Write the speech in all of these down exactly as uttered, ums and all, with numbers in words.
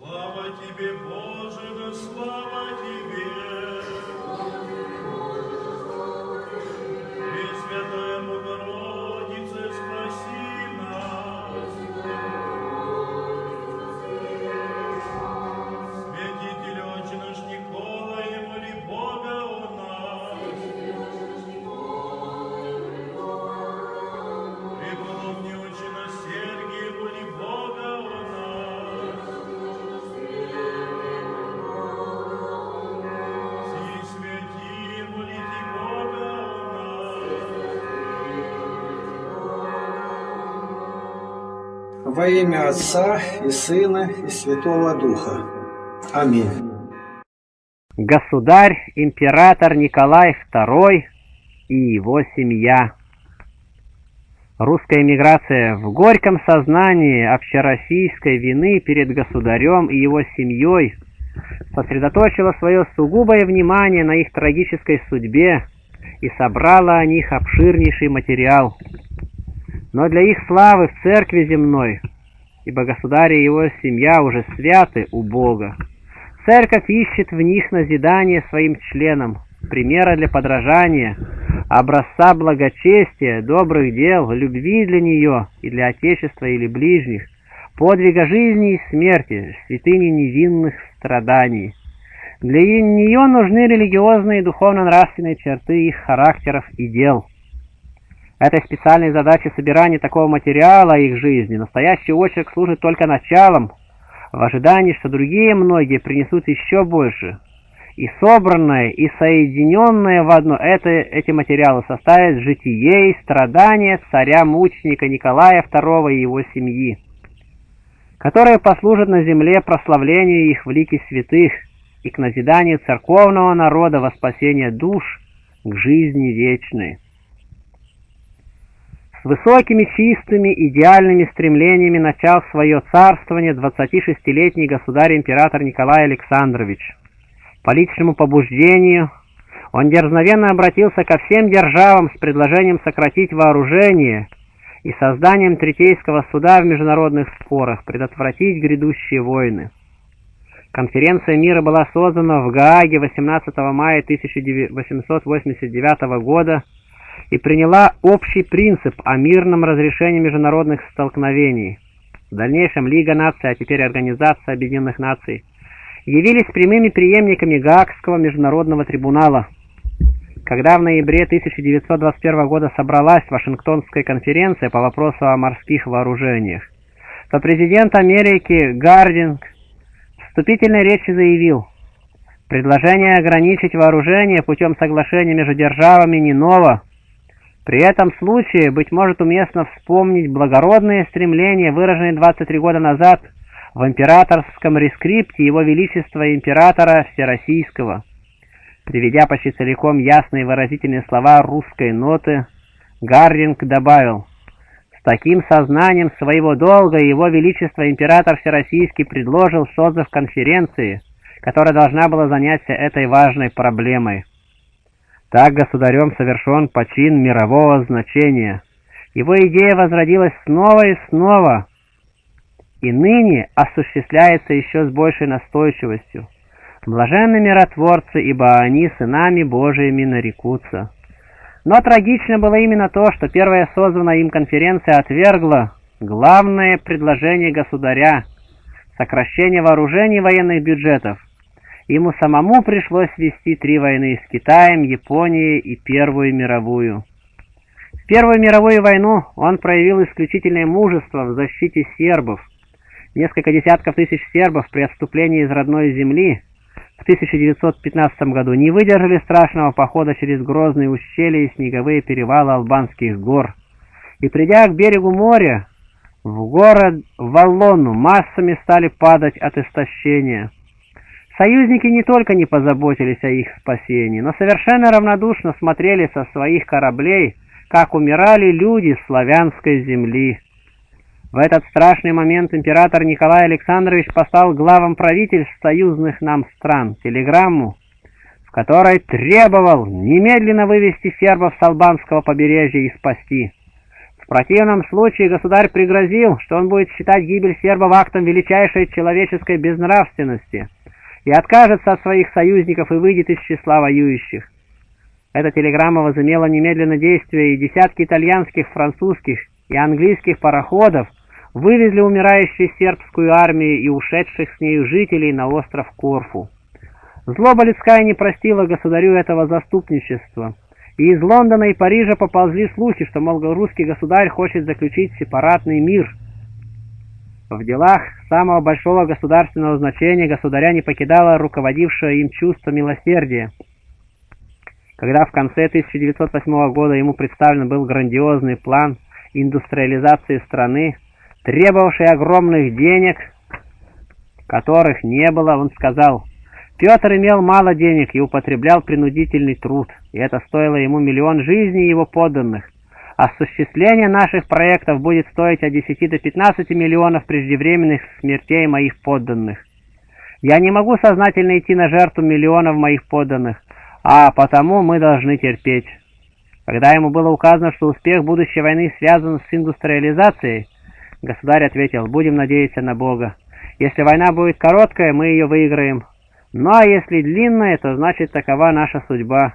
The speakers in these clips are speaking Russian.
Слава Тебе, Боже, да слава Тебе, Пресвятая Богородица, спаси нас. Святитель Отче наш Никола, и моли Бога у нас. Преподобный Отче наш Сергий, и моли Бога у нас. Во имя Отца и Сына и Святого Духа. Аминь. Государь, император Николай второй и его семья. Русская эмиграция в горьком сознании общероссийской вины перед государем и его семьей сосредоточила свое сугубое внимание на их трагической судьбе и собрала о них обширнейший материал. Но для их славы в церкви земной, ибо государь и его семья уже святы у Бога, церковь ищет в них назидание своим членам, примера для подражания, образца благочестия, добрых дел, любви для нее и для отечества или ближних, подвига жизни и смерти, святыни невинных страданий. Для нее нужны религиозные и духовно-нравственные черты их характеров и дел. Этой специальной задаче собирания такого материала их жизни настоящий очерк служит только началом, в ожидании, что другие многие принесут еще больше. И собранное, и соединенное в одно это, эти материалы составят житие и страдания царя-мученика Николая второго и его семьи, которые послужат на земле прославлению их в лике святых и к назиданию церковного народа во спасение душ к жизни вечной. С высокими, чистыми, идеальными стремлениями начал свое царствование двадцатишестилетний государь-император Николай Александрович. По личному побуждению он дерзновенно обратился ко всем державам с предложением сократить вооружение и созданием Третейского суда в международных спорах предотвратить грядущие войны. Конференция мира была создана в Гааге восемнадцатого мая тысяча восемьсот восемьдесят девятого года и приняла общий принцип о мирном разрешении международных столкновений. В дальнейшем Лига наций, а теперь Организация Объединенных Наций, явились прямыми преемниками Гаагского международного трибунала. Когда в ноябре тысяча девятьсот двадцать первого года собралась Вашингтонская конференция по вопросу о морских вооружениях, то президент Америки Гардинг в вступительной речи заявил: «Предложение ограничить вооружение путем соглашения между державами не ново. При этом случае, быть может, уместно вспомнить благородные стремления, выраженные двадцать три года назад в императорском рескрипте Его Величества Императора Всероссийского». Приведя почти целиком ясные и выразительные слова русской ноты, Гардинг добавил: «С таким сознанием своего долга Его Величество Император Всероссийский предложил созыв конференции, которая должна была заняться этой важной проблемой». Так государем совершен почин мирового значения. Его идея возродилась снова и снова, и ныне осуществляется еще с большей настойчивостью. Блаженны миротворцы, ибо они сынами Божиими нарекутся. Но трагично было именно то, что первая созванная им конференция отвергла главное предложение государя – сокращение вооружений и военных бюджетов. Ему самому пришлось вести три войны с Китаем, Японией и Первую мировую. В Первую мировую войну он проявил исключительное мужество в защите сербов. Несколько десятков тысяч сербов при отступлении из родной земли в тысяча девятьсот пятнадцатом году не выдержали страшного похода через грозные ущелья и снеговые перевалы албанских гор. И придя к берегу моря, в город Валлону массами стали падать от истощения. Союзники не только не позаботились о их спасении, но совершенно равнодушно смотрели со своих кораблей, как умирали люди славянской земли. В этот страшный момент император Николай Александрович послал главам правительств союзных нам стран телеграмму, в которой требовал немедленно вывести сербов с албанского побережья и спасти. В В противном случае государь пригрозил, что он будет считать гибель сербов актом величайшей человеческой безнравственности и откажется от своих союзников и выйдет из числа воюющих. Эта телеграмма возымела немедленно действие, и десятки итальянских, французских и английских пароходов вывезли умирающую сербскую армию и ушедших с нею жителей на остров Корфу. Злоба людская не простила государю этого заступничества. И из Лондона и Парижа поползли слухи, что, мол, русский государь хочет заключить сепаратный мир. В делах самого большого государственного значения государя не покидало руководившее им чувство милосердия. Когда в конце тысяча девятьсот восьмого года ему представлен был грандиозный план индустриализации страны, требовавший огромных денег, которых не было, он сказал: «Петр имел мало денег и употреблял принудительный труд, и это стоило ему миллион жизней его подданных. Осуществление наших проектов будет стоить от десяти до пятнадцати миллионов преждевременных смертей моих подданных. Я не могу сознательно идти на жертву миллионов моих подданных, а потому мы должны терпеть». Когда ему было указано, что успех будущей войны связан с индустриализацией, государь ответил: «Будем надеяться на Бога. Если война будет короткая, мы ее выиграем. Ну а если длинная, то значит такова наша судьба».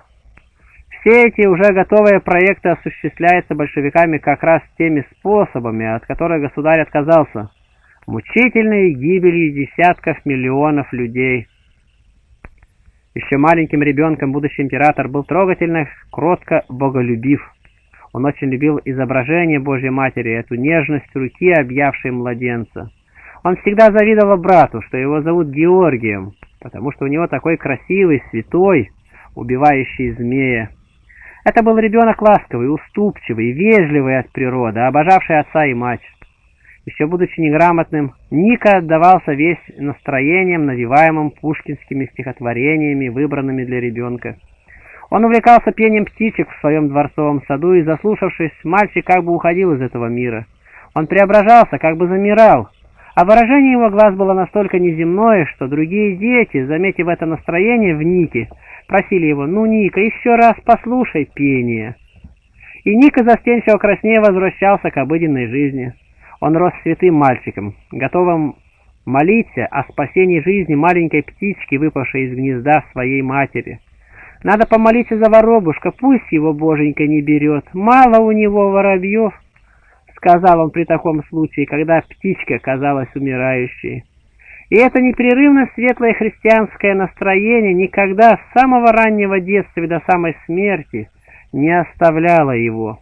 Все эти уже готовые проекты осуществляются большевиками как раз теми способами, от которых государь отказался: мучительной гибелью десятков миллионов людей. Еще маленьким ребенком будущий император был трогательно, кротко боголюбив. Он очень любил изображение Божьей Матери, эту нежность руки, объявшей младенца. Он всегда завидовал брату, что его зовут Георгием, потому что у него такой красивый, святой, убивающий змея. Это был ребенок ласковый, уступчивый, вежливый от природы, обожавший отца и мать. Еще будучи неграмотным, Ника отдавался весь настроением, навеваемым пушкинскими стихотворениями, выбранными для ребенка. Он увлекался пением птичек в своем дворцовом саду, и, заслушавшись, мальчик как бы уходил из этого мира. Он преображался, как бы замирал. А выражение его глаз было настолько неземное, что другие дети, заметив это настроение в Нике, просили его: «Ну, Ника, еще раз послушай пение». И Ника, застенчиво краснея, возвращался к обыденной жизни. Он рос святым мальчиком, готовым молиться о спасении жизни маленькой птички, выпавшей из гнезда своей матери. «Надо помолиться за воробушка, пусть его боженька не берет, мало у него воробьев», — сказал он при таком случае, когда птичка казалась умирающей. И это непрерывно светлое христианское настроение никогда с самого раннего детства и до самой смерти не оставляло его.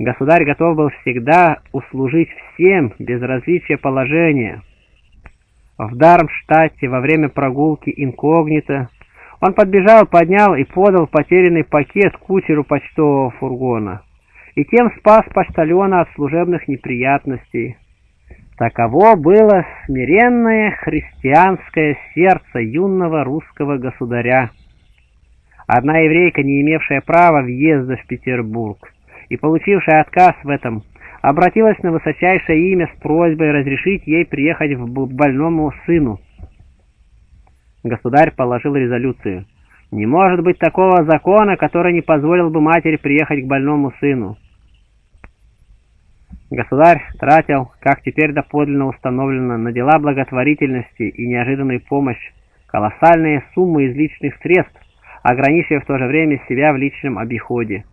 Государь готов был всегда услужить всем, без различия положения. В Дармштадте во время прогулки инкогнито он подбежал, поднял и подал потерянный пакет кучеру почтового фургона, и тем спас почтальона от служебных неприятностей. Таково было смиренное христианское сердце юного русского государя. Одна еврейка, не имевшая права въезда в Петербург и получившая отказ в этом, обратилась на высочайшее имя с просьбой разрешить ей приехать к больному сыну. Государь положил резолюцию: «Не может быть такого закона, который не позволил бы матери приехать к больному сыну». Государь тратил, как теперь доподлинно установлено, на дела благотворительности и неожиданную помощь колоссальные суммы из личных средств, ограничивая в то же время себя в личном обиходе.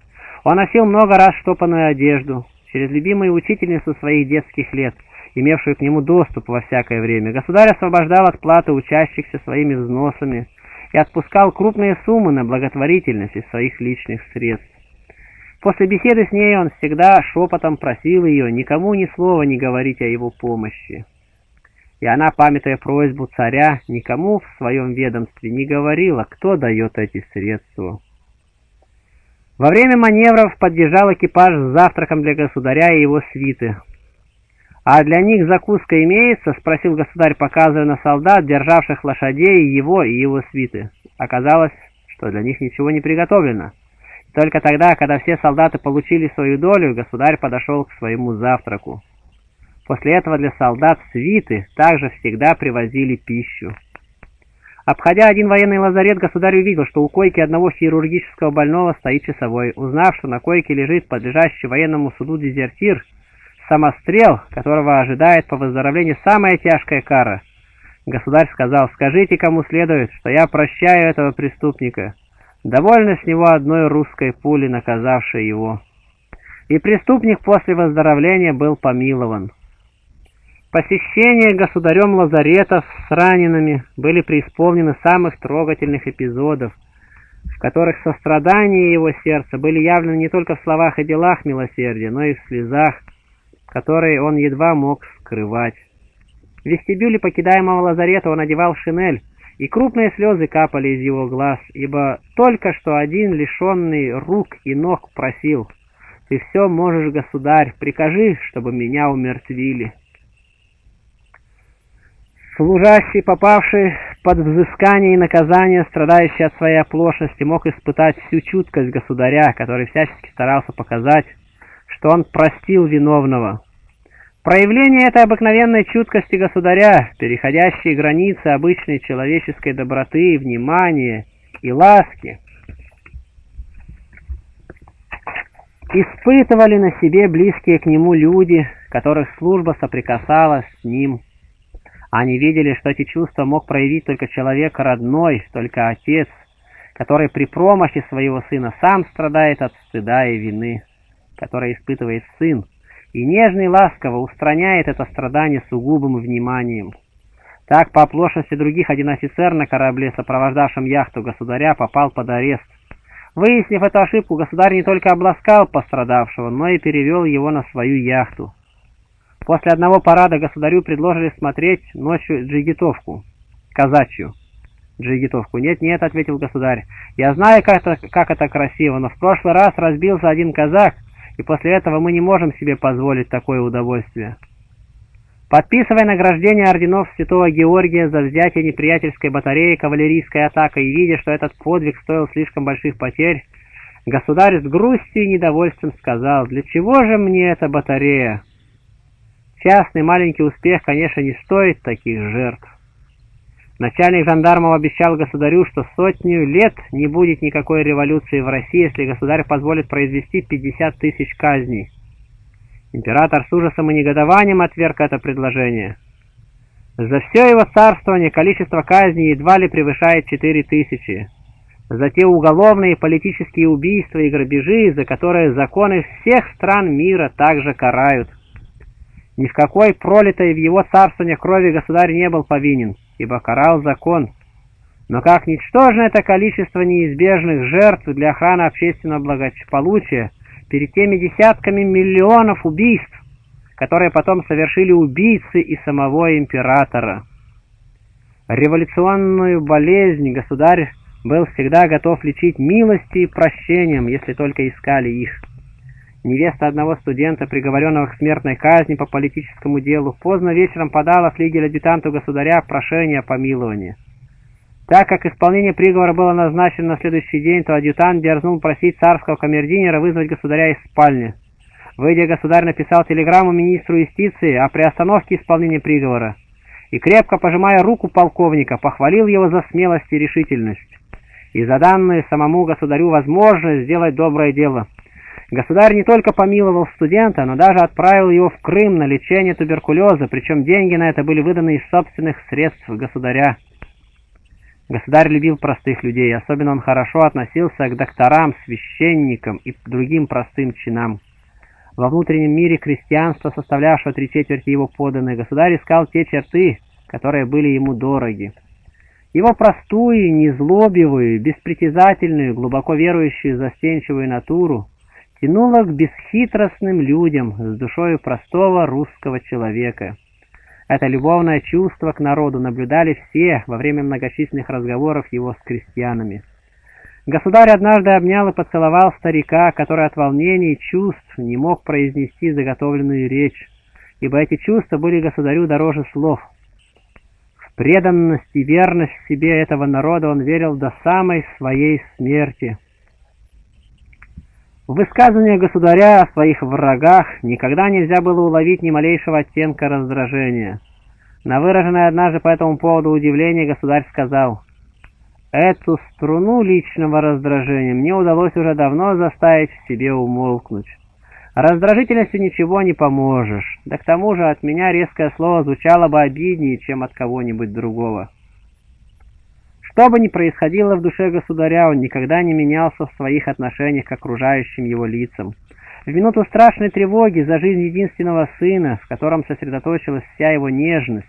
Он носил много раз штопанную одежду. Через любимую учительницу своих детских лет, имевшую к нему доступ во всякое время, государь освобождал от платы учащихся своими взносами и отпускал крупные суммы на благотворительность из своих личных средств. После беседы с ней он всегда шепотом просил ее никому ни слова не говорить о его помощи. И она, памятая просьбу царя, никому в своем ведомстве не говорила, кто дает эти средства. Во время маневров поддержал экипаж с завтраком для государя и его свиты. «А для них закуска имеется?» — спросил государь, показывая на солдат, державших лошадей, его и его свиты. Оказалось, что для них ничего не приготовлено. И только тогда, когда все солдаты получили свою долю, государь подошел к своему завтраку. После этого для солдат свиты также всегда привозили пищу. Обходя один военный лазарет, государь увидел, что у койки одного хирургического больного стоит часовой. Узнав, что на койке лежит подлежащий военному суду дезертир, самострел, которого ожидает по выздоровлению самая тяжкая кара, государь сказал: «Скажите, кому следует, что я прощаю этого преступника. Довольно с него одной русской пули, наказавшей его». И преступник после выздоровления был помилован. Посещения государем лазаретов с ранеными были преисполнены самых трогательных эпизодов, в которых сострадание его сердца были явлены не только в словах и делах милосердия, но и в слезах, которые он едва мог скрывать. В вестибюле покидаемого лазарета он одевал шинель, и крупные слезы капали из его глаз, ибо только что один лишенный рук и ног просил: «Ты все можешь, государь, прикажи, чтобы меня умертвили». Служащий, попавший под взыскание и наказание, страдающий от своей оплошности, мог испытать всю чуткость государя, который всячески старался показать, что он простил виновного. Проявление этой обыкновенной чуткости государя, переходящей границы обычной человеческой доброты, внимания и ласки, испытывали на себе близкие к нему люди, которых служба соприкасалась с ним. Они видели, что эти чувства мог проявить только человек родной, только отец, который при промахе своего сына сам страдает от стыда и вины, которые испытывает сын, и нежно и ласково устраняет это страдание сугубым вниманием. Так, по оплошности других, один офицер на корабле, сопровождавшем яхту государя, попал под арест. Выяснив эту ошибку, государь не только обласкал пострадавшего, но и перевел его на свою яхту. После одного парада государю предложили смотреть ночью джигитовку, казачью джигитовку. «Нет, нет», — ответил государь, — «я знаю, как это, как это красиво, но в прошлый раз разбился один казак, и после этого мы не можем себе позволить такое удовольствие». Подписывая награждение орденов святого Георгия за взятие неприятельской батареи кавалерийской атакой и видя, что этот подвиг стоил слишком больших потерь, государь с грустью и недовольством сказал: «Для чего же мне эта батарея? Частный маленький успех, конечно, не стоит таких жертв». Начальник жандармов обещал государю, что сотню лет не будет никакой революции в России, если государь позволит произвести пятьдесят тысяч казней. Император с ужасом и негодованием отверг это предложение. За все его царствование количество казней едва ли превышает четыре тысячи. За те уголовные и политические убийства и грабежи, за которые законы всех стран мира также карают. Ни в какой пролитой в его царствовании крови государь не был повинен, ибо карал закон. Но как ничтожно это количество неизбежных жертв для охраны общественного благополучия перед теми десятками миллионов убийств, которые потом совершили убийцы и самого императора. Революционную болезнь государь был всегда готов лечить милостью и прощением, если только искали их. Невеста одного студента, приговоренного к смертной казни по политическому делу, поздно вечером подала флигель-адъютанту государя прошение о помиловании. Так как исполнение приговора было назначено на следующий день, то адъютант дерзнул просить царского камердинера вызвать государя из спальни. Выйдя, государь написал телеграмму министру юстиции о приостановке исполнения приговора и, крепко пожимая руку полковника, похвалил его за смелость и решительность, и за данную самому государю возможность сделать доброе дело. Государь не только помиловал студента, но даже отправил его в Крым на лечение туберкулеза, причем деньги на это были выданы из собственных средств государя. Государь любил простых людей, особенно он хорошо относился к докторам, священникам и другим простым чинам. Во внутреннем мире крестьянства, составлявшего три четверти его подданных, государь искал те черты, которые были ему дороги. Его простую, незлобивую, беспритязательную, глубоко верующую, застенчивую натуру тянуло к бесхитростным людям с душою простого русского человека. Это любовное чувство к народу наблюдали все во время многочисленных разговоров его с крестьянами. Государь однажды обнял и поцеловал старика, который от волнения и чувств не мог произнести заготовленную речь, ибо эти чувства были государю дороже слов. В преданность и верность себе этого народа он верил до самой своей смерти. В высказывании государя о своих врагах никогда нельзя было уловить ни малейшего оттенка раздражения. На выраженное однажды по этому поводу удивление государь сказал: Эту струну личного раздражения мне удалось уже давно заставить в себе умолкнуть. Раздражительностью ничего не поможешь, да к тому же от меня резкое слово звучало бы обиднее, чем от кого-нибудь другого. Что бы ни происходило в душе государя, он никогда не менялся в своих отношениях к окружающим его лицам. В минуту страшной тревоги за жизнь единственного сына, в котором сосредоточилась вся его нежность,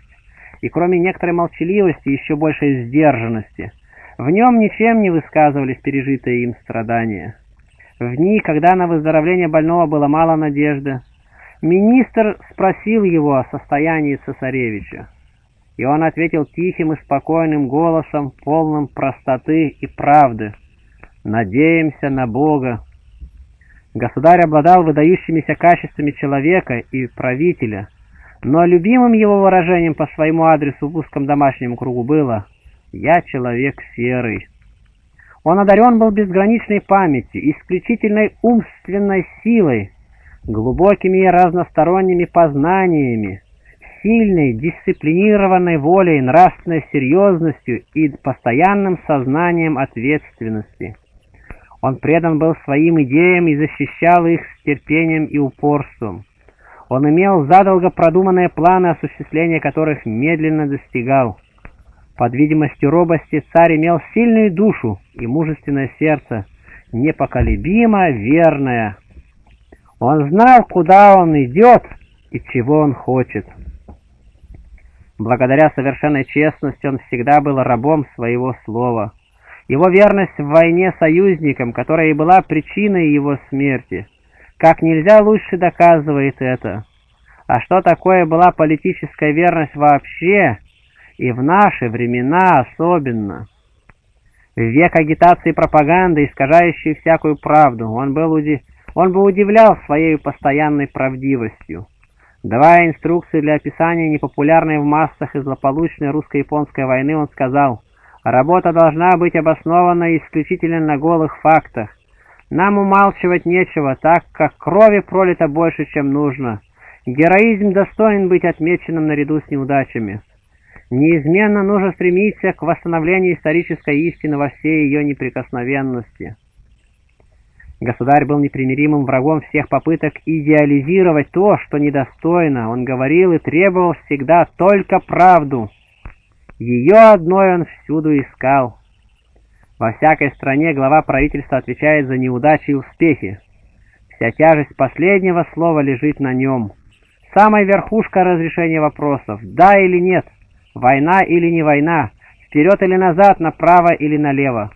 и кроме некоторой молчаливости, еще большей сдержанности, в нем ничем не высказывались пережитые им страдания. В дни, когда на выздоровление больного было мало надежды, министр спросил его о состоянии цесаревича, и он ответил тихим и спокойным голосом, полным простоты и правды: «Надеемся на Бога». Государь обладал выдающимися качествами человека и правителя, но любимым его выражением по своему адресу в узком домашнем кругу было: «Я человек серый». Он одарен был безграничной памятью, исключительной умственной силой, глубокими и разносторонними познаниями, сильной, дисциплинированной волей, нравственной серьезностью и постоянным сознанием ответственности. Он предан был своим идеям и защищал их с терпением и упорством. Он имел задолго продуманные планы, осуществления которых медленно достигал. Под видимостью робости царь имел сильную душу и мужественное сердце, непоколебимо верное. Он знал, куда он идет и чего он хочет. Благодаря совершенной честности он всегда был рабом своего слова. Его верность в войне союзникам, которая и была причиной его смерти, как нельзя лучше доказывает это. А что такое была политическая верность вообще, и в наши времена особенно? В век агитации и пропаганды, искажающей всякую правду, он, был уди... он бы удивлял своей постоянной правдивостью. Давая инструкции для описания непопулярной в массах и злополучной русско-японской войны, он сказал: «Работа должна быть обоснована исключительно на голых фактах. Нам умалчивать нечего, так как крови пролито больше, чем нужно. Героизм достоин быть отмеченным наряду с неудачами. Неизменно нужно стремиться к восстановлению исторической истины во всей ее неприкосновенности». Государь был непримиримым врагом всех попыток идеализировать то, что недостойно. Он говорил и требовал всегда только правду. Ее одной он всюду искал. Во всякой стране глава правительства отвечает за неудачи и успехи. Вся тяжесть последнего слова лежит на нем. Самая верхушка разрешения вопросов: да или нет, война или не война, вперед или назад, направо или налево.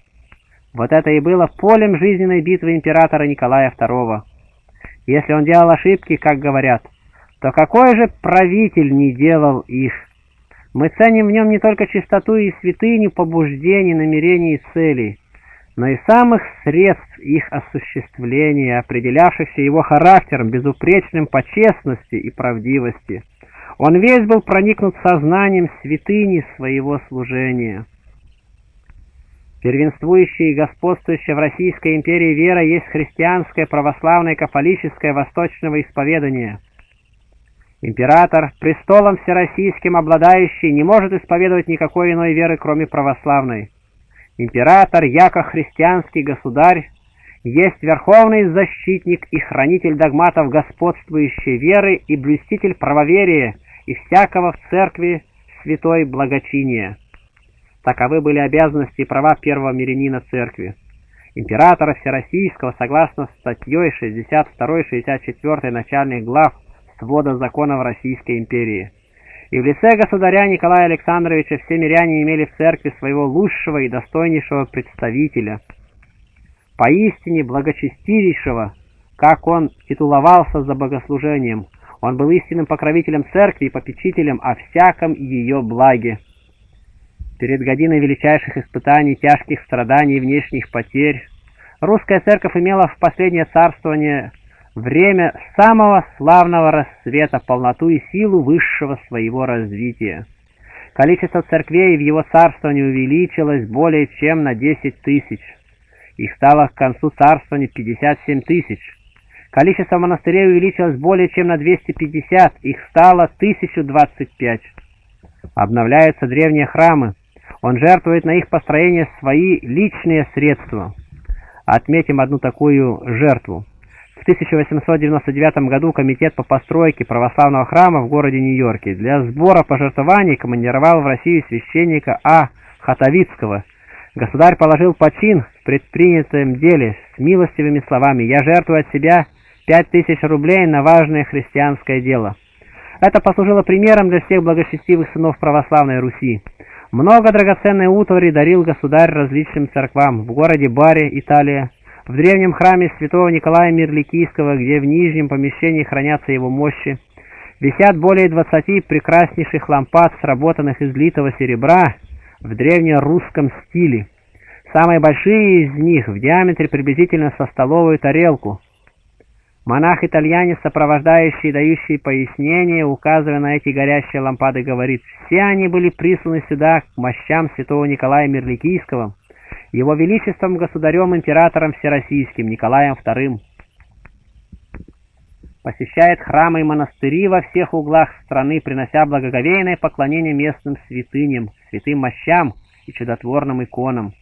Вот это и было полем жизненной битвы императора Николая Второго. Если он делал ошибки, как говорят, то какой же правитель не делал их? Мы ценим в нем не только чистоту и святыню побуждений, намерений и целей, но и самых средств их осуществления, определявшихся его характером, безупречным по честности и правдивости. Он весь был проникнут сознанием святыни своего служения. Первенствующая и господствующая в Российской империи вера есть христианское, православное, католическое, восточного исповедания. Император, престолом всероссийским обладающий, не может исповедовать никакой иной веры, кроме православной. Император, яко христианский государь, есть верховный защитник и хранитель догматов господствующей веры и блюститель правоверия и всякого в церкви святой благочиния. Таковы были обязанности и права первого мирянина церкви. Императора Всероссийского, согласно статьей шестьдесят второй шестьдесят четвёртой начальных глав свода законов Российской империи. И в лице государя Николая Александровича все миряне имели в церкви своего лучшего и достойнейшего представителя, поистине благочестивейшего, как он титуловался за богослужением. Он был истинным покровителем церкви и попечителем о всяком ее благе. Перед годиной величайших испытаний, тяжких страданий и внешних потерь русская церковь имела в последнее царствование время самого славного расцвета, полноту и силу высшего своего развития. Количество церквей в его царствовании увеличилось более чем на десять тысяч. Их стало к концу царствования пятьдесят семь тысяч. Количество монастырей увеличилось более чем на двести пятьдесят. Их стало тысяча двадцать пять. Обновляются древние храмы. Он жертвует на их построение свои личные средства. Отметим одну такую жертву. В тысяча восемьсот девяносто девятом году комитет по постройке православного храма в городе Нью-Йорке для сбора пожертвований командировал в Россию священника А. Хатовицкого. Государь положил почин в предпринятом деле с милостивыми словами: «Я жертвую от себя пять тысяч рублей на важное христианское дело». Это послужило примером для всех благочестивых сынов православной Руси. Много драгоценной утвари дарил государь различным церквам в городе Бари, Италия, в древнем храме святого Николая Мирликийского, где в нижнем помещении хранятся его мощи, висят более двадцати прекраснейших лампад, сработанных из литого серебра в древнерусском стиле. Самые большие из них в диаметре приблизительно со столовую тарелку. Монах-итальянец, сопровождающий и дающий пояснение, указывая на эти горящие лампады, говорит: «Все они были присланы сюда, к мощам святого Николая Мирликийского, его величеством государем-императором всероссийским Николаем вторым». Посещает храмы и монастыри во всех углах страны, принося благоговейное поклонение местным святыням, святым мощам и чудотворным иконам.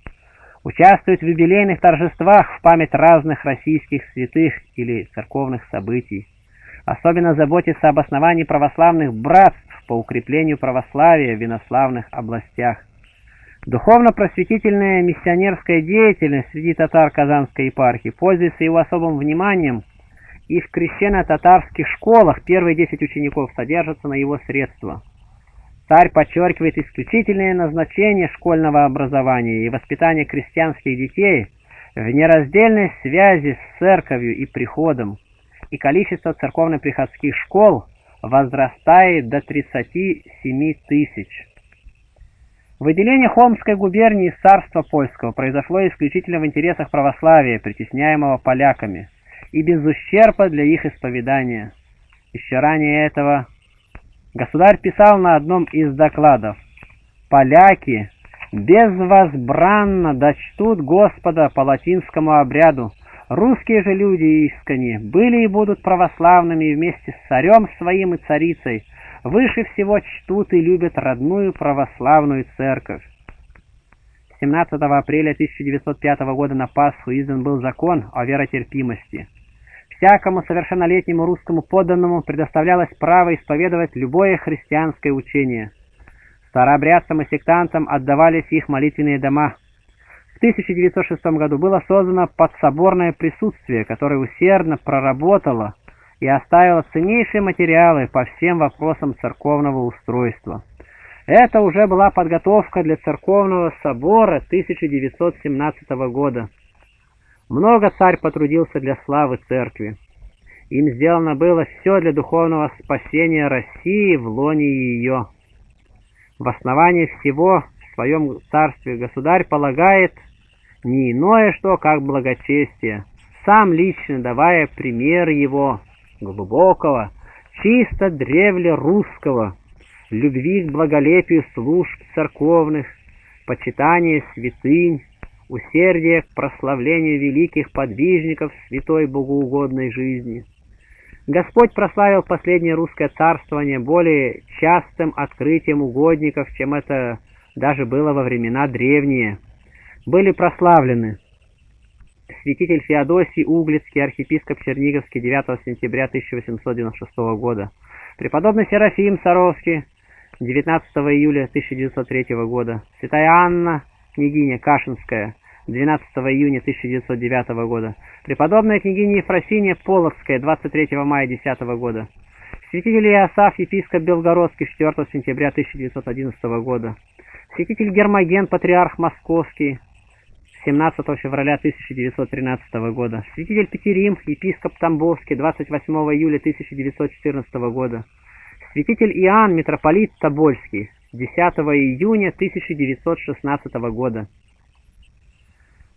Участвует в юбилейных торжествах в память разных российских святых или церковных событий. Особенно заботится об основании православных братств по укреплению православия в инославных областях. Духовно-просветительная миссионерская деятельность среди татар Казанской епархии пользуется его особым вниманием, и в крещено-татарских школах первые десять учеников содержатся на его средства. Царь подчеркивает исключительное назначение школьного образования и воспитания крестьянских детей в нераздельной связи с церковью и приходом, и количество церковно-приходских школ возрастает до тридцати семи тысяч. Выделение Холмской губернии из царства польского произошло исключительно в интересах православия, притесняемого поляками, и без ущерба для их исповедания. Еще ранее этого государь писал на одном из докладов: «Поляки безвозбранно дочтут Господа по латинскому обряду. Русские же люди искренне были и будут православными, и вместе с царем своим и царицей выше всего чтут и любят родную православную церковь». семнадцатого апреля тысяча девятьсот пятого года на Пасху издан был закон о веротерпимости. Всякому совершеннолетнему русскому подданному предоставлялось право исповедовать любое христианское учение. Старообрядцам и сектантам отдавались их молитвенные дома. В тысяча девятьсот шестом году было создано подсоборное присутствие, которое усердно проработало и оставило ценнейшие материалы по всем вопросам церковного устройства. Это уже была подготовка для церковного собора тысяча девятьсот семнадцатого года. Много царь потрудился для славы церкви. Им сделано было все для духовного спасения России в лоне ее. В основании всего в своем царстве государь полагает не иное что, как благочестие, сам лично давая пример его глубокого, чисто древлерусского, любви к благолепию служб церковных, почитания святынь, усердие к прославлению великих подвижников святой богоугодной жизни. Господь прославил последнее русское царствование более частым открытием угодников, чем это даже было во времена древние. Были прославлены святитель Феодосий Углицкий, архиепископ Черниговский, девятого сентября тысяча восемьсот девяносто шестого года, преподобный Серафим Саровский, девятнадцатого июля тысяча девятьсот третьего года, святая Анна княгиня Кашинская, двенадцатого июня тысяча девятьсот девятого года, преподобная княгиня Ефросиния Полоцкая, двадцать третьего мая тысяча девятьсот десятого года, святитель Иосаф, епископ Белгородский, четвертого сентября тысяча девятьсот одиннадцатого года, святитель Гермоген, патриарх Московский, семнадцатого февраля тысяча девятьсот тринадцатого года, святитель Петерим, епископ Тамбовский, двадцать восьмого июля тысяча девятьсот четырнадцатого года, святитель Иоанн, митрополит Тобольский, десятого июня тысяча девятьсот шестнадцатого года.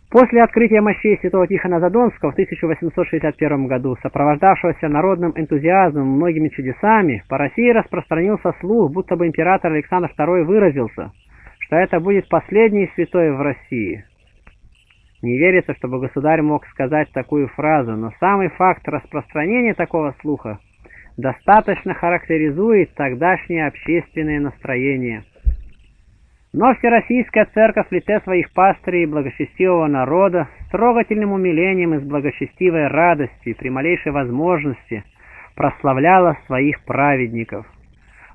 После открытия мощей святого Тихона Задонского в тысяча восемьсот шестьдесят первом году, сопровождавшегося народным энтузиазмом и многими чудесами, по России распространился слух, будто бы император Александр второй выразился, что это будет последний святой в России. Не верится, чтобы государь мог сказать такую фразу, но самый факт распространения такого слуха достаточно характеризует тогдашнее общественное настроение. Но Всероссийская Церковь в лице своих пастырей и благочестивого народа с трогательным умилением и с благочестивой радостью при малейшей возможности прославляла своих праведников.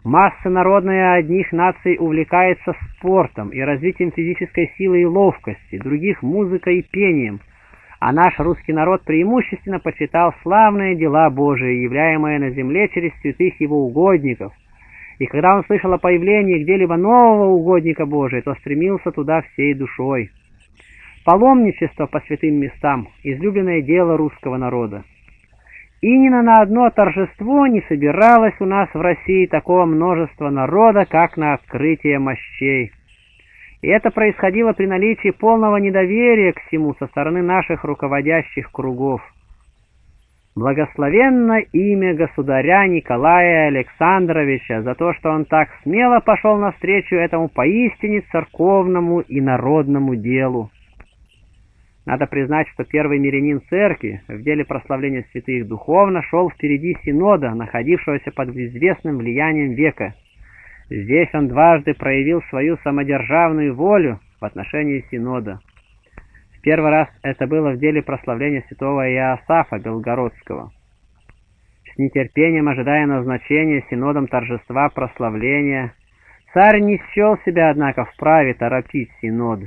Масса народная одних наций увлекается спортом и развитием физической силы и ловкости, других – музыкой и пением, а наш русский народ преимущественно почитал славные дела Божии, являемые на земле через святых его угодников. И когда он слышал о появлении где-либо нового угодника Божия, то стремился туда всей душой. Паломничество по святым местам – излюбленное дело русского народа. И ни на одно торжество не собиралось у нас в России такого множества народа, как на открытие мощей. И это происходило при наличии полного недоверия к всему со стороны наших руководящих кругов. Благословенно имя государя Николая Александровича за то, что он так смело пошел навстречу этому поистине церковному и народному делу. Надо признать, что первый мирянин церкви в деле прославления святых духовно шел впереди синода, находившегося под известным влиянием века. Здесь он дважды проявил свою самодержавную волю в отношении синода. Первый раз это было в деле прославления святого Иоасафа Белгородского. С нетерпением ожидая назначения синодом торжества прославления, царь не счел себя, однако, вправе торопить синод.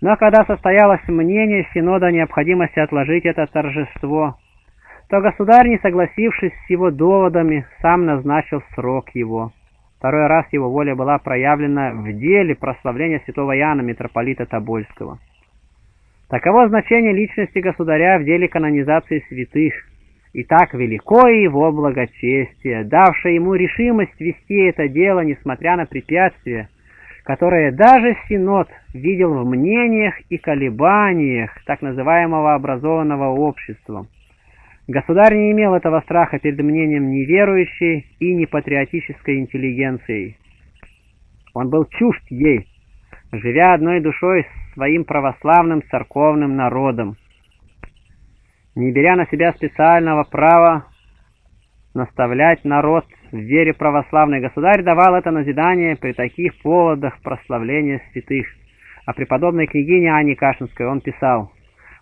Но когда состоялось мнение синода о необходимости отложить это торжество, то государь, не согласившись с его доводами, сам назначил срок его. Второй раз его воля была проявлена в деле прославления святого Иоанна митрополита Тобольского. Таково значение личности государя в деле канонизации святых, и так велико его благочестие, давшее ему решимость вести это дело, несмотря на препятствия, которые даже синод видел в мнениях и колебаниях так называемого образованного общества. Государь не имел этого страха перед мнением неверующей и непатриотической интеллигенцией. Он был чужд ей, живя одной душой с своим православным церковным народом, не беря на себя специального права наставлять народ в вере православной. Государь давал это назидание при таких поводах прославления святых. О преподобной княгине Анне Кашинской он писал: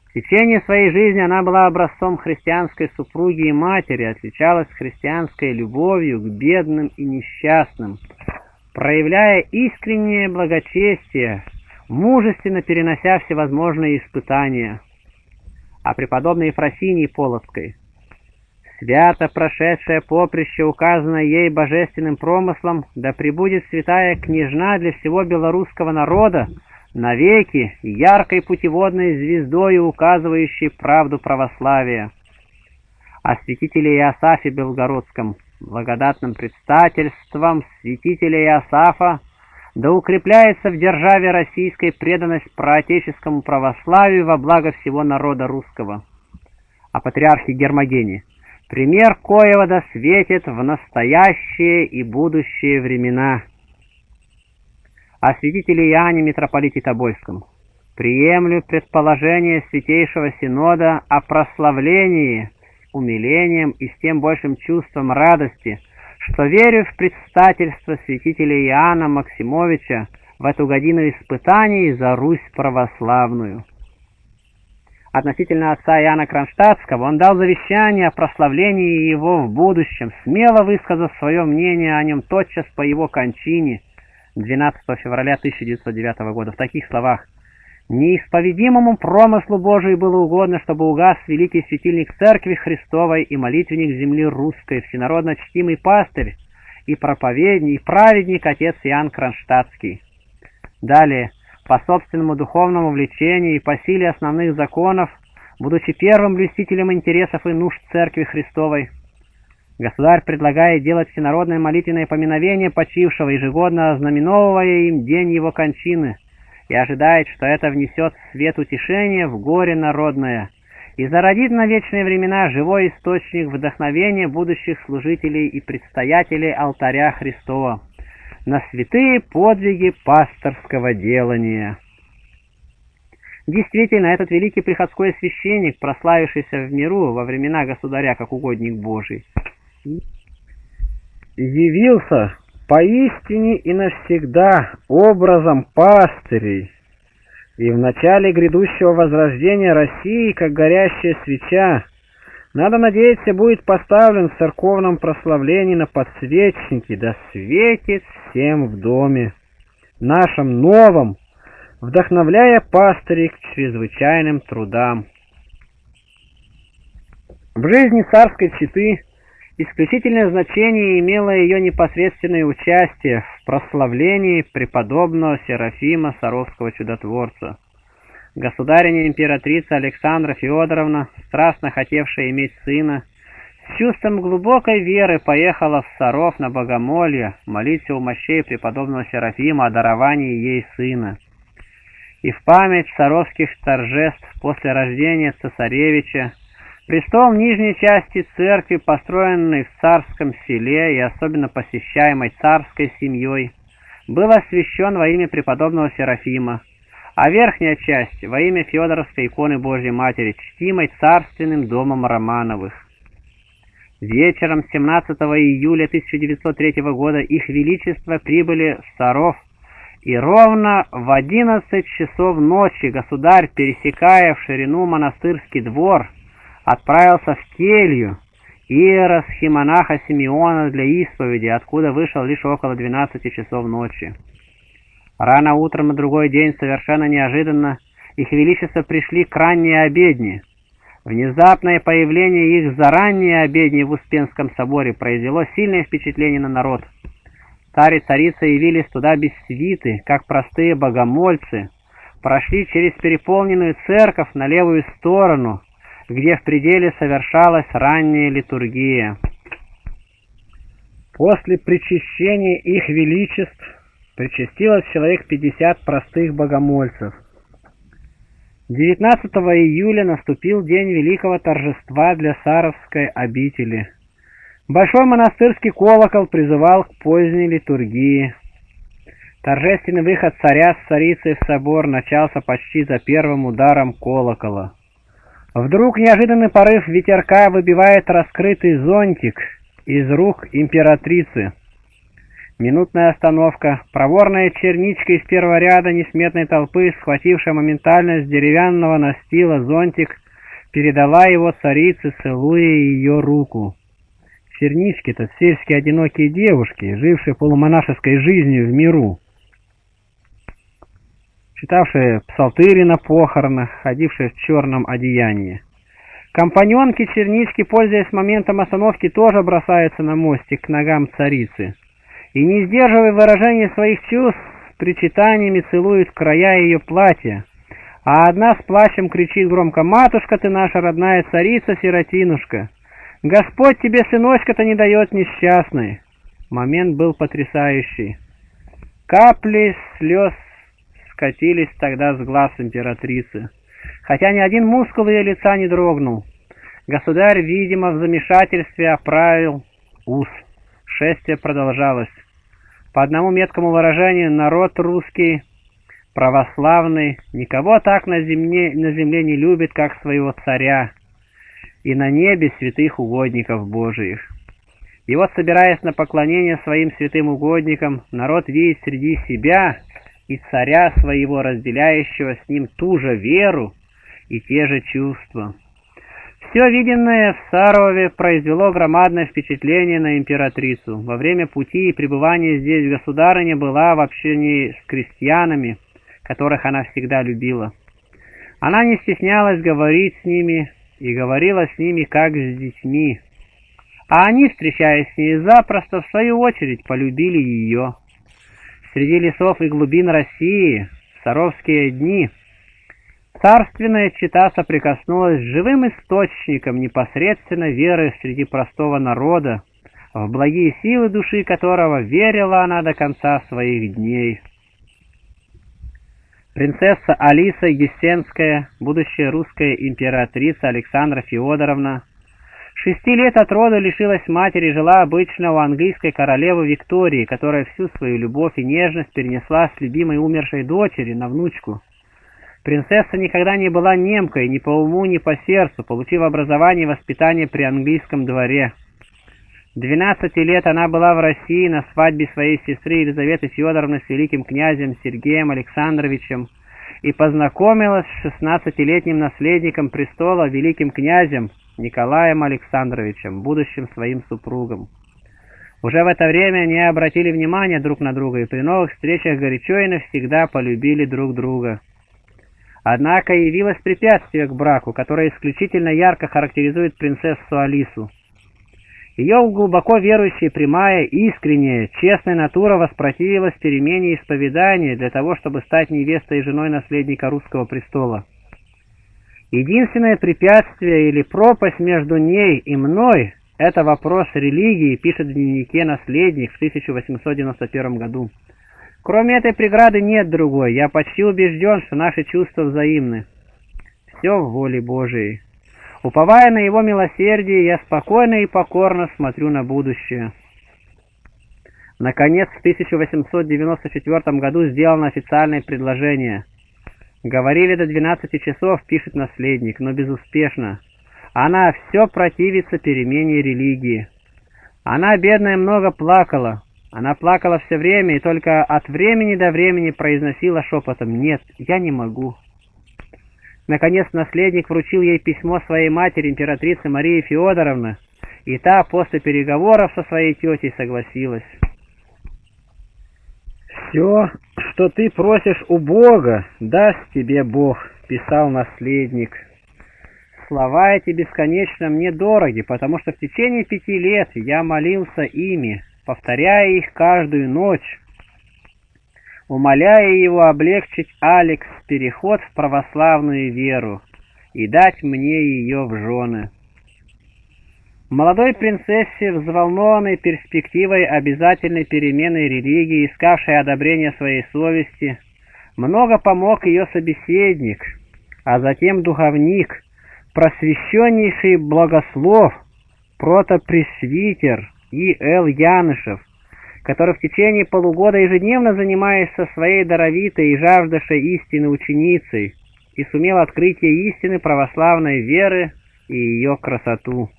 «В течение своей жизни она была образцом христианской супруги и матери, отличалась христианской любовью к бедным и несчастным, проявляя искреннее благочестие, мужественно перенося всевозможные испытания». О преподобной Ефросинии Полоцкой: «Свято прошедшее поприще, указанное ей божественным промыслом, да пребудет святая княжна для всего белорусского народа, навеки яркой путеводной звездою, указывающей правду православия». О святителе Иоасафе Белгородском: «Благодатным предстательством святителя Иоасафа да укрепляется в державе российской преданность проотеческому православию во благо всего народа русского». О патриархе Гермогене: «Пример коего досветит в настоящие и будущие времена». О святителе Иоанне митрополите Тобольском: «Приемлю предположение Святейшего Синода о прославлении с умилением и с тем большим чувством радости, что верю в предстательство святителя Иоанна Максимовича в эту годину испытаний за Русь православную». Относительно отца Иоанна Кронштадтского он дал завещание о прославлении его в будущем, смело высказав свое мнение о нем тотчас по его кончине двенадцатого февраля тысяча девятьсот девятого года в таких словах: «Неисповедимому промыслу Божию было угодно, чтобы угас великий светильник Церкви Христовой и молитвенник земли русской, всенародно чтимый пастырь и проповедник, и праведник отец Иоанн Кронштадтский». Далее: «По собственному духовному влечению и по силе основных законов, будучи первым блюстителем интересов и нужд Церкви Христовой». Государь предлагает делать всенародное молитвенное поминовение почившего, ежегодно ознаменовывая им день его кончины, и ожидает, что это внесет свет утешения в горе народное и зародит на вечные времена живой источник вдохновения будущих служителей и предстоятелей алтаря Христова на святые подвиги пасторского делания. Действительно, этот великий приходской священник, прославившийся в миру во времена государя как угодник Божий, явился поистине и навсегда образом пастырей, и в начале грядущего возрождения России, как горящая свеча, надо надеяться, будет поставлен в церковном прославлении на подсвечнике, да светит всем в доме нашем новом, вдохновляя пастырей к чрезвычайным трудам. В жизни царской четы исключительное значение имело ее непосредственное участие в прославлении преподобного Серафима Саровского чудотворца. Государиня императрица Александра Феодоровна, страстно хотевшая иметь сына, с чувством глубокой веры поехала в Саров на богомолье молиться у мощей преподобного Серафима о даровании ей сына. И в память саровских торжеств после рождения цесаревича престол нижней части церкви, построенный в царском селе и особенно посещаемой царской семьей, был освящен во имя преподобного Серафима, а верхняя часть во имя Феодоровской иконы Божьей Матери, чтимой царственным домом Романовых. Вечером семнадцатого июля тысяча девятьсот третьего года их величество прибыли в Саров, и ровно в одиннадцать часов ночи государь, пересекая в ширину монастырский двор, отправился в келью иеросхимонаха Симеона для исповеди, откуда вышел лишь около двенадцати часов ночи. Рано утром на другой день, совершенно неожиданно, их величество пришли к ранней обедне. Внезапное появление их за ранней обедней в Успенском соборе произвело сильное впечатление на народ. Царь и царица явились туда без свиты, как простые богомольцы, прошли через переполненную церковь на левую сторону, где в пределе совершалась ранняя литургия. После причащения их величеств причастилось человек пятьдесят простых богомольцев. девятнадцатого июля наступил день великого торжества для Саровской обители. Большой монастырский колокол призывал к поздней литургии. Торжественный выход царя с царицей в собор начался почти за первым ударом колокола. Вдруг неожиданный порыв ветерка выбивает раскрытый зонтик из рук императрицы. Минутная остановка, проворная черничка из первого ряда несметной толпы, схватившая моментально с деревянного настила зонтик, передала его царице, целуя ее руку. Чернички-то сельские одинокие девушки, жившие полумонашеской жизнью в миру, читавшие псалтыри на похоронах, ходившие в черном одеянии. Компаньонки чернички, пользуясь моментом остановки, тоже бросаются на мостик к ногам царицы и, не сдерживая выражения своих чувств, причитаниями целуют края ее платья, а одна с плачем кричит громко: «Матушка ты наша родная царица-сиротинушка! Господь тебе сыночка-то не дает несчастной!» Момент был потрясающий. Капли слез скатились тогда с глаз императрицы, хотя ни один мускул ее лица не дрогнул. Государь, видимо, в замешательстве оправил ус. Шествие продолжалось. По одному меткому выражению, народ русский, православный, никого так на земле, на земле не любит, как своего царя, и на небе святых угодников Божиих. И вот, собираясь на поклонение своим святым угодникам, народ видит среди себя и царя своего, разделяющего с ним ту же веру и те же чувства. Все виденное в Сарове произвело громадное впечатление на императрицу. Во время пути и пребывания здесь государыня была в общении с крестьянами, которых она всегда любила. Она не стеснялась говорить с ними и говорила с ними как с детьми. А они, встречаясь с ней запросто, в свою очередь полюбили ее. Среди лесов и глубин России в саровские дни царственная чета соприкоснулась с живым источником непосредственно веры среди простого народа, в благие силы души которого верила она до конца своих дней. Принцесса Алиса Ессенская, будущая русская императрица Александра Феодоровна, шести лет от рода лишилась матери и жила обычно у английской королевы Виктории, которая всю свою любовь и нежность перенесла с любимой умершей дочери на внучку. Принцесса никогда не была немкой ни по уму, ни по сердцу, получив образование и воспитание при английском дворе. двенадцати лет она была в России на свадьбе своей сестры Елизаветы Федоровны с великим князем Сергеем Александровичем и познакомилась с шестнадцатилетним наследником престола, великим князем Николаем Александровичем, будущим своим супругом. Уже в это время они обратили внимание друг на друга и при новых встречах горячо и навсегда полюбили друг друга. Однако явилось препятствие к браку, которое исключительно ярко характеризует принцессу Алису. Ее глубоко верующая, прямая, искренняя, честная натура воспротивилась перемене исповедания для того, чтобы стать невестой и женой наследника русского престола. Единственное препятствие или пропасть между ней и мной – это вопрос религии, пишет в дневнике наследник в тысяча восемьсот девяносто первом году. Кроме этой преграды нет другой. Я почти убежден, что наши чувства взаимны. Все в воле Божией. Уповая на его милосердие, я спокойно и покорно смотрю на будущее. Наконец, в тысяча восемьсот девяносто четвёртом году сделано официальное предложение. «Говорили до двенадцати часов», — пишет наследник, — «но безуспешно. Она все противится перемене религии. Она, бедная, много плакала. Она плакала все время и только от времени до времени произносила шепотом: «Нет, я не могу». Наконец, наследник вручил ей письмо своей матери, императрицы Марии Феодоровны, и та после переговоров со своей тетей согласилась. «Все, что ты просишь у Бога, даст тебе Бог», — писал наследник. «Слова эти бесконечно мне дороги, потому что в течение пяти лет я молился ими, повторяя их каждую ночь, умоляя его облегчить Алекс переход в православную веру и дать мне ее в жены». Молодой принцессе, взволнованной перспективой обязательной перемены религии, искавшей одобрения своей совести, много помог ее собеседник, а затем духовник, просвещеннейший богослов, протопресвитер И Л Янышев, который в течение полугода ежедневно занимается своей даровитой и жаждавшей истины ученицей и сумел открыть ей истины православной веры и ее красоту.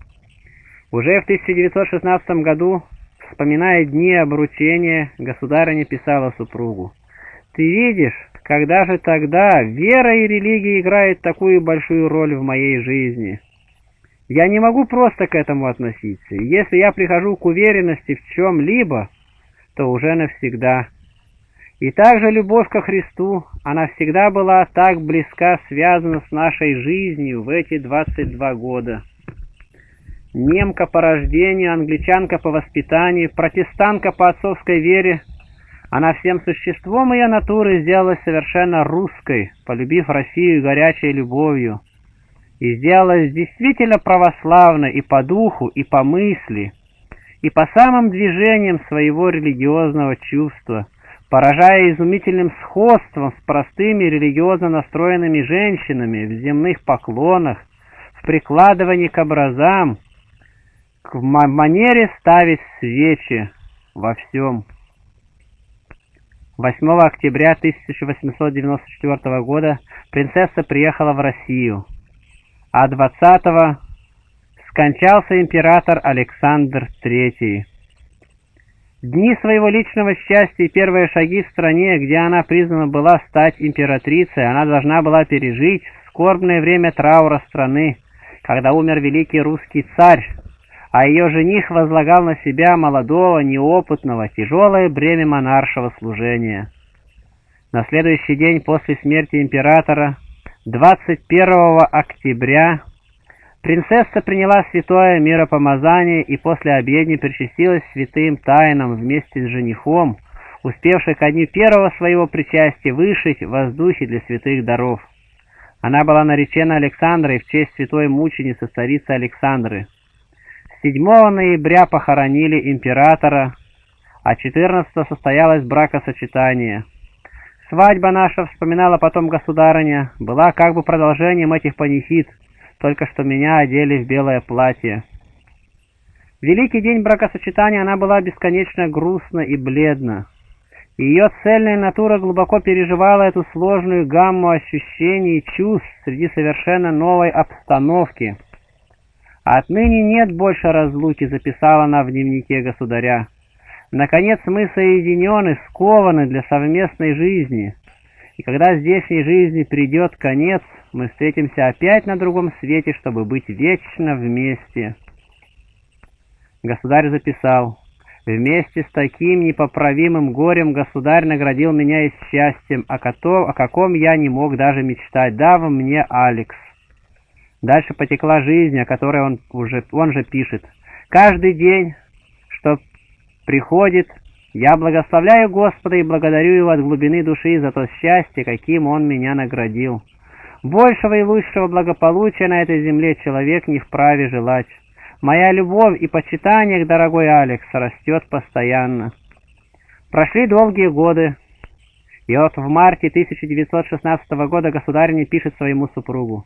Уже в тысяча девятьсот шестнадцатом году, вспоминая дни обручения, государыня писала супругу: «Ты видишь, когда же тогда вера и религия играют такую большую роль в моей жизни? Я не могу просто к этому относиться. Если я прихожу к уверенности в чем-либо, то уже навсегда. И также любовь ко Христу, она всегда была так близка связана с нашей жизнью в эти двадцать два года. Немка по рождению, англичанка по воспитанию, протестантка по отцовской вере, она всем существом ее натуры сделалась совершенно русской, полюбив Россию горячей любовью, и сделалась действительно православной и по духу, и по мысли, и по самым движениям своего религиозного чувства, поражая изумительным сходством с простыми религиозно настроенными женщинами в земных поклонах, в прикладывании к образам, к манере ставить свечи во всем». восьмого октября тысяча восемьсот девяносто четвёртого года принцесса приехала в Россию, а двадцатого скончался император Александр третий. Дни своего личного счастья и первые шаги в стране, где она признана была стать императрицей, она должна была пережить в скорбное время траура страны, когда умер великий русский царь, а ее жених возлагал на себя, молодого, неопытного, тяжелое бремя монаршего служения. На следующий день после смерти императора, двадцать первого октября, принцесса приняла святое миропомазание и после обедни причастилась святым тайнам вместе с женихом, успевший ко дню первого своего причастия вышить воздухи для святых даров. Она была наречена Александрой в честь святой мученицы царицы Александры. седьмого ноября похоронили императора, а четырнадцатого состоялось бракосочетание. «Свадьба наша, — вспоминала потом государыня, — была как бы продолжением этих панихид, только что меня одели в белое платье». Великий день бракосочетания она была бесконечно грустна и бледна. Ее цельная натура глубоко переживала эту сложную гамму ощущений и чувств среди совершенно новой обстановки. «Отныне нет больше разлуки», — записала она в дневнике государя. «Наконец мы соединены, скованы для совместной жизни. И когда здешней жизни придет конец, мы встретимся опять на другом свете, чтобы быть вечно вместе». Государь записал: «Вместе с таким непоправимым горем государь наградил меня и счастьем, о котором, о каком я не мог даже мечтать, дав мне Алекс». Дальше потекла жизнь, о которой он, уже, он же пишет: «Каждый день, что приходит, я благословляю Господа и благодарю Его от глубины души за то счастье, каким Он меня наградил. Большего и лучшего благополучия на этой земле человек не вправе желать. Моя любовь и почитание к дорогой Алекс растет постоянно». Прошли долгие годы, и вот в марте тысяча девятьсот шестнадцатого года государиня пишет своему супругу: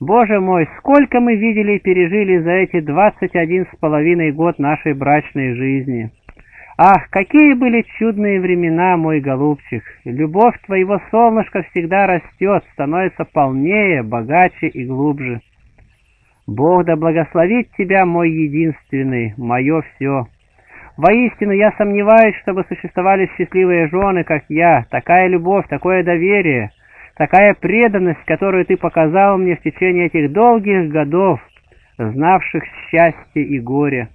«Боже мой, сколько мы видели и пережили за эти двадцать один с половиной год нашей брачной жизни! Ах, какие были чудные времена, мой голубчик! Любовь твоего солнышка всегда растет, становится полнее, богаче и глубже. Бог да благословит тебя, мой единственный, мое все. Воистину, я сомневаюсь, чтобы существовали счастливые жены, как я. Такая любовь, такое доверие, такая преданность, которую ты показал мне в течение этих долгих годов, знавших счастье и горе.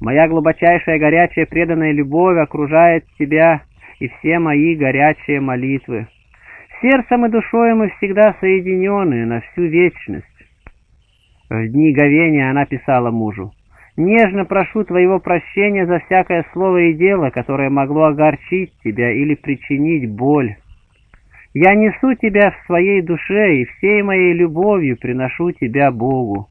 Моя глубочайшая горячая преданная любовь окружает тебя и все мои горячие молитвы. Сердцем и душой мы всегда соединены на всю вечность». В дни говения она писала мужу: «Нежно прошу твоего прощения за всякое слово и дело, которое могло огорчить тебя или причинить боль. Я несу тебя в своей душе и всей моей любовью приношу тебя Богу».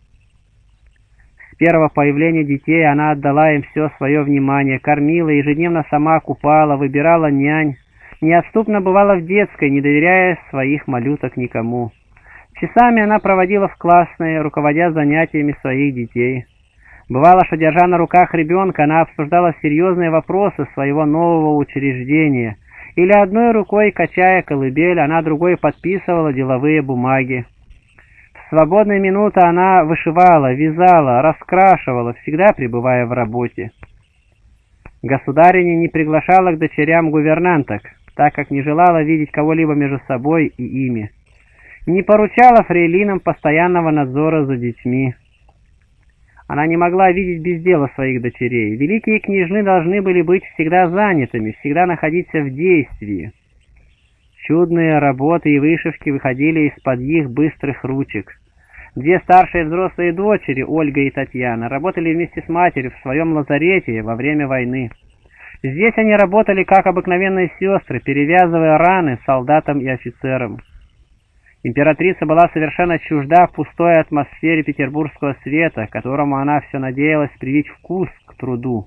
С первого появления детей она отдала им все свое внимание, кормила, ежедневно сама купала, выбирала нянь, неотступно бывала в детской, не доверяя своих малюток никому. Часами она проводила в классной, руководя занятиями своих детей. Бывало, что, держа на руках ребенка, она обсуждала серьезные вопросы своего нового учреждения, или одной рукой, качая колыбель, она другой подписывала деловые бумаги. В свободные минуты она вышивала, вязала, раскрашивала, всегда пребывая в работе. Государиня не приглашала к дочерям гувернанток, так как не желала видеть кого-либо между собой и ими. Не поручала фрейлинам постоянного надзора за детьми. Она не могла видеть без дела своих дочерей. Великие княжны должны были быть всегда занятыми, всегда находиться в действии. Чудные работы и вышивки выходили из-под их быстрых ручек. Две старшие взрослые дочери, Ольга и Татьяна, работали вместе с матерью в своем лазарете во время войны. Здесь они работали как обыкновенные сестры, перевязывая раны солдатам и офицерам. Императрица была совершенно чужда пустой атмосфере петербургского света, которому она все надеялась привить вкус к труду.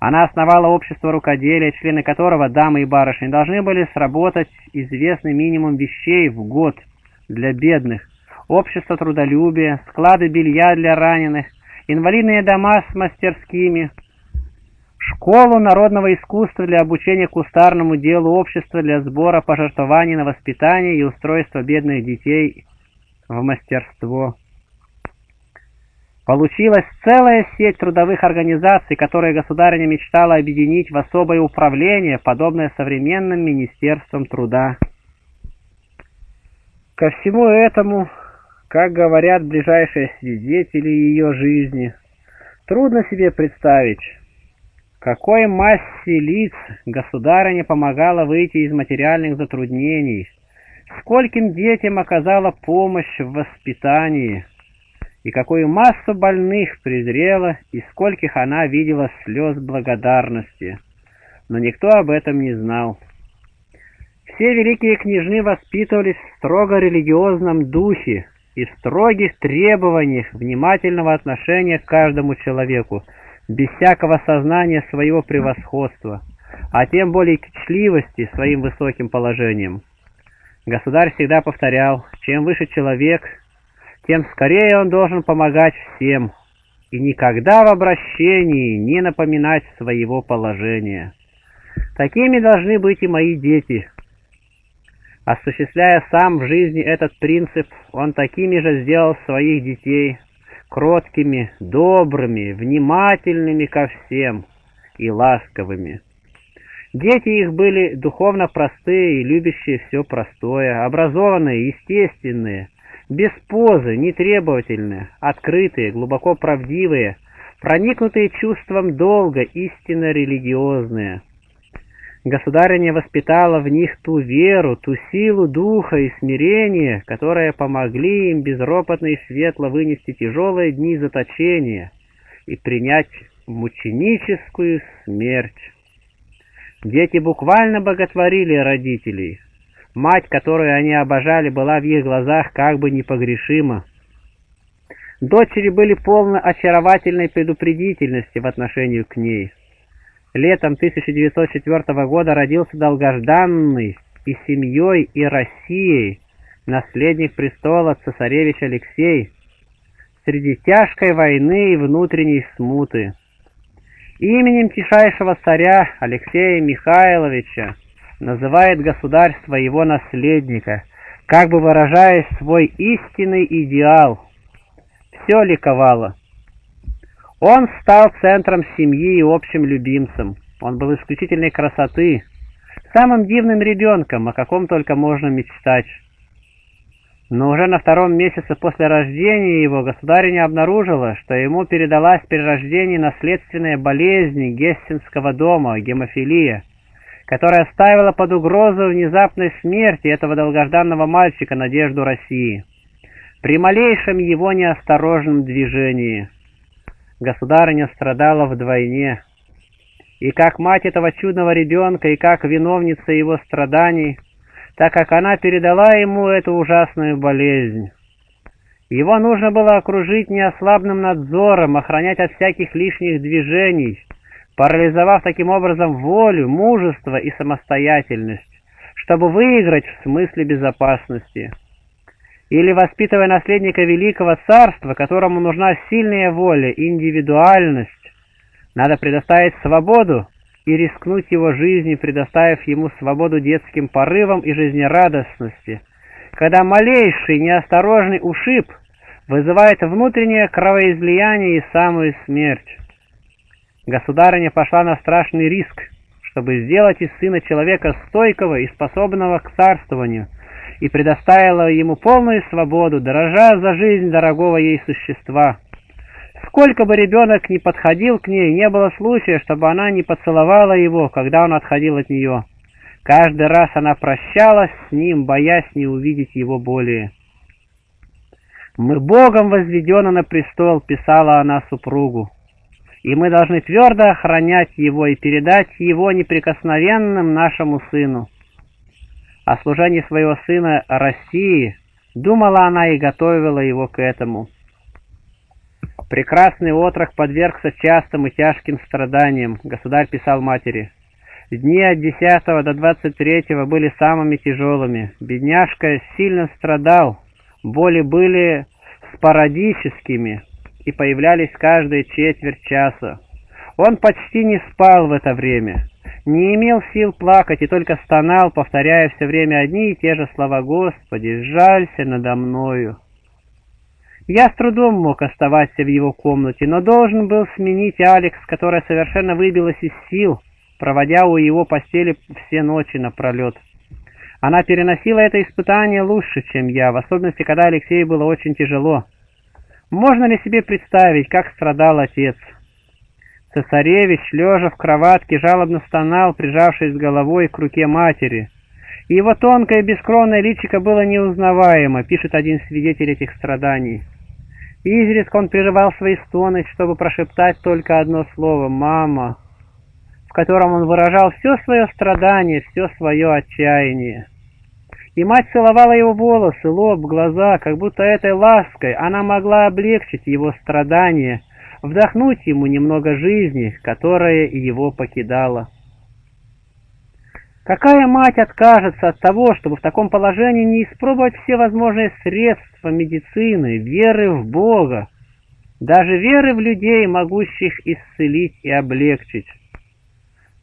Она основала общество рукоделия, члены которого, дамы и барышни, должны были сработать известный минимум вещей в год для бедных, общество трудолюбия, склады белья для раненых, инвалидные дома с мастерскими, школу народного искусства для обучения кустарному делу, общества для сбора пожертвований на воспитание и устройство бедных детей в мастерство. Получилась целая сеть трудовых организаций, которые государиня мечтала объединить в особое управление, подобное современным министерствам труда. Ко всему этому, как говорят ближайшие свидетели ее жизни, трудно себе представить, какой массе лиц государиня помогала выйти из материальных затруднений, скольким детям оказала помощь в воспитании, и какую массу больных презрела, и скольких она видела слез благодарности. Но никто об этом не знал. Все великие княжны воспитывались в строго религиозном духе и в строгих требованиях внимательного отношения к каждому человеку, без всякого сознания своего превосходства, а тем более кичливости своим высоким положением. Государь всегда повторял: чем выше человек, тем скорее он должен помогать всем и никогда в обращении не напоминать своего положения. Такими должны быть и мои дети. Осуществляя сам в жизни этот принцип, он такими же сделал своих детей, кроткими, добрыми, внимательными ко всем и ласковыми. Дети их были духовно простые и любящие все простое, образованные, естественные, без позы, нетребовательные, открытые, глубоко правдивые, проникнутые чувством долга, истинно религиозные. Государыня воспитала в них ту веру, ту силу духа и смирение, которые помогли им безропотно и светло вынести тяжелые дни заточения и принять мученическую смерть. Дети буквально боготворили родителей. Мать, которую они обожали, была в их глазах как бы непогрешима. Дочери были полны очаровательной предупредительности в отношении к ней. Летом тысяча девятьсот четвёртого года родился долгожданный и семьей, и Россией наследник престола цесаревич Алексей среди тяжкой войны и внутренней смуты. Именем тишайшего царя Алексея Михайловича называет государь своего наследника, как бы выражая свой истинный идеал. Все ликовало. Он стал центром семьи и общим любимцем. Он был исключительной красоты, самым дивным ребенком, о каком только можно мечтать. Но уже на втором месяце после рождения его государиня обнаружила, что ему передалась при рождении наследственная болезнь Гессенского дома, гемофилия, которая ставила под угрозу внезапной смерти этого долгожданного мальчика надежду России при малейшем его неосторожном движении. Государыня страдала вдвойне, и как мать этого чудного ребенка, и как виновница его страданий, так как она передала ему эту ужасную болезнь. Его нужно было окружить неослабным надзором, охранять от всяких лишних движений, парализовав таким образом волю, мужество и самостоятельность, чтобы выиграть в смысле безопасности. Или воспитывая наследника великого царства, которому нужна сильная воля, индивидуальность, надо предоставить свободу и рискнуть его жизнью, предоставив ему свободу детским порывам и жизнерадостности, когда малейший неосторожный ушиб вызывает внутреннее кровоизлияние и самую смерть. Государыня пошла на страшный риск, чтобы сделать из сына человека стойкого и способного к царствованию, и предоставила ему полную свободу, дорожа за жизнь дорогого ей существа. Сколько бы ребенок ни подходил к ней, не было случая, чтобы она не поцеловала его, когда он отходил от нее. Каждый раз она прощалась с ним, боясь не увидеть его более. «Мы Богом возведены на престол», — писала она супругу, «и мы должны твердо охранять его и передать его неприкосновенным нашему сыну». О служении своего сына России думала она и готовила его к этому. Прекрасный отрок подвергся частым и тяжким страданиям, государь писал матери. Дни от десятого до двадцать третьего были самыми тяжелыми. Бедняжка сильно страдал, боли были спорадическими и появлялись каждые четверть часа. Он почти не спал в это время, не имел сил плакать и только стонал, повторяя все время одни и те же слова: «Господи, жалься надо мною». Я с трудом мог оставаться в его комнате, но должен был сменить Алекс, которая совершенно выбилась из сил, проводя у его постели все ночи напролет. Она переносила это испытание лучше, чем я, в особенности, когда Алексею было очень тяжело. Можно ли себе представить, как страдал отец? Цесаревич, лежа в кроватке, жалобно стонал, прижавшись головой к руке матери. Его тонкое бескровное личико было неузнаваемо, пишет один свидетель этих страданий. Изредка он прерывал свои стоны, чтобы прошептать только одно слово «мама», в котором он выражал все свое страдание, все свое отчаяние. И мать целовала его волосы, лоб, глаза, как будто этой лаской она могла облегчить его страдания, вдохнуть ему немного жизни, которая его покидала. Какая мать откажется от того, чтобы в таком положении не испробовать все возможные средства медицины, веры в Бога, даже веры в людей, могущих исцелить и облегчить?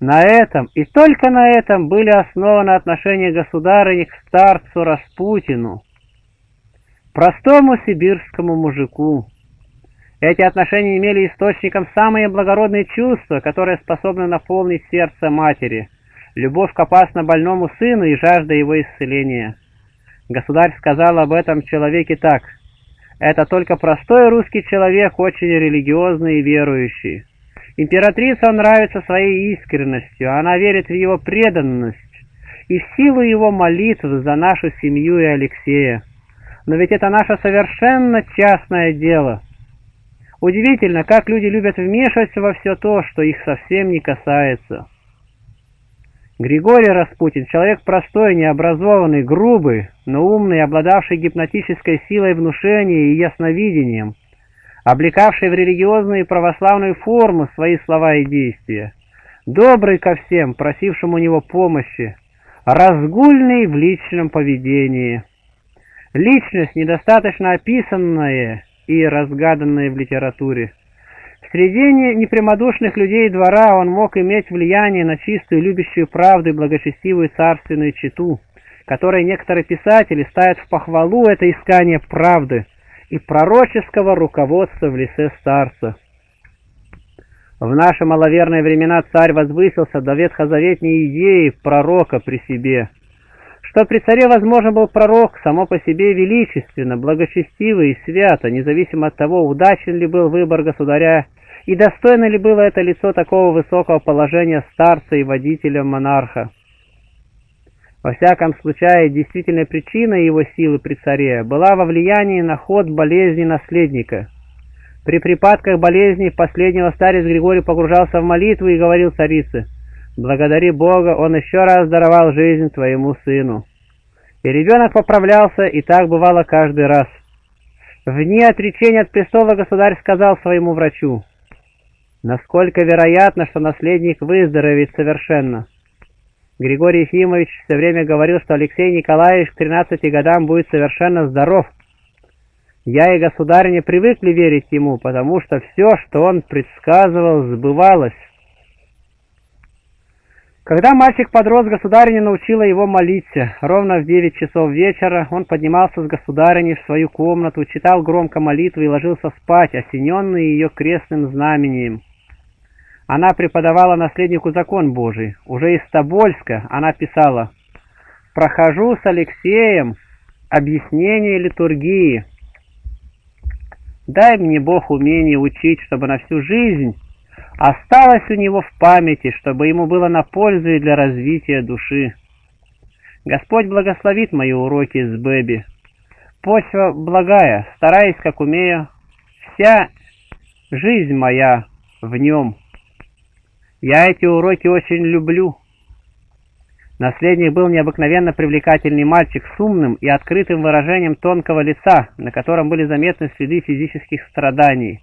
На этом, и только на этом, были основаны отношения государыни к старцу Распутину, простому сибирскому мужику, Эти отношения имели источником самые благородные чувства, которые способны наполнить сердце матери, любовь к опасно больному сыну и жажда его исцеления. Государь сказал об этом человеке так: «Это только простой русский человек, очень религиозный и верующий. Императрица нравится своей искренностью, она верит в его преданность и в силу его молитв за нашу семью и Алексея. Но ведь это наше совершенно частное дело. Удивительно, как люди любят вмешиваться во все то, что их совсем не касается». Григорий Распутин, человек простой, необразованный, грубый, но умный, обладавший гипнотической силой внушения и ясновидением, облекавший в религиозную и православную форму свои слова и действия, добрый ко всем, просившим у него помощи, разгульный в личном поведении. Личность, недостаточно описанная и разгаданная в литературе. Среди непрямодушных людей двора он мог иметь влияние на чистую, любящую правду и благочестивую царственную чету, которой некоторые писатели ставят в похвалу это искание правды и пророческого руководства в лице старца. В наши маловерные времена царь возвысился до ветхозаветней идеи пророка при себе. Что при царе возможен был пророк, само по себе величественно, благочестиво и свято, независимо от того, удачен ли был выбор государя и достойно ли было это лицо такого высокого положения старца и водителя монарха. Во всяком случае, действительной причиной его силы при царе была во влиянии на ход болезни наследника. При припадках болезни последнего старец Григорий погружался в молитву и говорил царице: «Благодари Бога, он еще раз даровал жизнь твоему сыну». И ребенок поправлялся, и так бывало каждый раз. В дни отречения от престола государь сказал своему врачу: «Насколько вероятно, что наследник выздоровеет совершенно?» Григорий Ефимович все время говорил, что Алексей Николаевич к тринадцати годам будет совершенно здоров. Я и государь не привыкли верить ему, потому что все, что он предсказывал, сбывалось. Когда мальчик подрос, государиня научила его молиться. Ровно в девять часов вечера он поднимался с государыней в свою комнату, читал громко молитвы и ложился спать, осененный ее крестным знамением. Она преподавала наследнику закон Божий. Уже из Тобольска она писала: «Прохожу с Алексеем объяснение литургии. Дай мне Бог умение учить, чтобы на всю жизнь осталось у него в памяти, чтобы ему было на пользу и для развития души. Господь благословит мои уроки с Бэби. Почва благая, стараясь, как умею, вся жизнь моя в нем. Я эти уроки очень люблю». Наследник был необыкновенно привлекательный мальчик с умным и открытым выражением тонкого лица, на котором были заметны следы физических страданий.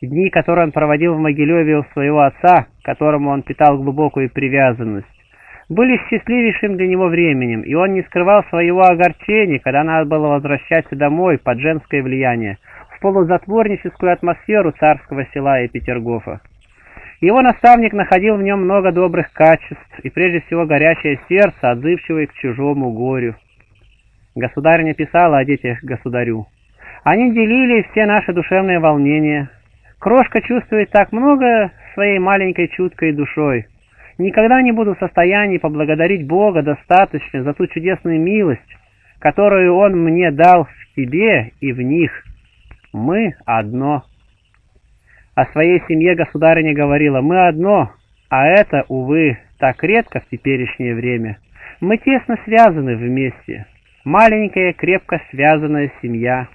Дни, которые он проводил в Могилеве у своего отца, к которому он питал глубокую привязанность, были счастливейшим для него временем, и он не скрывал своего огорчения, когда надо было возвращаться домой под женское влияние, в полузатворническую атмосферу царского села и Петергофа. Его наставник находил в нем много добрых качеств, и прежде всего горячее сердце, отзывчивое к чужому горю. Государыня писала о детях государю: «Они делили все наши душевные волнения. Крошка чувствует так много своей маленькой чуткой душой. Никогда не буду в состоянии поблагодарить Бога достаточно за ту чудесную милость, которую Он мне дал в тебе и в них. Мы одно». О своей семье государыня говорила: «Мы одно, а это, увы, так редко в теперешнее время. Мы тесно связаны вместе. Маленькая, крепко связанная семья».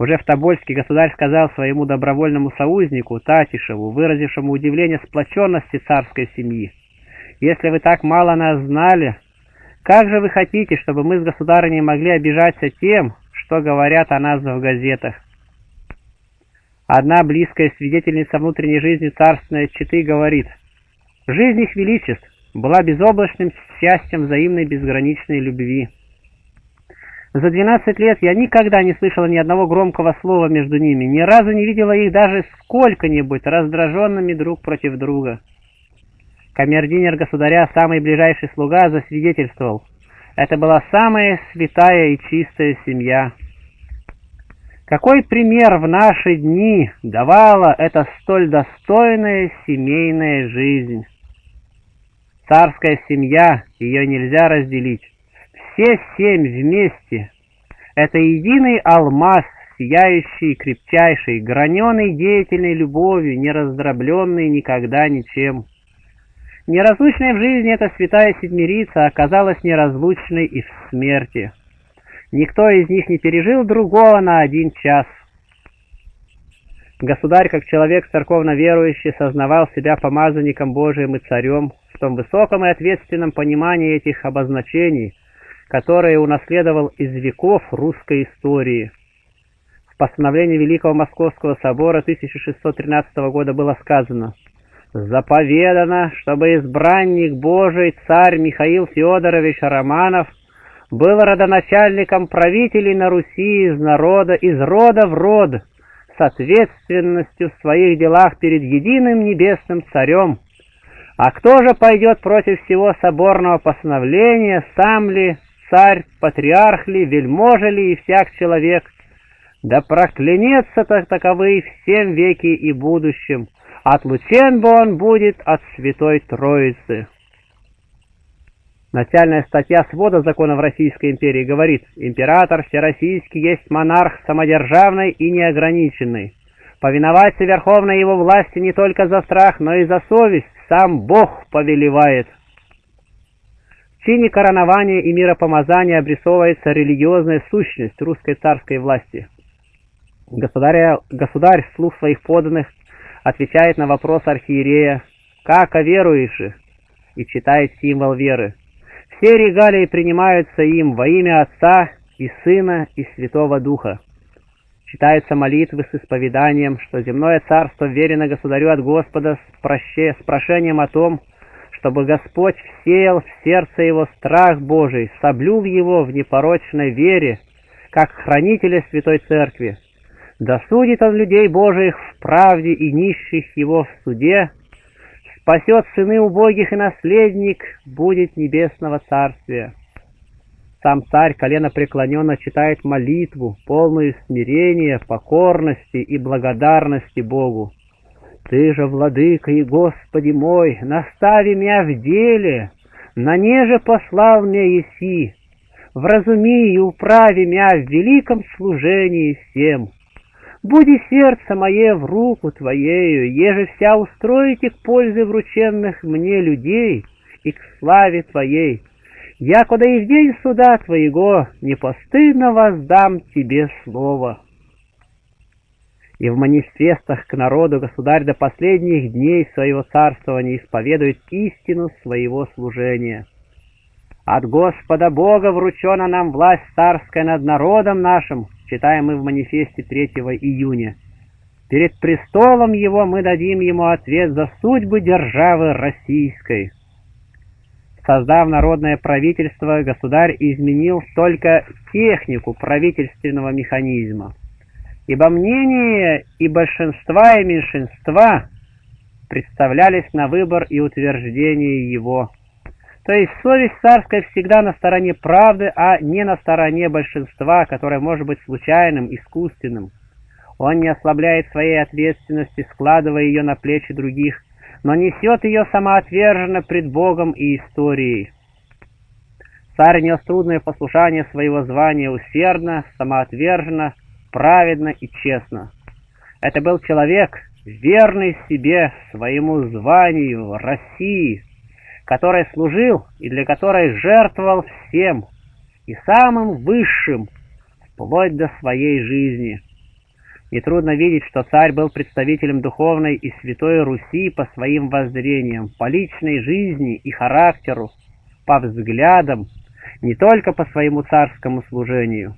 Уже в Тобольске государь сказал своему добровольному союзнику Татишеву, выразившему удивление сплоченности царской семьи: «Если вы так мало нас знали, как же вы хотите, чтобы мы с государыней могли обижаться тем, что говорят о нас в газетах?» Одна близкая свидетельница внутренней жизни царственной четы говорит: «Жизнь их величеств была безоблачным счастьем взаимной безграничной любви. За двенадцать лет я никогда не слышала ни одного громкого слова между ними, ни разу не видела их даже сколько-нибудь раздраженными друг против друга». Камердинер государя, самый ближайший слуга, засвидетельствовал: «Это была самая святая и чистая семья». Какой пример в наши дни давала эта столь достойная семейная жизнь? Царская семья, ее нельзя разделить. Все семь вместе. Это единый алмаз, сияющий, крепчайший, граненый деятельной любовью, не раздробленный никогда ничем. Неразлучной в жизни эта святая седмирица оказалась неразлучной и в смерти. Никто из них не пережил другого на один час. Государь, как человек церковно верующий, сознавал себя помазанником Божиим и царем в том высоком и ответственном понимании этих обозначений, которые унаследовал из веков русской истории. В постановлении Великого Московского собора тысяча шестьсот тринадцатого года было сказано: «Заповедано, чтобы избранник Божий царь Михаил Федорович Романов был родоначальником правителей на Руси из народа, из рода в род, с ответственностью в своих делах перед единым небесным царем. А кто же пойдет против всего соборного постановления, сам ли царь, патриарх ли, вельможа ли и всяк человек? Да проклянется так таковы в всем веке и будущем. Отлучен бы он будет от Святой Троицы». Начальная статья свода законов Российской империи говорит: «Император всероссийский есть монарх самодержавный и неограниченный. Повиноваться верховной его власти не только за страх, но и за совесть. Сам Бог повелевает». В чине коронования и миропомазания обрисовывается религиозная сущность русской царской власти. Государь, государь вслух своих подданных отвечает на вопрос архиерея «Как веруешь?» и читает символ веры. Все регалии принимаются им во имя Отца и Сына и Святого Духа. Читаются молитвы с исповеданием, что земное царство верено государю от Господа с, проще, с прошением о том, чтобы Господь всеял в сердце его страх Божий, соблюл его в непорочной вере, как хранителя Святой Церкви. Да судит он людей Божиих в правде и нищих его в суде, спасет сыны убогих и наследник будет небесного царствия. Сам царь коленопреклоненно читает молитву, полную смирения, покорности и благодарности Богу. «Ты же, Владыка и Господи мой, настави меня в деле, на неже послал меня еси, вразуми и управи меня в великом служении всем. Буди сердце мое в руку Твоею, еже вся устроите к пользе врученных мне людей и к славе Твоей. Я, куда и в день суда Твоего, непостыдно воздам Тебе слово». И в манифестах к народу государь до последних дней своего царствования исповедует истину своего служения. «От Господа Бога вручена нам власть царская над народом нашим», читаем мы в манифесте третьего июня. «Перед престолом его мы дадим ему ответ за судьбы державы российской». Создав народное правительство, государь изменил только технику правительственного механизма. Ибо мнения и большинства, и меньшинства представлялись на выбор и утверждение его. То есть совесть царская всегда на стороне правды, а не на стороне большинства, которое может быть случайным, искусственным. Он не ослабляет своей ответственности, складывая ее на плечи других, но несет ее самоотверженно пред Богом и историей. Царь нес трудное послушание своего звания усердно, самоотверженно, праведно и честно. Это был человек, верный себе, своему званию, России, который служил и для которой жертвовал всем, и самым высшим, вплоть до своей жизни. Нетрудно видеть, что царь был представителем духовной и святой Руси по своим воззрениям, по личной жизни и характеру, по взглядам, не только по своему царскому служению.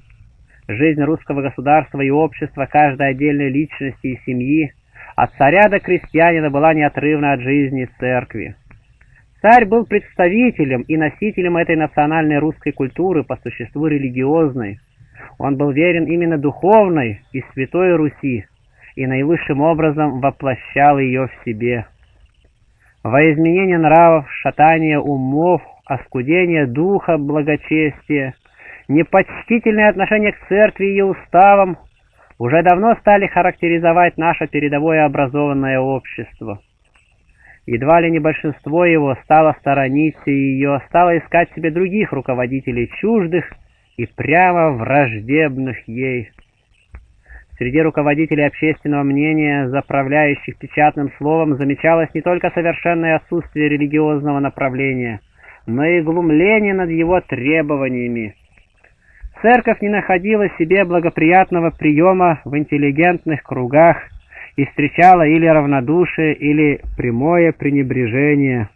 Жизнь русского государства и общества, каждой отдельной личности и семьи, от царя до крестьянина была неотрывна от жизни церкви. Царь был представителем и носителем этой национальной русской культуры, по существу религиозной. Он был верен именно духовной и святой Руси и наивысшим образом воплощал ее в себе. Во изменение нравов, шатание умов, оскудение духа, благочестие, непочтительное отношение к церкви и ее уставам уже давно стали характеризовать наше передовое образованное общество. Едва ли не большинство его стало сторониться ее, стало искать себе других руководителей, чуждых и прямо враждебных ей. Среди руководителей общественного мнения, заправляющих печатным словом, замечалось не только совершенное отсутствие религиозного направления, но и глумление над его требованиями. Церковь не находила себе благоприятного приема в интеллигентных кругах и встречала или равнодушие, или прямое пренебрежение.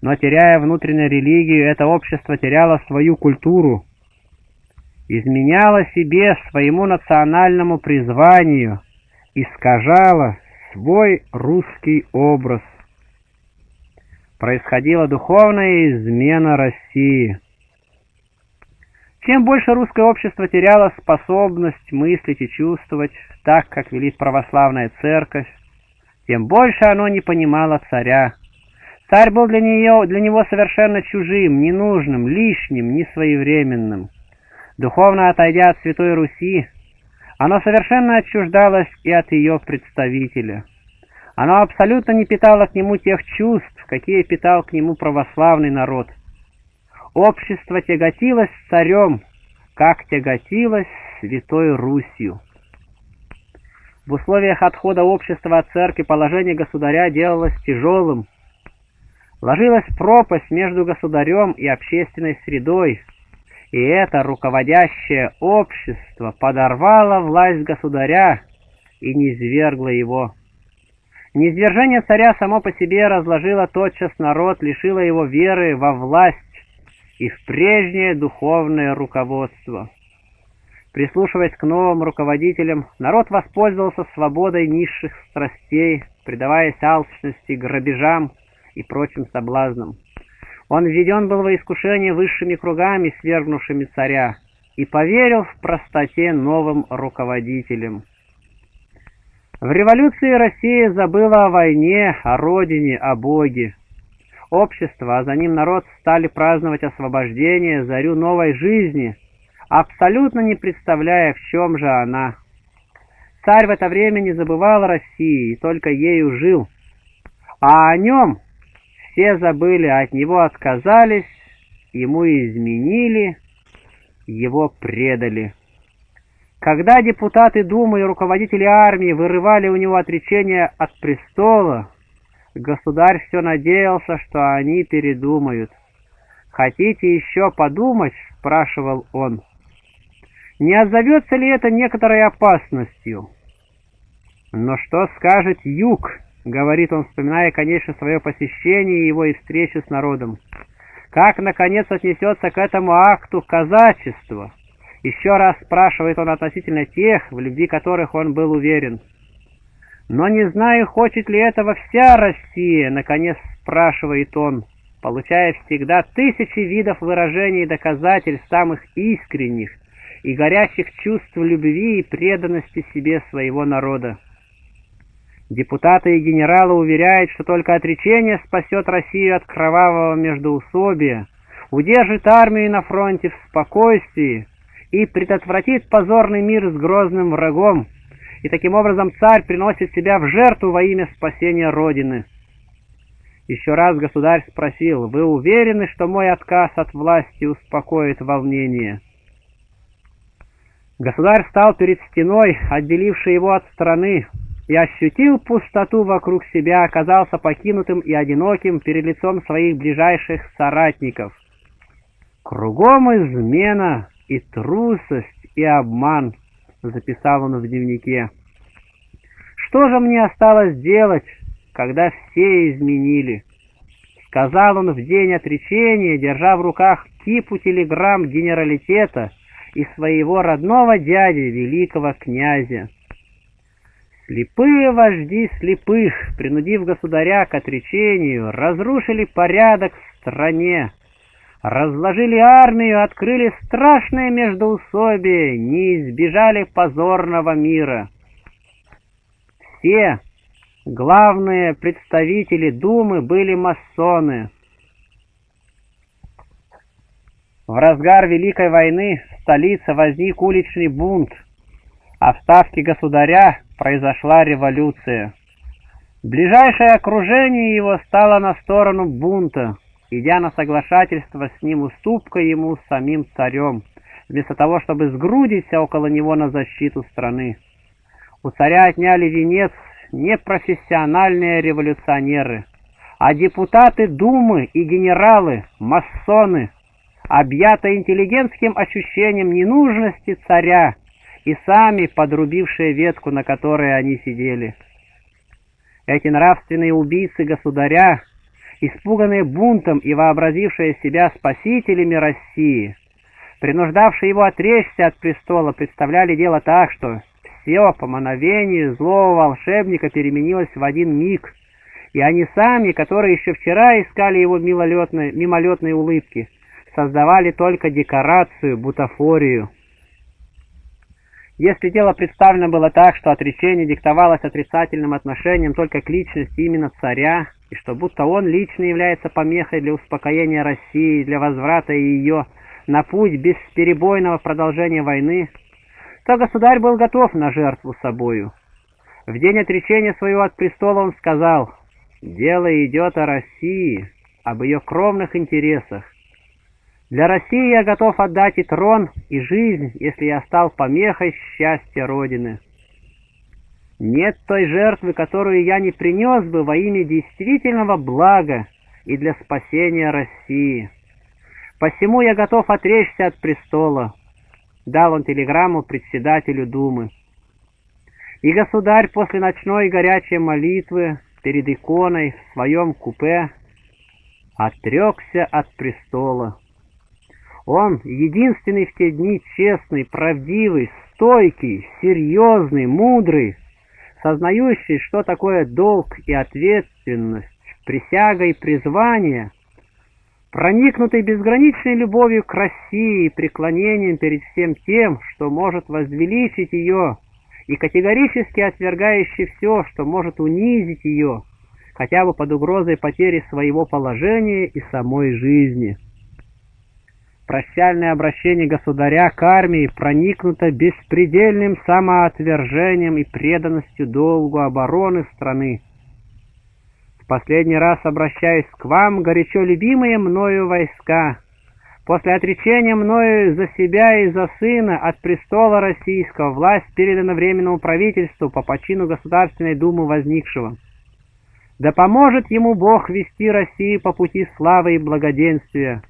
Но, теряя внутреннюю религию, это общество теряло свою культуру, изменяло себе своему национальному призванию, искажало свой русский образ. Происходила духовная измена России. Чем больше русское общество теряло способность мыслить и чувствовать так, как велит православная церковь, тем больше оно не понимало царя. Царь был для нее, для него совершенно чужим, ненужным, лишним, несвоевременным. Духовно отойдя от Святой Руси, оно совершенно отчуждалось и от ее представителя. Оно абсолютно не питало к нему тех чувств, какие питал к нему православный народ. Общество тяготилось царем, как тяготилось Святой Русью. В условиях отхода общества от церкви положение государя делалось тяжелым. Ложилась пропасть между государем и общественной средой, и это руководящее общество подорвало власть государя и низвергло его. Низвержение царя само по себе разложило тотчас народ, лишило его веры во власть и в прежнее духовное руководство. Прислушиваясь к новым руководителям, народ воспользовался свободой низших страстей, предаваясь алчности, грабежам и прочим соблазнам. Он введен был во искушение высшими кругами, свергнувшими царя, и поверил в простоте новым руководителям. В революции Россия забыла о войне, о родине, о Боге. Общество, а за ним народ, стали праздновать освобождение, зарю новой жизни, абсолютно не представляя, в чем же она. Царь в это время не забывал России и только ею жил, а о нем все забыли, от него отказались, ему изменили, его предали. Когда депутаты Думы и руководители армии вырывали у него отречение от престола, государь все надеялся, что они передумают. «Хотите еще подумать?» – спрашивал он. «Не отзовется ли это некоторой опасностью?» «Но что скажет Юг?» – говорит он, вспоминая, конечно, свое посещение и его и встречу с народом. «Как, наконец, отнесется к этому акту казачества?» Еще раз спрашивает он относительно тех, в любви которых он был уверен. «Но не знаю, хочет ли этого вся Россия», — наконец спрашивает он, получая всегда тысячи видов выражений и доказательств самых искренних и горячих чувств любви и преданности себе своего народа. Депутаты и генералы уверяют, что только отречение спасет Россию от кровавого междоусобия, удержит армию на фронте в спокойствии и предотвратит позорный мир с грозным врагом. И таким образом царь приносит себя в жертву во имя спасения Родины. Еще раз государь спросил: «Вы уверены, что мой отказ от власти успокоит волнение?» Государь стал перед стеной, отделившей его от страны, и ощутил пустоту вокруг себя, оказался покинутым и одиноким перед лицом своих ближайших соратников. «Кругом измена и трусость и обман», — записал он в дневнике. «Что же мне осталось делать, когда все изменили?» — сказал он в день отречения, держа в руках кипу телеграмм генералитета и своего родного дяди, великого князя. Слепые вожди слепых, принудив государя к отречению, разрушили порядок в стране, разложили армию, открыли страшное междоусобие, не избежали позорного мира. Все главные представители Думы были масоны. В разгар Великой войны в столице возник уличный бунт. а в ставке государя произошла революция. Ближайшее окружение его стало на сторону бунта, идя на соглашательство с ним уступка ему самим царем, вместо того, чтобы сгрудиться около него на защиту страны. У царя отняли венец не профессиональные революционеры, а депутаты Думы и генералы, масоны, объятые интеллигентским ощущением ненужности царя и сами подрубившие ветку, на которой они сидели. Эти нравственные убийцы государя, испуганные бунтом и вообразившие себя спасителями России, принуждавшие его отречься от престола, представляли дело так, что все по мановению злого волшебника переменилось в один миг, и они сами, которые еще вчера искали его мимолетные, мимолетные улыбки, создавали только декорацию, бутафорию. Если дело представлено было так, что отречение диктовалось отрицательным отношением только к личности именно царя, и что будто он лично является помехой для успокоения России, для возврата ее на путь бесперебойного продолжения войны, то государь был готов на жертву собою. В день отречения своего от престола он сказал: «Дело идет о России, об ее кровных интересах. Для России я готов отдать и трон, и жизнь, если я стал помехой счастья Родины. Нет той жертвы, которую я не принес бы во имя действительного блага и для спасения России. Посему я готов отречься от престола», — дал он телеграмму председателю Думы. И государь после ночной горячей молитвы перед иконой в своем купе отрекся от престола. Он, единственный в те дни честный, правдивый, стойкий, серьезный, мудрый, сознающий, что такое долг и ответственность, присяга и призвание, проникнутый безграничной любовью к России и преклонением перед всем тем, что может возвеличить ее, и категорически отвергающий все, что может унизить ее, хотя бы под угрозой потери своего положения и самой жизни. Прощальное обращение государя к армии проникнуто беспредельным самоотвержением и преданностью долгу обороны страны. В последний раз обращаюсь к вам, горячо любимые мною войска, после отречения мною за себя и за сына от престола российского власть передана Временному правительству по почину Государственной Думы возникшего. Да поможет ему Бог вести Россию по пути славы и благоденствия.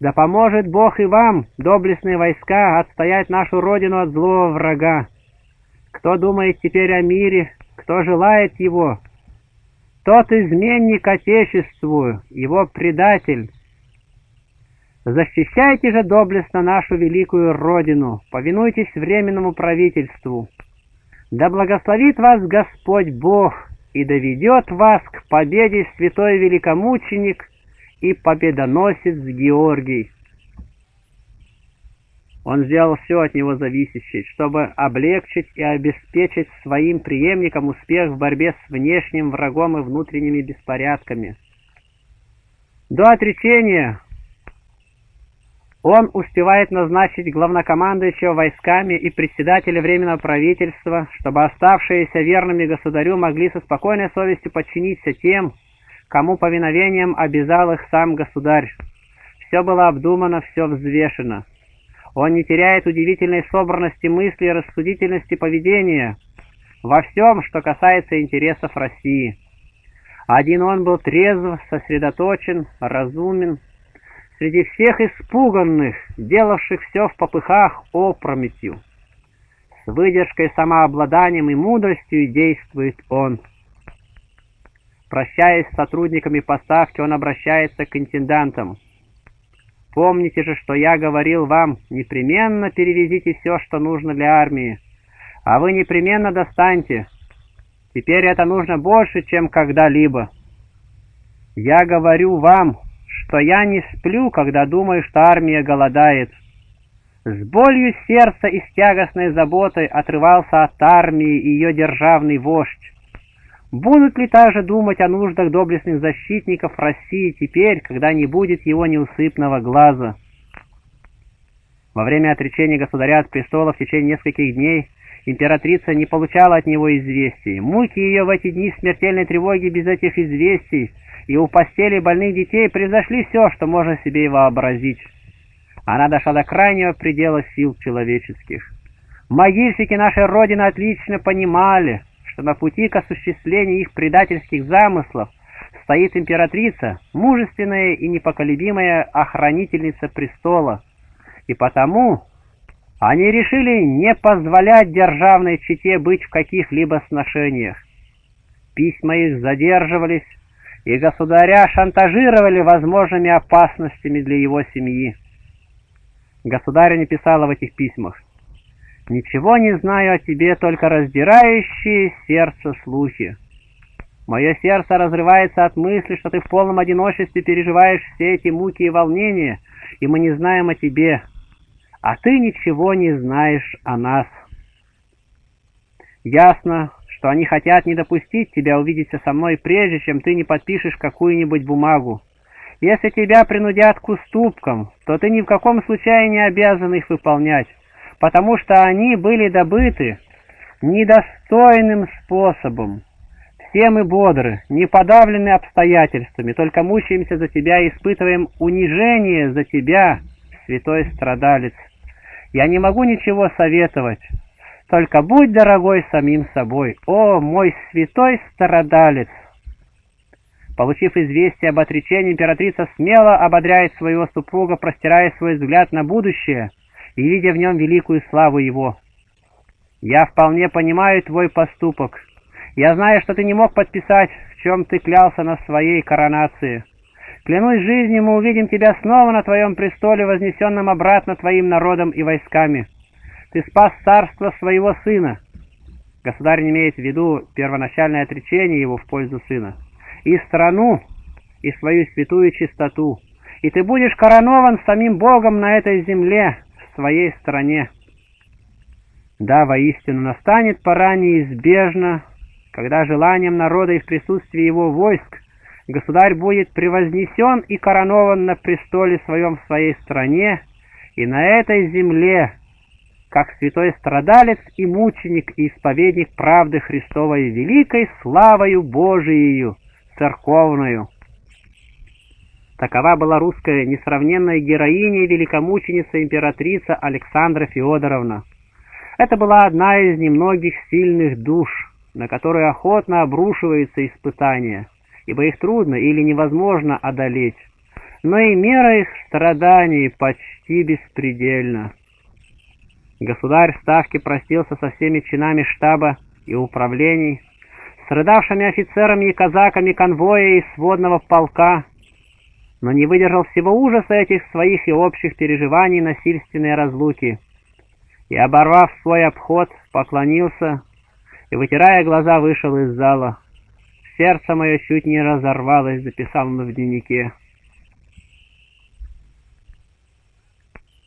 Да поможет Бог и вам, доблестные войска, отстоять нашу Родину от злого врага. Кто думает теперь о мире, кто желает его, тот изменник Отечеству, его предатель. Защищайте же доблестно нашу великую Родину, повинуйтесь Временному правительству. Да благословит вас Господь Бог и доведет вас к победе святой великомученик и победоносец Георгий. Он сделал все от него зависящее, чтобы облегчить и обеспечить своим преемникам успех в борьбе с внешним врагом и внутренними беспорядками. До отречения он успевает назначить главнокомандующего войсками и председателя Временного правительства, чтобы оставшиеся верными государю могли со спокойной совестью подчиниться тем, кому повиновением обязал их сам государь. Все было обдумано, все взвешено. Он не теряет удивительной собранности мысли и рассудительности поведения во всем, что касается интересов России. Один он был трезв, сосредоточен, разумен. Среди всех испуганных, делавших все в попыхах опрометью, с выдержкой, самообладанием и мудростью действует он. Прощаясь с сотрудниками поставки, он обращается к интендантам. «Помните же, что я говорил вам, непременно перевезите все, что нужно для армии, а вы непременно достаньте. Теперь это нужно больше, чем когда-либо. Я говорю вам, что я не сплю, когда думаю, что армия голодает». С болью сердца и с тягостной заботой отрывался от армии ее державный вождь. Будут ли также думать о нуждах доблестных защитников России теперь, когда не будет его неусыпного глаза? Во время отречения государя от престола в течение нескольких дней Императрица не получала от него известий. Муки ее в эти дни смертельной тревоги без этих известий и у постели больных детей превзошли все, что можно себе и вообразить. Она дошла до крайнего предела сил человеческих. Могильщики нашей Родины отлично понимали, что на пути к осуществлению их предательских замыслов стоит императрица, мужественная и непоколебимая охранительница престола, и потому они решили не позволять державной чете быть в каких-либо сношениях. Письма их задерживались, и государя шантажировали возможными опасностями для его семьи. Государь не писала в этих письмах: «Ничего не знаю о тебе, только раздирающие сердце слухи. Мое сердце разрывается от мысли, что ты в полном одиночестве переживаешь все эти муки и волнения, и мы не знаем о тебе, а ты ничего не знаешь о нас». Ясно, что они хотят не допустить тебя увидеться со мной, прежде чем ты не подпишешь какую-нибудь бумагу. Если тебя принудят к уступкам, то ты ни в каком случае не обязан их выполнять, потому что они были добыты недостойным способом. Все мы бодры, не подавлены обстоятельствами, только мучаемся за тебя и испытываем унижение за тебя, святой страдалец. Я не могу ничего советовать, только будь дорогой самим собой, о мой святой страдалец». Получив известие об отречении, императрица смело ободряет своего супруга, простирая свой взгляд на будущее и видя в нем великую славу его. «Я вполне понимаю твой поступок. Я знаю, что ты не мог подписать, в чем ты клялся на своей коронации. Клянусь жизнью, мы увидим тебя снова на твоем престоле, вознесенном обратно твоим народом и войсками. Ты спас царство своего сына». Государь имеет в виду первоначальное отречение его в пользу сына. «И страну, и свою святую чистоту. И ты будешь коронован самим Богом на этой земле, в своей стране». Да, воистину, настанет пора неизбежно, когда желанием народа и в присутствии его войск государь будет превознесен и коронован на престоле своем в своей стране и на этой земле, как святой страдалец и мученик и исповедник правды Христовой великой славою Божией церковную. Такова была русская несравненная героиня и великомученица императрица Александра Феодоровна. Это была одна из немногих сильных душ, на которые охотно обрушиваются испытания, ибо их трудно или невозможно одолеть, но и мера их страданий почти беспредельна. Государь в Ставке простился со всеми чинами штаба и управлений, с рыдавшими офицерами и казаками конвоя и сводного полка, но не выдержал всего ужаса этих своих и общих переживаний насильственной разлуки, и, оборвав свой обход, поклонился и, вытирая глаза, вышел из зала. «Сердце мое чуть не разорвалось», — записал он в дневнике.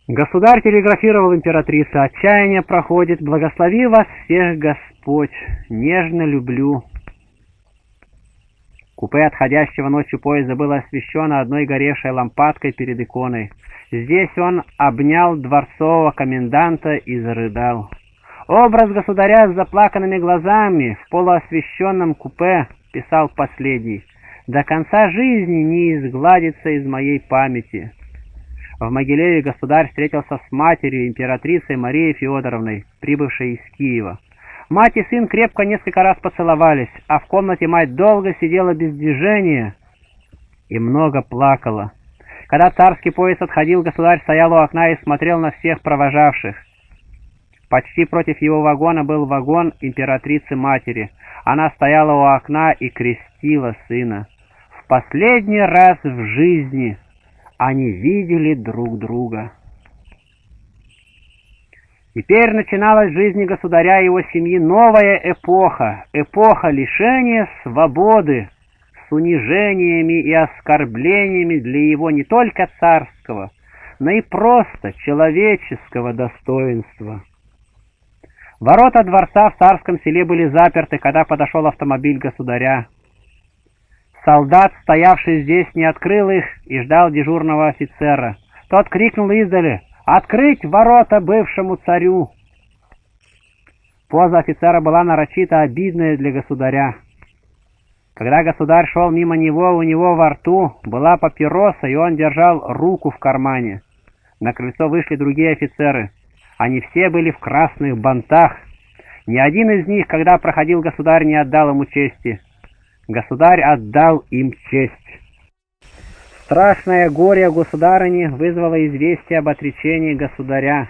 Государь телеграфировал императрице: «Отчаяние проходит, благослови вас всех Господь, нежно люблю». Купе отходящего ночью поезда было освещено одной горевшей лампадкой перед иконой. Здесь он обнял дворцового коменданта и зарыдал. «Образ государя с заплаканными глазами в полуосвещенном купе», — писал последний, — «до конца жизни не изгладится из моей памяти». В Могилеве государь встретился с матерью, императрицей Марией Феодоровной, прибывшей из Киева. Мать и сын крепко несколько раз поцеловались, а в комнате мать долго сидела без движения и много плакала. Когда царский поезд отходил, государь стоял у окна и смотрел на всех провожавших. Почти против его вагона был вагон императрицы-матери. Она стояла у окна и крестила сына. В последний раз в жизни они видели друг друга. Теперь начиналась в жизни государя и его семьи новая эпоха, эпоха лишения свободы с унижениями и оскорблениями для его не только царского, но и просто человеческого достоинства. Ворота дворца в Царском Селе были заперты, когда подошел автомобиль государя. Солдат, стоявший здесь, не открыл их и ждал дежурного офицера. Тот крикнул издали: «Открыть ворота бывшему царю!» Поза офицера была нарочито обидная для государя. Когда государь шел мимо него, у него во рту была папироса, и он держал руку в кармане. На крыльцо вышли другие офицеры. Они все были в красных бантах. Ни один из них, когда проходил государь, не отдал ему чести. Государь отдал им честь. Страшное горе государыни вызвало известие об отречении государя.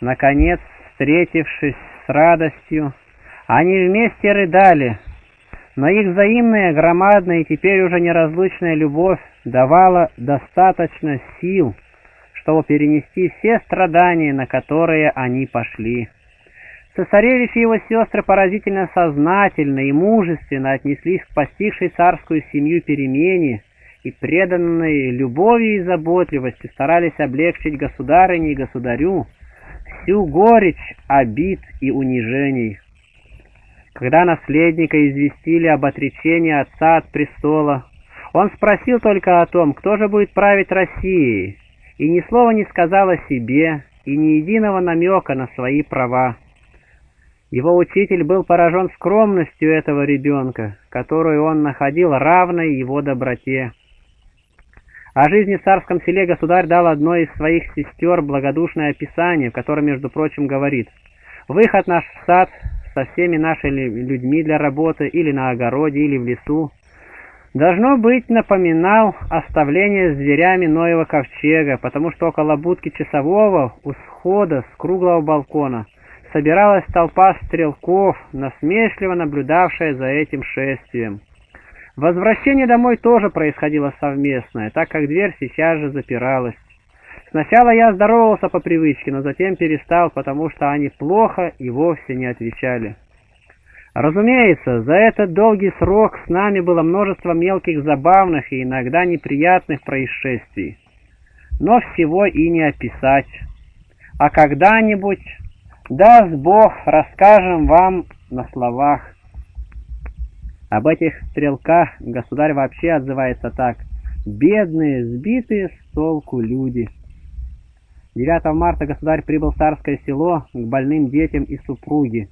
Наконец, встретившись с радостью, они вместе рыдали, но их взаимная, громадная и теперь уже неразлучная любовь давала достаточно сил, чтобы перенести все страдания, на которые они пошли. Цесаревич и его сестры поразительно сознательно и мужественно отнеслись к постигшей царскую семью перемене и, преданные любовью и заботливостью, старались облегчить государыне и государю всю горечь обид и унижений. Когда наследника известили об отречении отца от престола, он спросил только о том, кто же будет править Россией, и ни слова не сказал о себе и ни единого намека на свои права. Его учитель был поражен скромностью этого ребенка, которую он находил равной его доброте. О жизни в царском селе государь дал одной из своих сестер благодушное описание, в котором, между прочим, говорит: «Выход наш в сад со всеми нашими людьми для работы или на огороде, или в лесу, должно быть, напоминал оставление с зверями Ноева ковчега, потому что около будки часового у схода с круглого балкона собиралась толпа стрелков, насмешливо наблюдавшая за этим шествием. Возвращение домой тоже происходило совместное, так как дверь сейчас же запиралась. Сначала я здоровался по привычке, но затем перестал, потому что они плохо и вовсе не отвечали. Разумеется, за этот долгий срок с нами было множество мелких забавных и иногда неприятных происшествий, но всего и не описать. А когда-нибудь, даст Бог, расскажем вам на словах». Об этих стрелках государь вообще отзывается так: «Бедные, сбитые с толку люди». девятого марта государь прибыл в царское село к больным детям и супруге,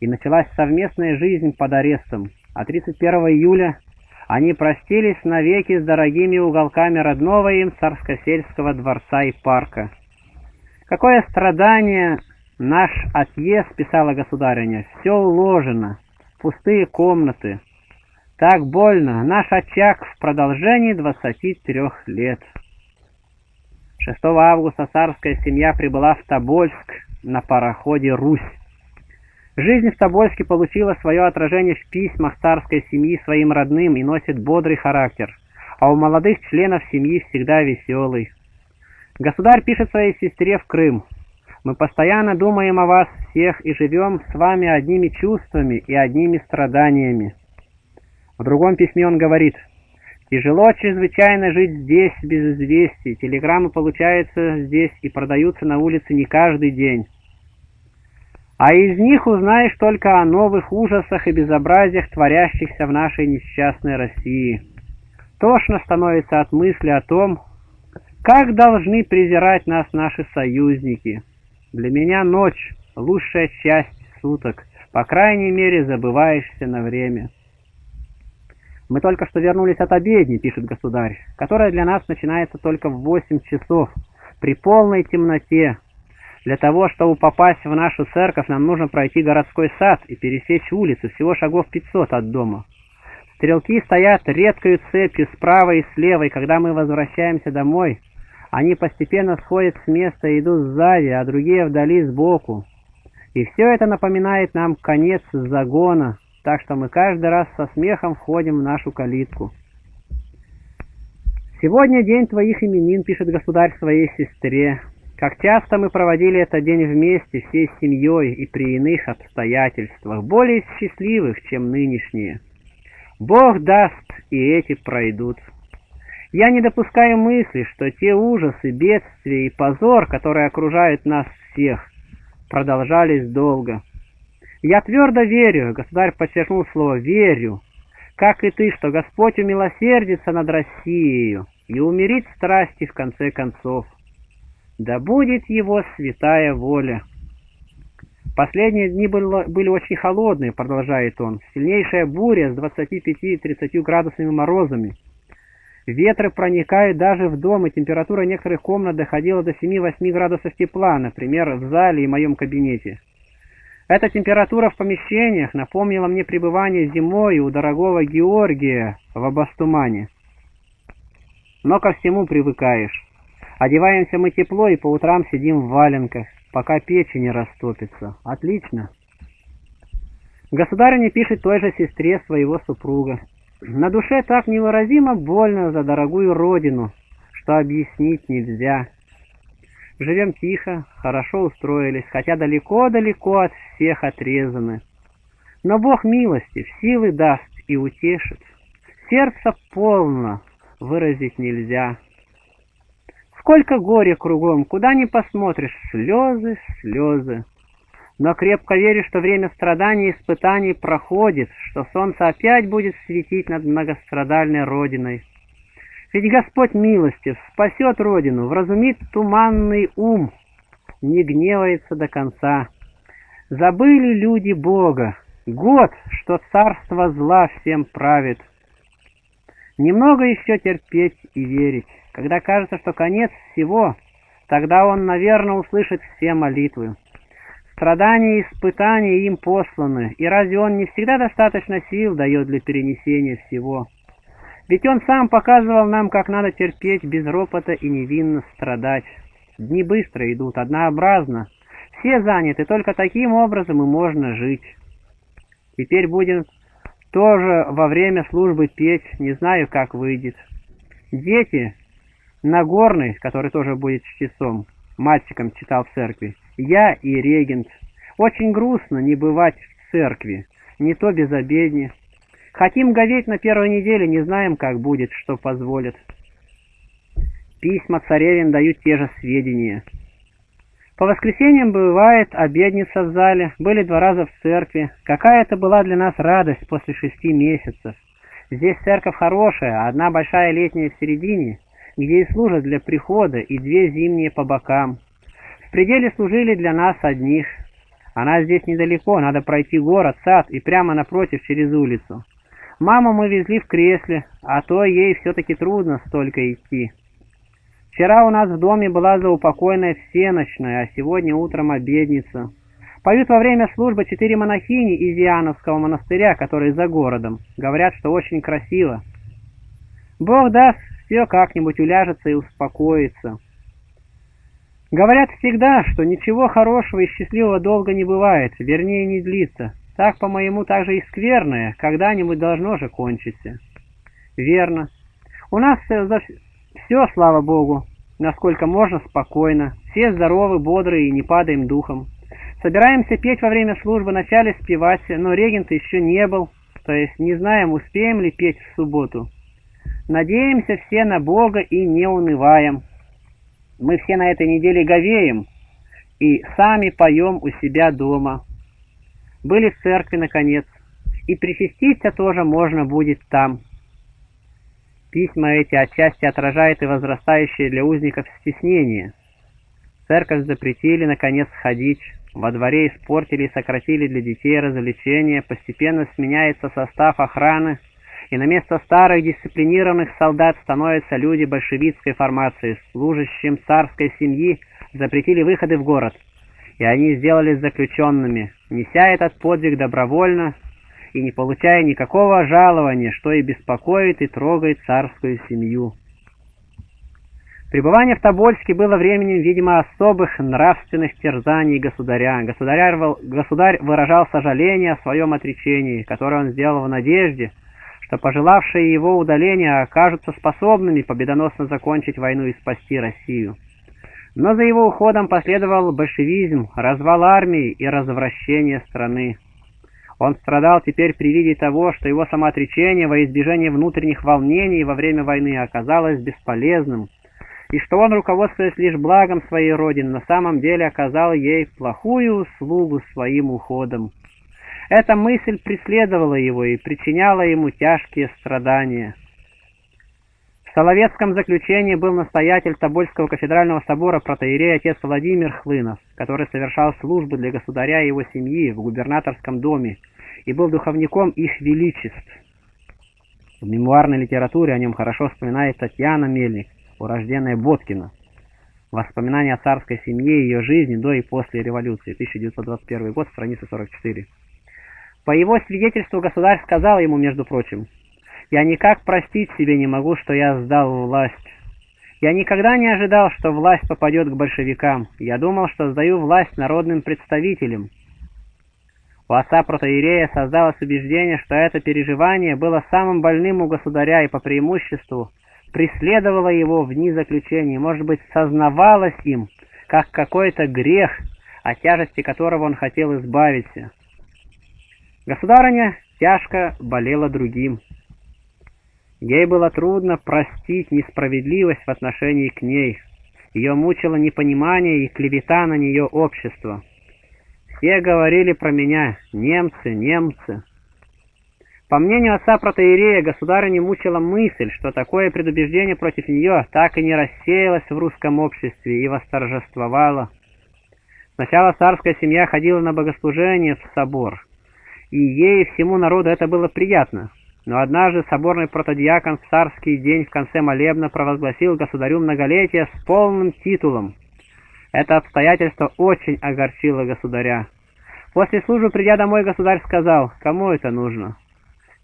и началась совместная жизнь под арестом, а тридцать первого июля они простились навеки с дорогими уголками родного им царско-сельского дворца и парка. «Какое страдание наш отъезд, — писала государыня, — все уложено, пустые комнаты. Так больно, наш очаг в продолжении двадцати трёх лет. шестого августа царская семья прибыла в Тобольск на пароходе «Русь». Жизнь в Тобольске получила свое отражение в письмах царской семьи своим родным и носит бодрый характер, а у молодых членов семьи всегда веселый. Государь пишет своей сестре в Крым: «Мы постоянно думаем о вас всех и живем с вами одними чувствами и одними страданиями». В другом письме он говорит: «Тяжело чрезвычайно жить здесь без известий. Телеграммы получаются здесь и продаются на улице не каждый день. А из них узнаешь только о новых ужасах и безобразиях, творящихся в нашей несчастной России. Тошно становится от мысли о том, как должны презирать нас наши союзники. Для меня ночь – лучшая часть суток, по крайней мере, забываешься на время». «Мы только что вернулись от обедни, — пишет государь, — которая для нас начинается только в восемь часов, при полной темноте. Для того, чтобы попасть в нашу церковь, нам нужно пройти городской сад и пересечь улицу, всего шагов пятьсот от дома. Стрелки стоят редкою цепью справа и слева, и когда мы возвращаемся домой, они постепенно сходят с места и идут сзади, а другие вдали сбоку. И все это напоминает нам конец загона, так что мы каждый раз со смехом входим в нашу калитку. Сегодня день твоих именин, — пишет государь своей сестре. Как часто мы проводили этот день вместе, всей семьей и при иных обстоятельствах, более счастливых, чем нынешние. Бог даст, и эти пройдут. Я не допускаю мысли, что те ужасы, бедствия и позор, которые окружают нас всех, продолжались долго. Я твердо верю, — государь подчеркнул слово «верю», — как и ты, что Господь умилосердится над Россией и умерит страсти в конце концов. Да будет его святая воля». Последние дни были очень холодные, продолжает он. Сильнейшая буря с двадцатью пятью тридцатью градусными морозами. Ветры проникают даже в дом, и температура некоторых комнат доходила до семи-восьми градусов тепла, например, в зале и моем кабинете. Эта температура в помещениях напомнила мне пребывание зимой у дорогого Георгия в Абастумане. Но ко всему привыкаешь. Одеваемся мы тепло и по утрам сидим в валенках, пока печи не растопится. Отлично. Государыня пишет той же сестре своего супруга. На душе так невыразимо больно за дорогую родину, что объяснить нельзя. Живем тихо, хорошо устроились, хотя далеко-далеко от всех отрезаны. Но Бог милости, силы даст и утешит. Сердце полно, выразить нельзя. Сколько горя кругом, куда ни посмотришь, слезы, слезы. Но крепко верю, что время страданий и испытаний проходит, что солнце опять будет светить над многострадальной родиной. Ведь Господь милостив, спасет родину, вразумит туманный ум, не гневается до конца. Забыли люди Бога, год, что царство зла всем правит. Немного еще терпеть и верить. Когда кажется, что конец всего, тогда он, наверное, услышит все молитвы. Страдания и испытания им посланы, и разве он не всегда достаточно сил дает для перенесения всего? Ведь он сам показывал нам, как надо терпеть без ропота и невинно страдать. Дни быстро идут, однообразно, все заняты, только таким образом и можно жить. Теперь будем тоже во время службы петь, не знаю, как выйдет. Дети... Нагорный, который тоже будет чтецом, мальчиком читал в церкви. Я и регент. Очень грустно не бывать в церкви, не то безобедни. Хотим говеть на первой неделе, не знаем, как будет, что позволит. Письма царевин дают те же сведения. По воскресеньям бывает обедница в зале, были два раза в церкви. Какая это была для нас радость после шести месяцев. Здесь церковь хорошая, а одна большая летняя в середине, где и служат для прихода, и две зимние по бокам. В пределе служили для нас одних. Она здесь недалеко, надо пройти город, сад и прямо напротив через улицу. Маму мы везли в кресле, а то ей все-таки трудно столько идти. Вчера у нас в доме была заупокойная всеночная, а сегодня утром обедница. Поют во время службы четыре монахини из Иоанновского монастыря, которые за городом. Говорят, что очень красиво. Бог даст, все как-нибудь уляжется и успокоится. Говорят всегда, что ничего хорошего и счастливого долго не бывает, вернее не длится. Так, по-моему, также и скверное, когда-нибудь должно же кончиться. Верно. У нас все, слава Богу, насколько можно спокойно. Все здоровы, бодрые и не падаем духом. Собираемся петь во время службы, начали спевать, но регент еще не был. То есть не знаем, успеем ли петь в субботу. Надеемся все на Бога и не унываем. Мы все на этой неделе говеем и сами поем у себя дома. Были в церкви, наконец, и причаститься тоже можно будет там. Письма эти отчасти отражают и возрастающее для узников стеснение. Церковь запретили, наконец, ходить. Во дворе испортили и сократили для детей развлечения. Постепенно сменяется состав охраны. И на место старых дисциплинированных солдат становятся люди большевистской формации. Служащим царской семьи запретили выходы в город, и они сделались заключенными, неся этот подвиг добровольно и не получая никакого жалования, что и беспокоит и трогает царскую семью. Пребывание в Тобольске было временем, видимо, особых нравственных терзаний государя. Государь, государь выражал сожаление о своем отречении, которое он сделал в надежде, что пожелавшие его удаления окажутся способными победоносно закончить войну и спасти Россию. Но за его уходом последовал большевизм, развал армии и развращение страны. Он страдал теперь при виде того, что его самоотречение во избежание внутренних волнений во время войны оказалось бесполезным, и что он, руководствуясь лишь благом своей родины, на самом деле оказал ей плохую услугу своим уходом. Эта мысль преследовала его и причиняла ему тяжкие страдания. В Соловецком заключении был настоятель Тобольского кафедрального собора протоиерей отец Владимир Хлынов, который совершал службы для государя и его семьи в губернаторском доме и был духовником их величеств. В мемуарной литературе о нем хорошо вспоминает Татьяна Мельник, урожденная Боткина. Воспоминания о царской семье и ее жизни до и после революции, тысяча девятьсот двадцать первый год, страница сорок четыре. По его свидетельству государь сказал ему, между прочим: «Я никак простить себе не могу, что я сдал власть. Я никогда не ожидал, что власть попадет к большевикам. Я думал, что сдаю власть народным представителям». У отца протоиерея создалось убеждение, что это переживание было самым больным у государя и по преимуществу преследовало его в дни заключения, может быть, сознавалось им, как какой-то грех, о тяжести которого он хотел избавиться. Государыня тяжко болела другим. Ей было трудно простить несправедливость в отношении к ней. Ее мучило непонимание и клевета на нее общества. «Все говорили про меня: немцы, немцы». По мнению отца протоиерея, государыня мучила мысль, что такое предубеждение против нее так и не рассеялось в русском обществе и восторжествовало. Сначала царская семья ходила на богослужение в собор, и ей и всему народу это было приятно. Но однажды соборный протодиакон в царский день в конце молебна провозгласил государю многолетие с полным титулом. Это обстоятельство очень огорчило государя. После службы, придя домой, государь сказал: «Кому это нужно?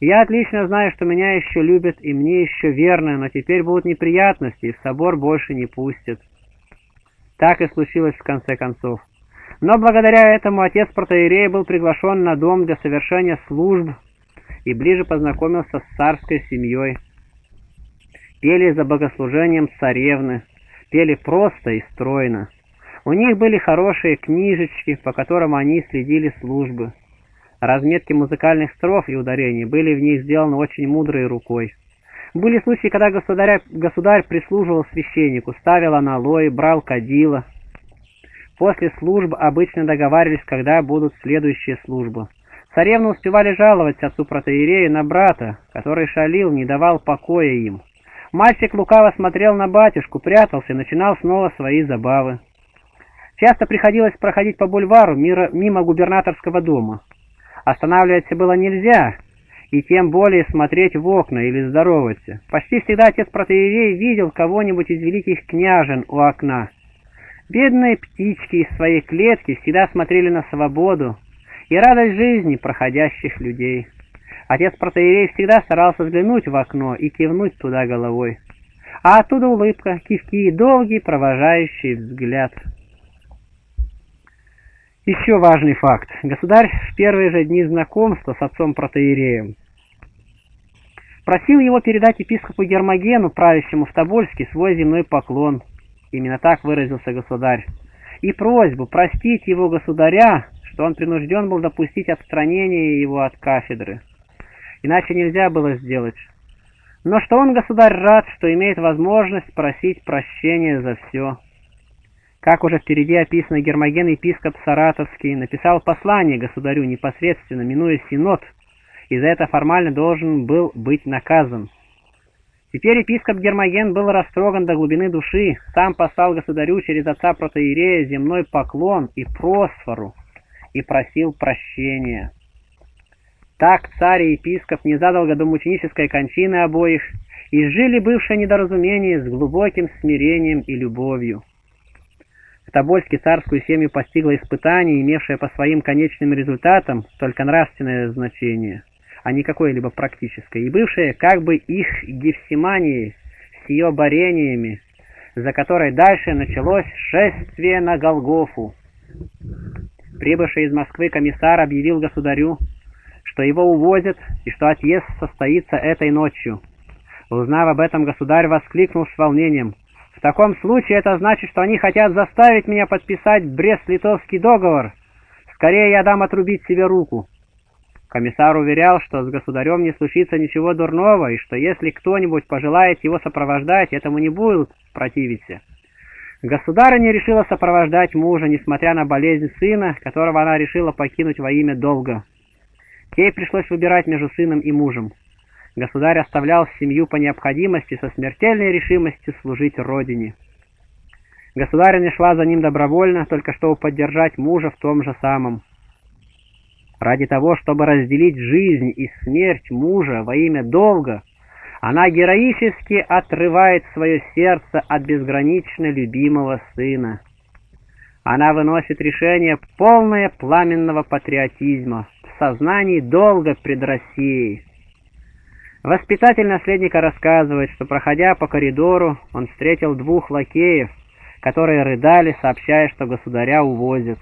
Я отлично знаю, что меня еще любят и мне еще верно, но теперь будут неприятности, и в собор больше не пустят». Так и случилось в конце концов. Но благодаря этому отец протоиерей был приглашен на дом для совершения служб и ближе познакомился с царской семьей. Пели за богослужением царевны, пели просто и стройно. У них были хорошие книжечки, по которым они следили службы. Разметки музыкальных строф и ударений были в них сделаны очень мудрой рукой. Были случаи, когда государь, государь прислуживал священнику, ставил аналои, брал кадила. После служб обычно договаривались, когда будут следующие службы. Царевны успевали жаловать отцу протоиерея на брата, который шалил, не давал покоя им. Мальчик лукаво смотрел на батюшку, прятался и начинал снова свои забавы. Часто приходилось проходить по бульвару мимо губернаторского дома. Останавливаться было нельзя, и тем более смотреть в окна или здороваться. Почти всегда отец протоиерей видел кого-нибудь из великих княжен у окна. Бедные птички из своей клетки всегда смотрели на свободу и радость жизни проходящих людей. Отец протоиерей всегда старался взглянуть в окно и кивнуть туда головой, а оттуда улыбка, кивки и долгий провожающий взгляд. Еще важный факт. Государь в первые же дни знакомства с отцом протоиереем просил его передать епископу Гермогену, правящему в Тобольске, свой земной поклон. Именно так выразился государь. И просьбу простить его государя, что он принужден был допустить отстранение его от кафедры. Иначе нельзя было сделать. Но что он, государь, рад, что имеет возможность просить прощения за все. Как уже впереди описано, Гермоген, епископ Саратовский, написал послание государю непосредственно, минуя синод, и за это формально должен был быть наказан. Теперь епископ Гермоген был растроган до глубины души, сам послал государю через отца протоиерея земной поклон и просфору, и просил прощения. Так царь и епископ незадолго до мученической кончины обоих изжили бывшее недоразумение с глубоким смирением и любовью. В Тобольске царскую семью постигло испытание, имевшее по своим конечным результатам только нравственное значение, а не какое-либо практическое, и бывшее как бы их Гефсиманией с ее борениями, за которой дальше началось шествие на Голгофу. Прибывший из Москвы комиссар объявил государю, что его увозят и что отъезд состоится этой ночью. Узнав об этом, государь воскликнул с волнением: «В таком случае это значит, что они хотят заставить меня подписать Брест-Литовский договор. Скорее я дам отрубить себе руку». Комиссар уверял, что с государем не случится ничего дурного, и что если кто-нибудь пожелает его сопровождать, этому не будет противиться. Государыня решила сопровождать мужа, несмотря на болезнь сына, которого она решила покинуть во имя долга. Ей пришлось выбирать между сыном и мужем. Государь оставлял семью по необходимости со смертельной решимостью служить родине. Государыня шла за ним добровольно, только чтобы поддержать мужа в том же самом. Ради того, чтобы разделить жизнь и смерть мужа во имя долга, она героически отрывает свое сердце от безгранично любимого сына. Она выносит решение, полное пламенного патриотизма, в сознании долга пред Россией. Воспитатель наследника рассказывает, что, проходя по коридору, он встретил двух лакеев, которые рыдали, сообщая, что государя увозят.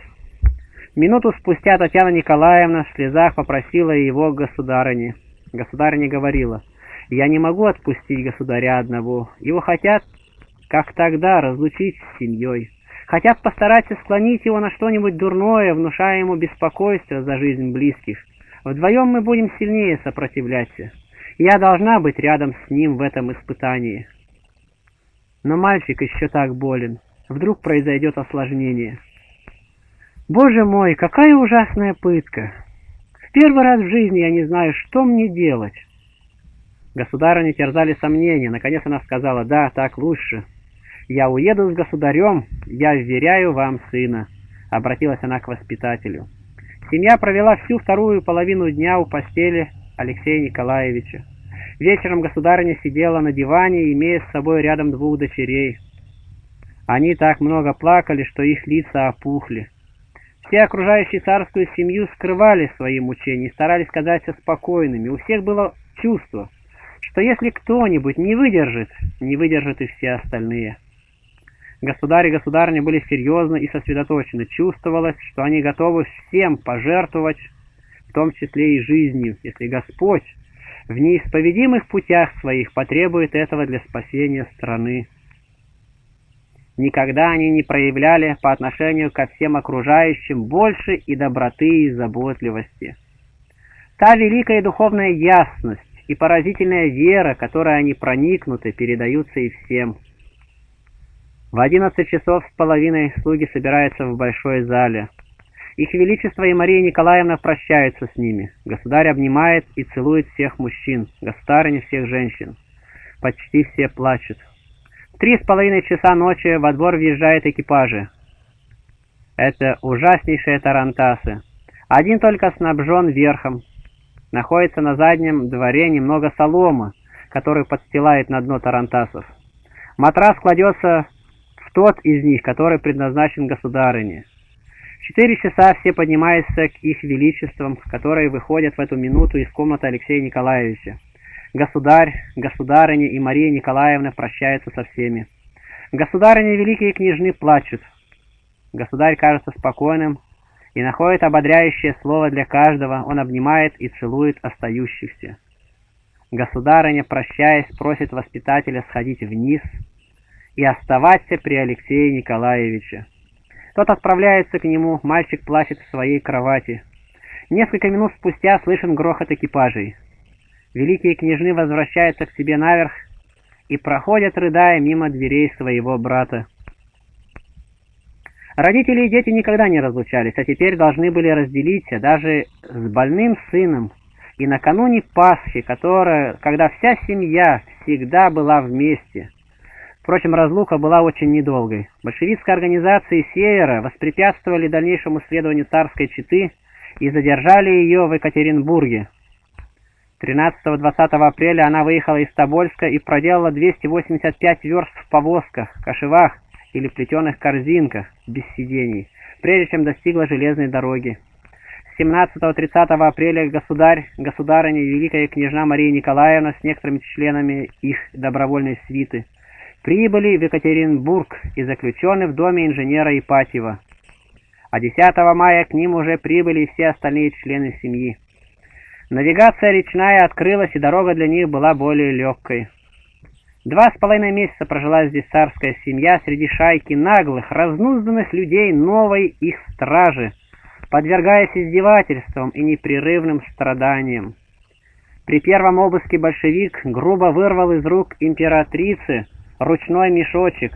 Минуту спустя Татьяна Николаевна в слезах попросила его государыни. Государыня говорила: «Я не могу отпустить государя одного. Его хотят, как тогда, разлучить с семьей. Хотят постараться склонить его на что-нибудь дурное, внушая ему беспокойство за жизнь близких. Вдвоем мы будем сильнее сопротивляться. Я должна быть рядом с ним в этом испытании». Но мальчик еще так болен. Вдруг произойдет осложнение. Боже мой, какая ужасная пытка! В первый раз в жизни я не знаю, что мне делать. Государыня терзали сомнения. Наконец она сказала: «Да, так лучше. Я уеду с государем, я вверяю вам сына», — обратилась она к воспитателю. Семья провела всю вторую половину дня у постели Алексея Николаевича. Вечером государыня сидела на диване, имея с собой рядом двух дочерей. Они так много плакали, что их лица опухли. Все окружающие царскую семью скрывали свои мучения и старались казаться спокойными. У всех было чувство, что если кто-нибудь не выдержит, не выдержат и все остальные. Государь и государыня были серьезны и сосредоточены. Чувствовалось, что они готовы всем пожертвовать, в том числе и жизнью, если Господь в неисповедимых путях своих потребует этого для спасения страны. Никогда они не проявляли по отношению ко всем окружающим больше и доброты, и заботливости. Та великая духовная ясность и поразительная вера, которой они проникнуты, передаются и всем. В одиннадцать часов с половиной слуги собираются в большой зале. Их Величество и Мария Николаевна прощаются с ними. Государь обнимает и целует всех мужчин, государыня всех женщин. Почти все плачут. В три с половиной часа ночи во двор въезжают экипажи. Это ужаснейшие тарантасы. Один только снабжен верхом. Находится на заднем дворе немного соломы, которую подстилает на дно тарантасов. Матрас кладется в тот из них, который предназначен государыне. В четыре часа все поднимаются к их величествам, которые выходят в эту минуту из комнаты Алексея Николаевича. Государь, государыня и Мария Николаевна прощаются со всеми. Государыня и великие княжны плачут. Государь кажется спокойным и находит ободряющее слово для каждого. Он обнимает и целует остающихся. Государыня, прощаясь, просит воспитателя сходить вниз и оставаться при Алексее Николаевиче. Тот отправляется к нему, мальчик плачет в своей кровати. Несколько минут спустя слышен грохот экипажей. Великие княжны возвращаются к себе наверх и проходят, рыдая, мимо дверей своего брата. Родители и дети никогда не разлучались, а теперь должны были разделиться даже с больным сыном. И накануне Пасхи, которая, когда вся семья всегда была вместе. Впрочем, разлука была очень недолгой. Большевистские организации Севера воспрепятствовали дальнейшему следованию царской четы и задержали ее в Екатеринбурге. тринадцатого-двадцатого апреля она выехала из Тобольска и проделала двести восемьдесят пять верст в повозках, кошевах или плетеных корзинках без сидений, прежде чем достигла железной дороги. С семнадцатого-тридцатого апреля государь, государыня и великая княжна Мария Николаевна с некоторыми членами их добровольной свиты прибыли в Екатеринбург и заключены в доме инженера Ипатьева. А десятого мая к ним уже прибыли все остальные члены семьи. Навигация речная открылась, и дорога для них была более легкой. Два с половиной месяца прожила здесь царская семья среди шайки наглых, разнузданных людей новой их стражи, подвергаясь издевательствам и непрерывным страданиям. При первом обыске большевик грубо вырвал из рук императрицы ручной мешочек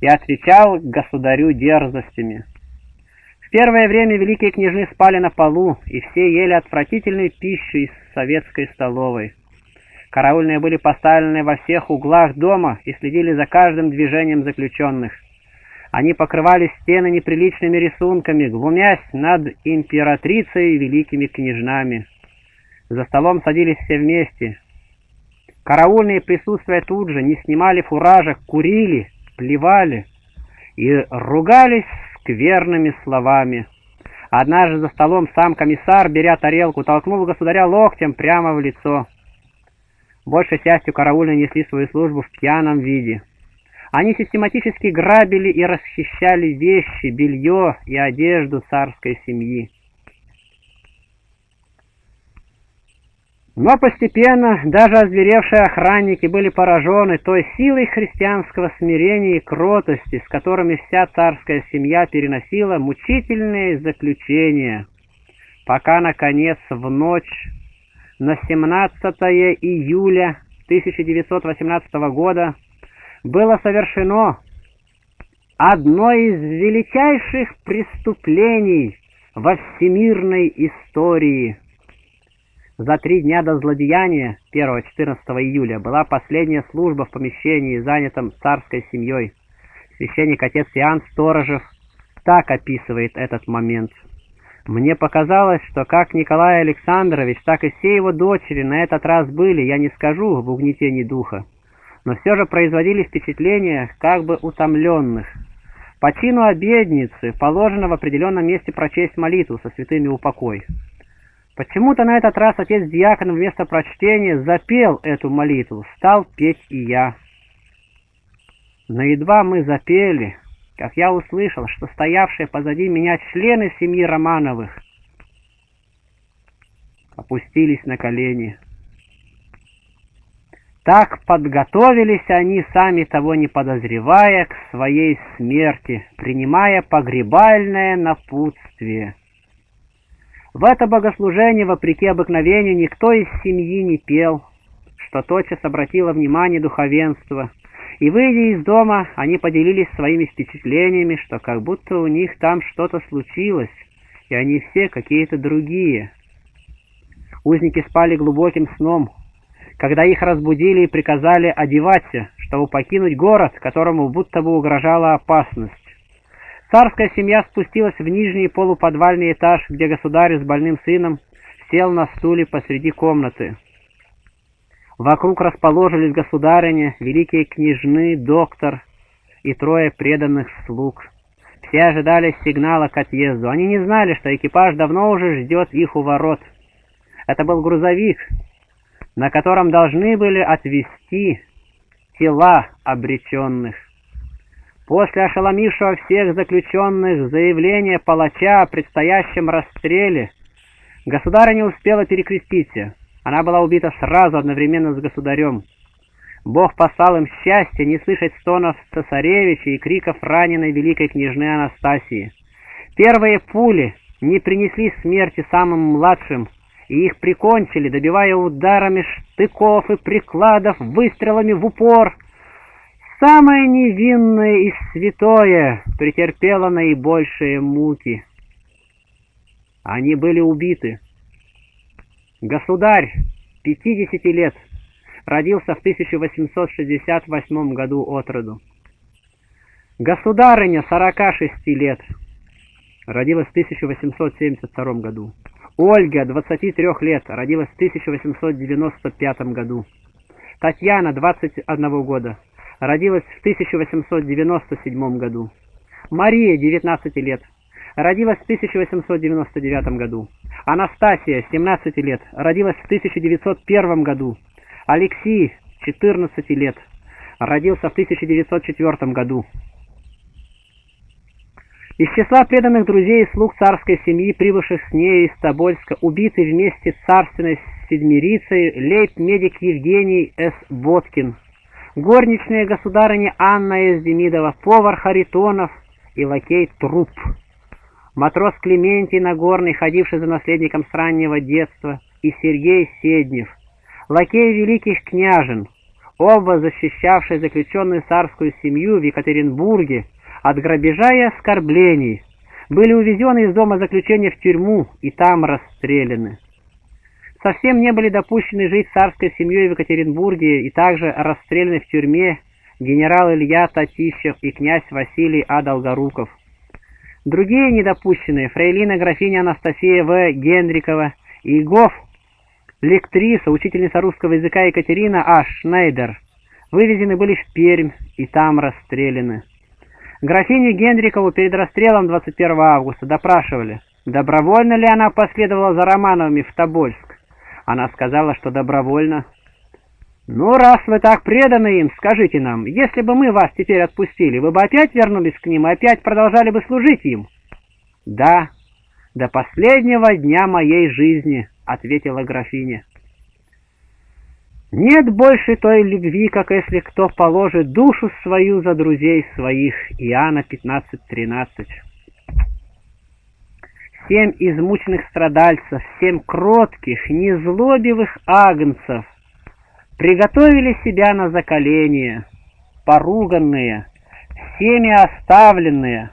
и отвечал государю дерзостями. В первое время великие княжны спали на полу, и все ели отвратительную пищу из советской столовой. Караульные были поставлены во всех углах дома и следили за каждым движением заключенных. Они покрывали стены неприличными рисунками, глумясь над императрицей и великими княжнами. За столом садились все вместе. Караульные, присутствуя тут же, не снимали фуражек, курили, плевали и ругались скверными словами. Однажды за столом сам комиссар, беря тарелку, толкнул государя локтем прямо в лицо. Большей частью караульные несли свою службу в пьяном виде. Они систематически грабили и расхищали вещи, белье и одежду царской семьи. Но постепенно даже озверевшие охранники были поражены той силой христианского смирения и кротости, с которыми вся царская семья переносила мучительные заключения, пока, наконец, в ночь на семнадцатое июля тысяча девятьсот восемнадцатого года было совершено одно из величайших преступлений во всемирной истории. За три дня до злодеяния, первого-четырнадцатого июля, была последняя служба в помещении, занятом царской семьей. Священник-отец Иоанн Сторожев так описывает этот момент. «Мне показалось, что как Николай Александрович, так и все его дочери на этот раз были, я не скажу, в угнетении духа, но все же производили впечатление как бы утомленных. По чину обедницы положено в определенном месте прочесть молитву со святыми упокой. Почему-то на этот раз отец-диакон вместо прочтения запел эту молитву, стал петь и я. Но едва мы запели, как я услышал, что стоявшие позади меня члены семьи Романовых опустились на колени. Так подготовились они, сами того не подозревая, к своей смерти, принимая погребальное напутствие. В это богослужение, вопреки обыкновению, никто из семьи не пел, что тотчас обратило внимание духовенства, и, выйдя из дома, они поделились своими впечатлениями, что как будто у них там что-то случилось, и они все какие-то другие. Узники спали глубоким сном, когда их разбудили и приказали одеваться, чтобы покинуть город, которому будто бы угрожала опасность. Царская семья спустилась в нижний полуподвальный этаж, где государь с больным сыном сел на стуле посреди комнаты. Вокруг расположились государыня, великие княжны, доктор и трое преданных слуг. Все ожидали сигнала к отъезду. Они не знали, что экипаж давно уже ждет их у ворот. Это был грузовик, на котором должны были отвезти тела обреченных. После ошеломившего всех заключенных заявления палача о предстоящем расстреле, государыня успела перекреститься. Она была убита сразу, одновременно с государем. Бог послал им счастье не слышать стонов цесаревича и криков раненой великой княжны Анастасии. Первые пули не принесли смерти самым младшим, и их прикончили, добивая ударами штыков и прикладов, выстрелами в упор. Самое невинное и святое претерпело наибольшие муки. Они были убиты. Государь, пятидесяти лет, родился в тысяча восемьсот шестьдесят восьмом году от роду. Государыня, сорока шести лет, родилась в тысяча восемьсот семьдесят втором году. Ольга, двадцати трёх лет, родилась в тысяча восемьсот девяносто пятом году. Татьяна, двадцати одного года. Родилась в тысяча восемьсот девяносто седьмом году. Мария, девятнадцати лет. Родилась в тысяча восемьсот девяносто девятом году. Анастасия, семнадцати лет. Родилась в тысяча девятьсот первом году. Алексей, четырнадцати лет. Родился в тысяча девятьсот четвёртом году. Из числа преданных друзей и слуг царской семьи, прибывших с ней из Тобольска, убитый вместе с царственной седмирицей лейб-медик Евгений С. Боткин, горничные государыни Анна С. Демидова, повар Харитонов и лакей Труп, матрос Клементий Нагорный, ходивший за наследником с раннего детства, и Сергей Седнев, лакей великих княжен, оба защищавшие заключенную царскую семью в Екатеринбурге от грабежа и оскорблений, были увезены из дома заключения в тюрьму и там расстреляны. совсем не были допущены жить царской семьей в Екатеринбурге и также расстреляны в тюрьме генерал Илья Татищев и князь Василий А. Долгоруков. Другие недопущенные — фрейлина графиня Анастасия В. Генрикова и Гоф, лектриса, учительница русского языка Екатерина А. Шнейдер, вывезены были в Пермь и там расстреляны. Графиню Генрикову перед расстрелом двадцать первого августа допрашивали, добровольно ли она последовала за Романовыми в Тобольск. Она сказала, что добровольно. «Ну, раз вы так преданы им, скажите нам, если бы мы вас теперь отпустили, вы бы опять вернулись к ним и опять продолжали бы служить им?» «Да, до последнего дня моей жизни», — ответила графиня. «Нет больше той любви, как если кто положит душу свою за друзей своих» Иоанна пятнадцать тринадцать. «Семь измученных страдальцев, семь кротких, незлобивых агнцев приготовили себя на заколение, поруганные, всеми оставленные.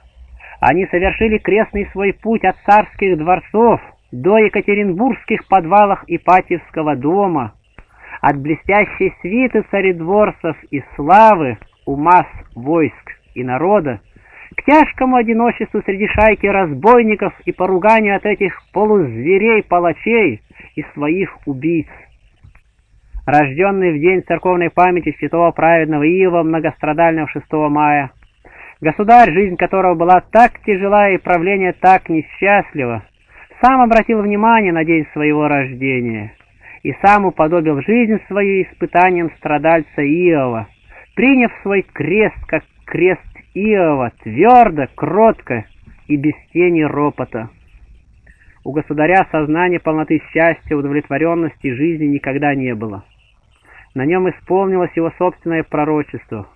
Они совершили крестный свой путь от царских дворцов до екатеринбургских подвалов Ипатьевского дома, от блестящей свиты царедворцев и славы у масс войск и народа к тяжкому одиночеству среди шайки разбойников и поруганию от этих полузверей-палачей и своих убийц. Рожденный в день церковной памяти святого праведного Иова многострадального шестого мая, государь, жизнь которого была так тяжела и правление так несчастливо, сам обратил внимание на день своего рождения и сам уподобил жизнь свою испытаниям страдальца Иова, приняв свой крест как крест Иова, твердо, кротко и без тени ропота. У государя сознания полноты счастья, удовлетворенности жизни никогда не было. На нем исполнилось его собственное пророчество.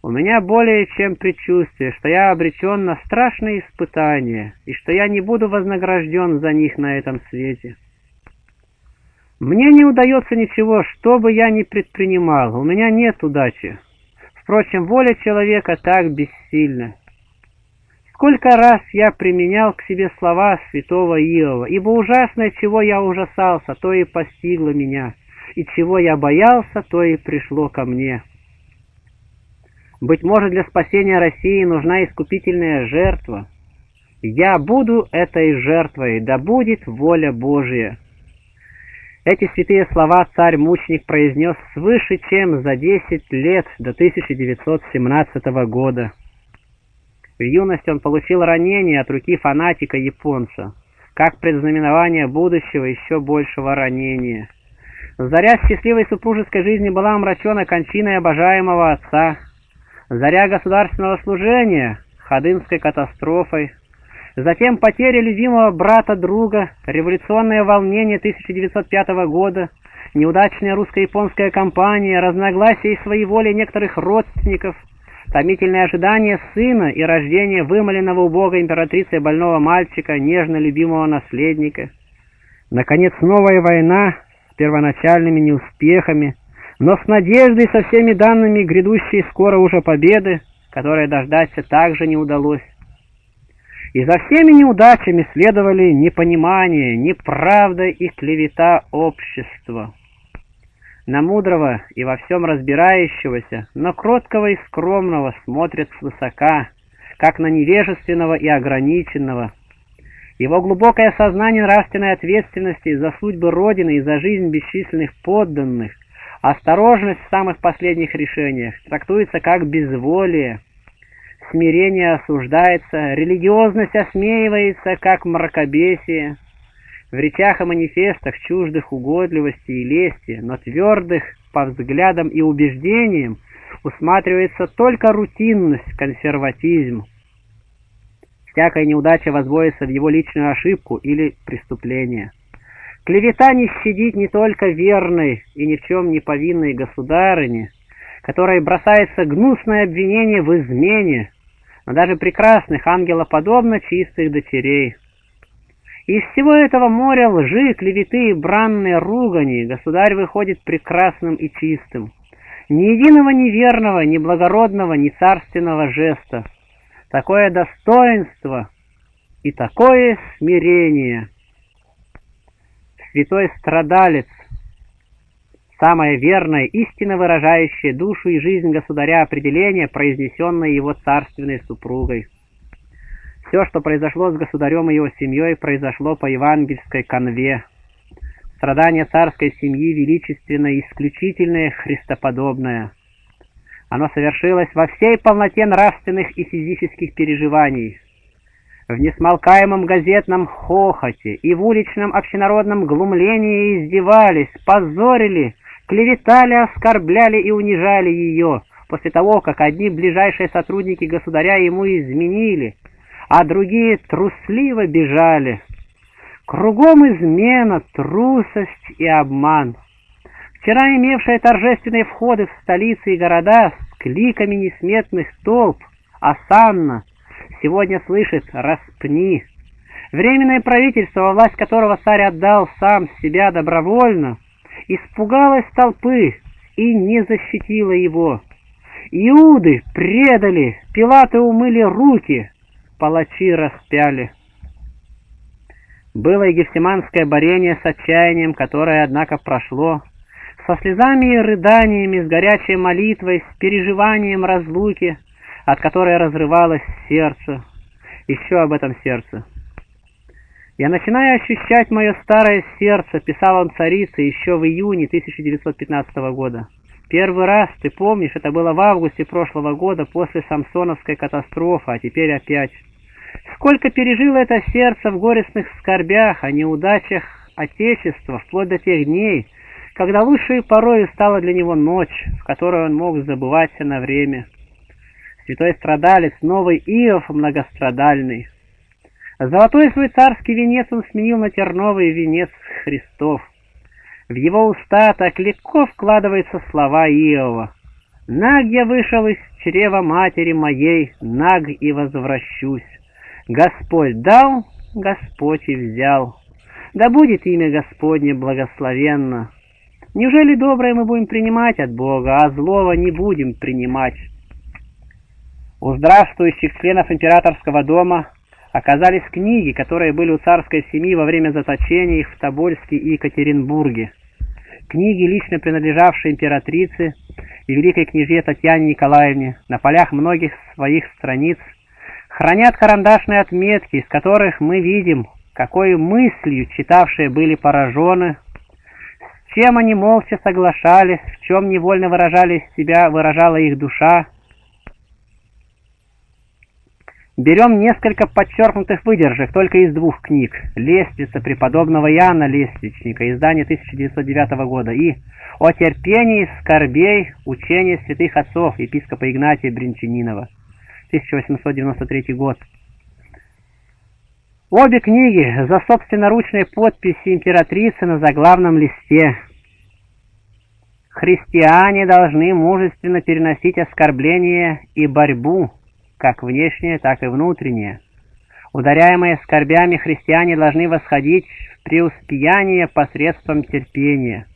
У меня более чем предчувствие, что я обречен на страшные испытания и что я не буду вознагражден за них на этом свете. Мне не удается ничего, что бы я ни предпринимал, у меня нет удачи. Впрочем, воля человека так бессильна. Сколько раз я применял к себе слова святого Иова, ибо ужасное, чего я ужасался, то и постигло меня, и чего я боялся, то и пришло ко мне. Быть может, для спасения России нужна искупительная жертва. Я буду этой жертвой, да будет воля Божия». Эти святые слова царь-мученик произнес свыше чем за десять лет до тысяча девятьсот семнадцатого года. В юности он получил ранение от руки фанатика-японца, как предзнаменование будущего еще большего ранения. Заря счастливой супружеской жизни была омрачена кончиной обожаемого отца, заря государственного служения — Ходынской катастрофой, затем потеря любимого брата-друга, революционное волнение тысяча девятьсот пятого года, неудачная русско-японская кампания, разногласия и своеволие некоторых родственников, томительное ожидание сына и рождение вымоленного у Бога императрицы больного мальчика, нежно любимого наследника. Наконец, новая война с первоначальными неуспехами, но с надеждой со всеми данными грядущей скоро уже победы, которой дождаться также не удалось. И за всеми неудачами следовали непонимание, неправда и клевета общества. На мудрого и во всем разбирающегося, но кроткого и скромного смотрят свысока, как на невежественного и ограниченного. Его глубокое сознание нравственной ответственности за судьбы Родины и за жизнь бесчисленных подданных, осторожность в самых последних решениях трактуется как безволие. Смирение осуждается, религиозность осмеивается, как мракобесие. В речах и манифестах чуждых угодливости и лести, но твердых по взглядам и убеждениям, усматривается только рутинность, консерватизм. Всякая неудача возводится в его личную ошибку или преступление. Клевета не щадит не только верной и ни в чем не повинной государыне, которой бросается гнусное обвинение в измене, но даже прекрасных ангелоподобно чистых дочерей. Из всего этого моря лжи, клеветы и бранной ругани государь выходит прекрасным и чистым. Ни единого неверного, ни благородного, ни царственного жеста. Такое достоинство и такое смирение. В святой страдалец, самое верное, истинно выражающее душу и жизнь государя определение, произнесенное его царственной супругой. Все, что произошло с государем и его семьей, произошло по евангельской канве. Страдание царской семьи величественное, исключительное, христоподобное. Оно совершилось во всей полноте нравственных и физических переживаний, в несмолкаемом газетном хохоте и в уличном общенародном глумлении издевались, позорили, клеветали, оскорбляли и унижали ее, после того, как одни ближайшие сотрудники государя ему изменили, а другие трусливо бежали. Кругом измена, трусость и обман. Вчера имевшие торжественные входы в столицы и города с кликами несметных толп, осанна, сегодня слышит «распни». Временное правительство, власть которого царь отдал сам себя добровольно, испугалось толпы и не защитило его. Иуды предали, Пилаты умыли руки, палачи распяли. Было и гефсиманское борение с отчаянием, которое, однако, прошло, со слезами и рыданиями, с горячей молитвой, с переживанием разлуки, от которой разрывалось сердце, еще об этом сердце. «Я начинаю ощущать мое старое сердце», — писал он царице еще в июне тысяча девятьсот пятнадцатого года. «Первый раз, ты помнишь, это было в августе прошлого года, после Самсоновской катастрофы, а теперь опять. Сколько пережило это сердце в горестных скорбях, о неудачах Отечества, вплоть до тех дней, когда лучшей порою стала для него ночь, в которую он мог забывать на время». Святой страдалец, новый Иов многострадальный. Золотой свой царский венец он сменил на терновый венец Христов. В его уста так легко вкладываются слова Иова. «Наг я вышел из чрева матери моей, наг и возвращусь. Господь дал, Господь и взял. Да будет имя Господне благословенно». Неужели доброе мы будем принимать от Бога, а злого не будем принимать? У здравствующих членов императорского дома оказались книги, которые были у царской семьи во время заточения их в Тобольске и Екатеринбурге. Книги, лично принадлежавшие императрице и великой княжне Татьяне Николаевне, на полях многих своих страниц, хранят карандашные отметки, из которых мы видим, какой мыслью читавшие были поражены, с чем они молча соглашались, в чем невольно выражали себя, выражала их душа. Берем несколько подчеркнутых выдержек только из двух книг: «Лестница преподобного Иоанна Лестничника», издание тысяча девятьсот девятого года, и «О терпении скорбей. Учение святых отцов» епископа Игнатия Брянчанинова, тысяча восемьсот девяносто третий год. Обе книги за собственноручной подписью императрицы на заглавном листе. «Христиане должны мужественно переносить оскорбления и борьбу, как внешнее, так и внутреннее. Ударяемые скорбями христиане должны восходить в преуспеяние посредством терпения.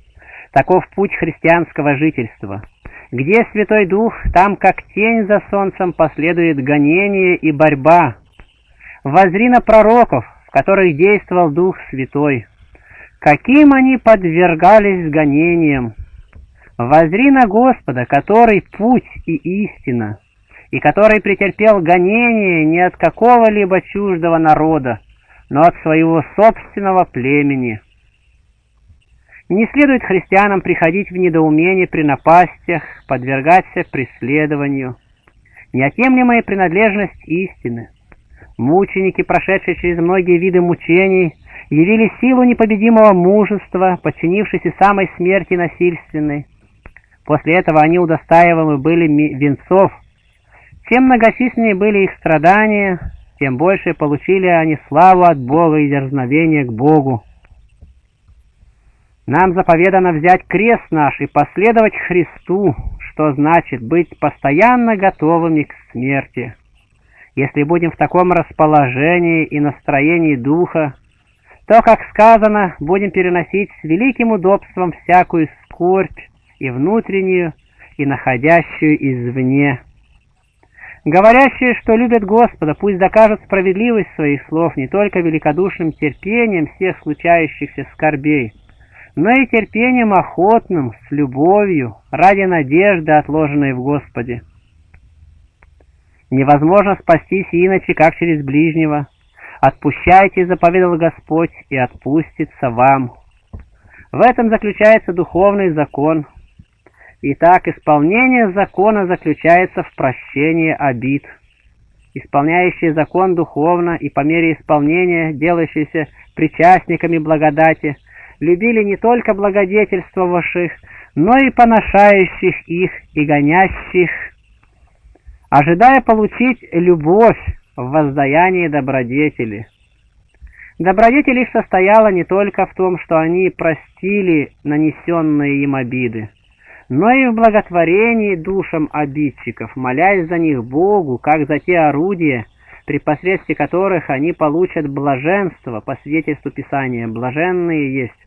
Таков путь христианского жительства. Где Святой Дух, там, как тень за солнцем, последует гонение и борьба. Воззри на пророков, в которых действовал Дух Святой. Каким они подвергались гонениям? Воззри на Господа, который путь и истина, и который претерпел гонение не от какого-либо чуждого народа, но от своего собственного племени. Не следует христианам приходить в недоумение при напастях, подвергаться преследованию. Неотъемлемая принадлежность истины. Мученики, прошедшие через многие виды мучений, явили силу непобедимого мужества, подчинившись и самой смерти насильственной. После этого они удостаиваемы были венцов. Чем многочисленнее были их страдания, тем больше получили они славу от Бога и дерзновение к Богу. Нам заповедано взять крест наш и последовать Христу, что значит быть постоянно готовыми к смерти. Если будем в таком расположении и настроении духа, то, как сказано, будем переносить с великим удобством всякую скорбь и внутреннюю, и находящую извне. Говорящие, что любят Господа, пусть докажут справедливость своих слов не только великодушным терпением всех случающихся скорбей, но и терпением охотным, с любовью, ради надежды, отложенной в Господе. Невозможно спастись иначе, как через ближнего. «Отпущайте, заповедал Господь, и отпустится вам». В этом заключается духовный закон. Итак, исполнение закона заключается в прощении обид. Исполняющий закон духовно и по мере исполнения, делающийся причастниками благодати, любили не только благодетельствовавших, но и поношающих их и гонящих, ожидая получить любовь в воздаянии добродетели. Добродетель их состояла не только в том, что они простили нанесенные им обиды, но и в благотворении душам обидчиков, молясь за них Богу, как за те орудия, при посредстве которых они получат блаженство, по свидетельству Писания, блаженные есть,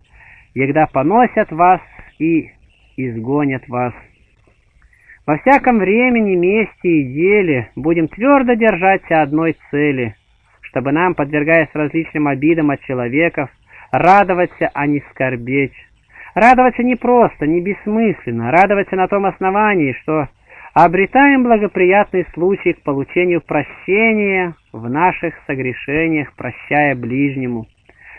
когда поносят вас и изгонят вас. Во всяком времени, месте и деле будем твердо держаться одной цели, чтобы нам, подвергаясь различным обидам от человеков, радоваться, а не скорбеть. Радоваться не просто, не бессмысленно, радоваться на том основании, что обретаем благоприятный случай к получению прощения в наших согрешениях, прощая ближнему.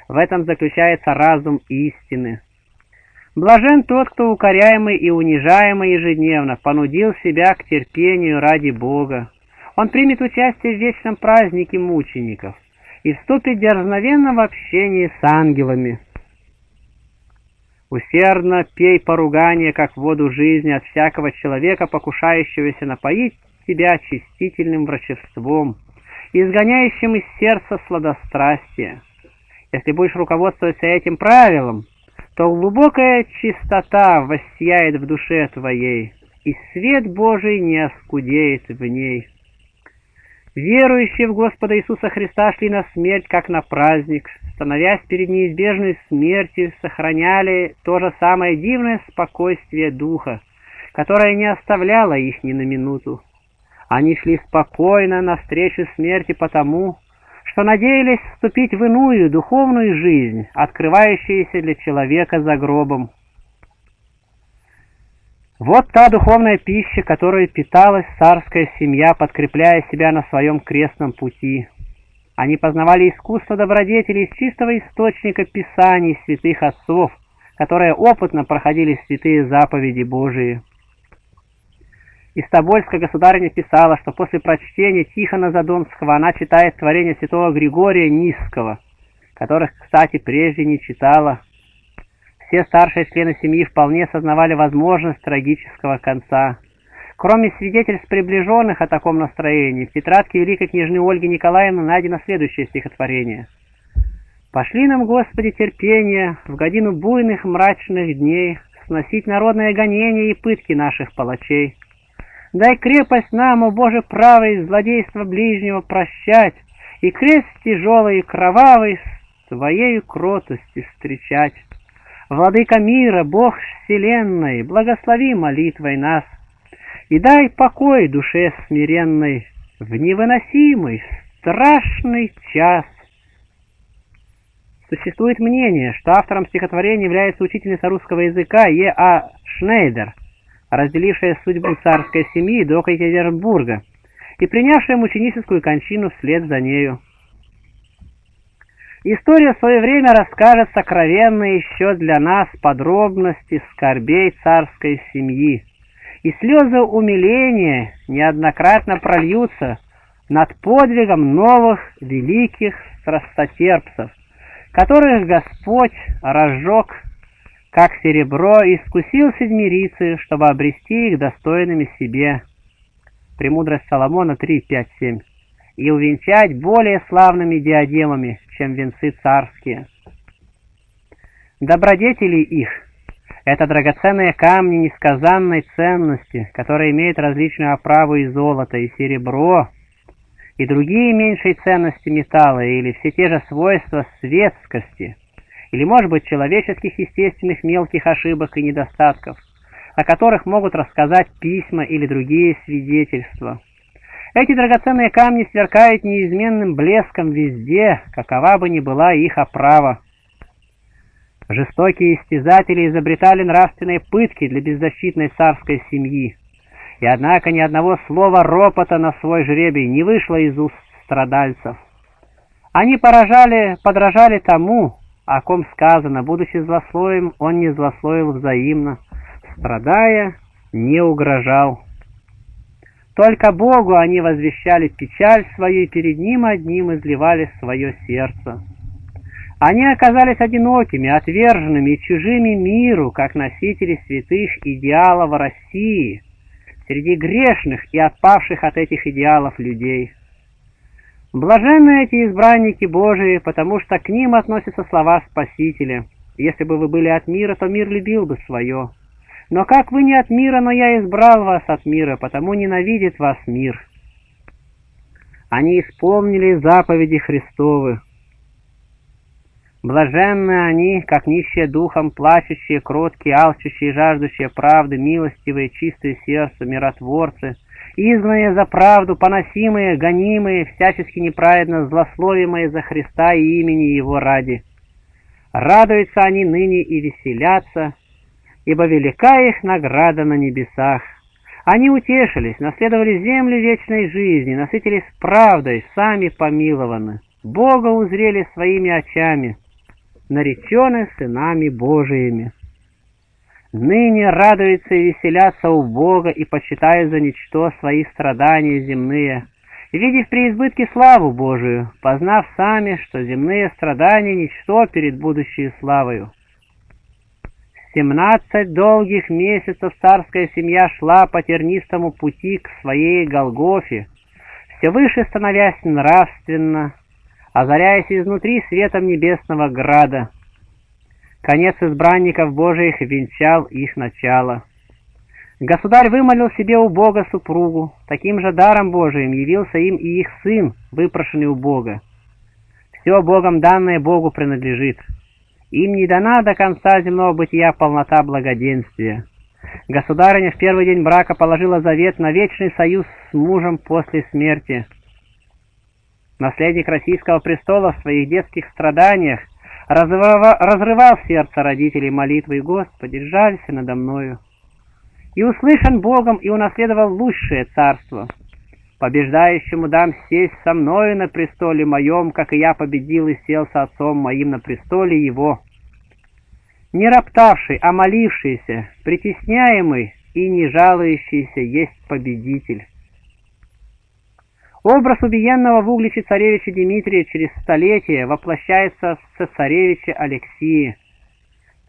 В этом заключается разум истины. Блажен тот, кто укоряемый и унижаемый ежедневно понудил себя к терпению ради Бога. Он примет участие в вечном празднике мучеников и вступит дерзновенно в общение с ангелами. Усердно пей поругание, как воду жизни, от всякого человека, покушающегося напоить тебя очистительным врачевством, изгоняющим из сердца сладострастие. Если будешь руководствоваться этим правилом, то глубокая чистота воссияет в душе твоей, и свет Божий не оскудеет в ней. Верующие в Господа Иисуса Христа шли на смерть, как на праздник, становясь перед неизбежной смертью, сохраняли то же самое дивное спокойствие духа, которое не оставляло их ни на минуту. Они шли спокойно навстречу смерти потому, что надеялись вступить в иную духовную жизнь, открывающуюся для человека за гробом. Вот та духовная пища, которой питалась царская семья, подкрепляя себя на своем крестном пути. Они познавали искусство добродетелей из чистого источника Писаний святых отцов, которые опытно проходили святые заповеди Божии. Истобольская государиня писала, что после прочтения Тихона Задонского она читает творения святого Григория Низского, которых, кстати, прежде не читала. Все старшие члены семьи вполне сознавали возможность трагического конца. Кроме свидетельств приближенных о таком настроении, в тетрадке великой княжны Ольги Николаевны найдено следующее стихотворение. «Пошли нам, Господи, терпение в годину буйных мрачных дней сносить народное гонение и пытки наших палачей. Дай крепость нам, о Боже правый, злодейство ближнего прощать и крест тяжелый и кровавый с Твоею кротости встречать. Владыка мира, Бог вселенной, благослови молитвой нас, и дай покой душе смиренной в невыносимый, страшный час». Существует мнение, что автором стихотворения является учительница русского языка Е А Шнейдер, разделившая судьбу царской семьи до Екатеринбурга и принявшая мученическую кончину вслед за нею. История в свое время расскажет сокровенные еще для нас подробности скорбей царской семьи, и слезы умиления неоднократно прольются над подвигом новых великих страстотерпцев, которых Господь разжег, как серебро, и искусил седмирицы, чтобы обрести их достойными себе. Премудрость Соломона три, пять, семь. И увенчать более славными диадемами, чем венцы царские. Добродетели их – это драгоценные камни несказанной ценности, которые имеют различную оправу и золото, и серебро, и другие меньшие ценности металла, или все те же свойства светскости, или, может быть, человеческих естественных мелких ошибок и недостатков, о которых могут рассказать письма или другие свидетельства. Эти драгоценные камни сверкают неизменным блеском везде, какова бы ни была их оправа. Жестокие истязатели изобретали нравственные пытки для беззащитной царской семьи. И однако ни одного слова ропота на свой жребий не вышло из уст страдальцев. Они поражали, подражали тому, о ком сказано, будучи злословием, он не злословил взаимно, страдая, не угрожал. Только Богу они возвещали печаль свою и перед Ним одним изливали свое сердце. Они оказались одинокими, отверженными и чужими миру, как носители святых идеалов России, среди грешных и отпавших от этих идеалов людей. Блаженны эти избранники Божии, потому что к ним относятся слова Спасителя. Если бы вы были от мира, то мир любил бы свое. Но как вы не от мира, но я избрал вас от мира, потому ненавидит вас мир. Они исполнили заповеди Христовы. Блаженны они, как нищие духом, плачущие, кроткие, алчущие, жаждущие правды, милостивые, чистые сердца, миротворцы, изгнанные за правду, поносимые, гонимые, всячески неправедно злословимые за Христа и имени Его ради. Радуются они ныне и веселятся, ибо велика их награда на небесах. Они утешились, наследовали землю вечной жизни, насытились правдой, сами помилованы, Бога узрели своими очами, наречены сынами Божиими. Ныне радуются и веселятся у Бога и почитают за ничто свои страдания земные, видев преизбытки славу Божию, познав сами, что земные страдания ничто перед будущей славою. Семнадцать долгих месяцев царская семья шла по тернистому пути к своей Голгофе, все выше становясь нравственно, озаряясь изнутри светом небесного града. Конец избранников Божиих венчал их начало. Государь вымолил себе у Бога супругу, таким же даром Божиим явился им и их сын, выпрошенный у Бога. Все Богом данное Богу принадлежит. Им не дана до конца земного бытия полнота благоденствия. Государыня в первый день брака положила завет на вечный союз с мужем после смерти. Наследник российского престола в своих детских страданиях разрывал сердце родителей молитвой: «Господи, жалься надо мною!» И услышан Богом и унаследовал лучшее царство. «Побеждающему дам сесть со мною на престоле моем, как и я победил и сел со отцом моим на престоле его». Не роптавший, а молившийся, притесняемый и не жалующийся есть победитель. Образ убиенного в Угличе царевича Дмитрия через столетие воплощается в цесаревиче Алексии.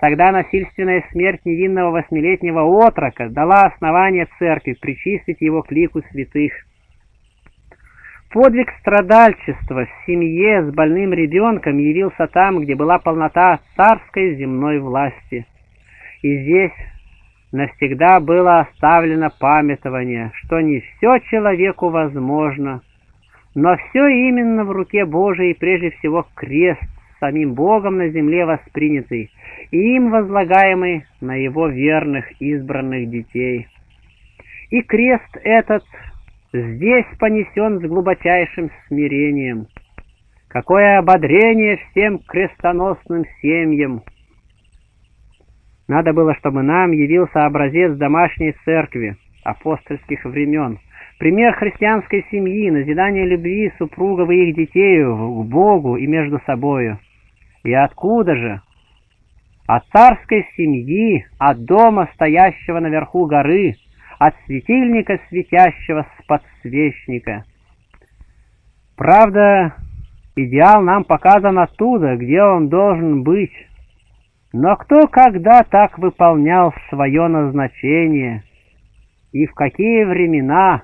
Тогда насильственная смерть невинного восьмилетнего отрока дала основание церкви причислить его к лику святых. Подвиг страдальчества в семье с больным ребенком явился там, где была полнота царской земной власти. И здесь навсегда было оставлено памятование, что не все человеку возможно, но все именно в руке Божией, прежде всего крест, самим Богом на земле воспринятый и им возлагаемый на его верных избранных детей. И крест этот здесь понесен с глубочайшим смирением. Какое ободрение всем крестоносным семьям! Надо было, чтобы нам явился образец домашней церкви апостольских времен, пример христианской семьи, назидание любви супругов и их детей к Богу и между собою. И откуда же? От царской семьи, от дома, стоящего наверху горы, от светильника, светящего с подсвечника. Правда, идеал нам показан оттуда, где он должен быть. Но кто когда так выполнял свое назначение? И в какие времена?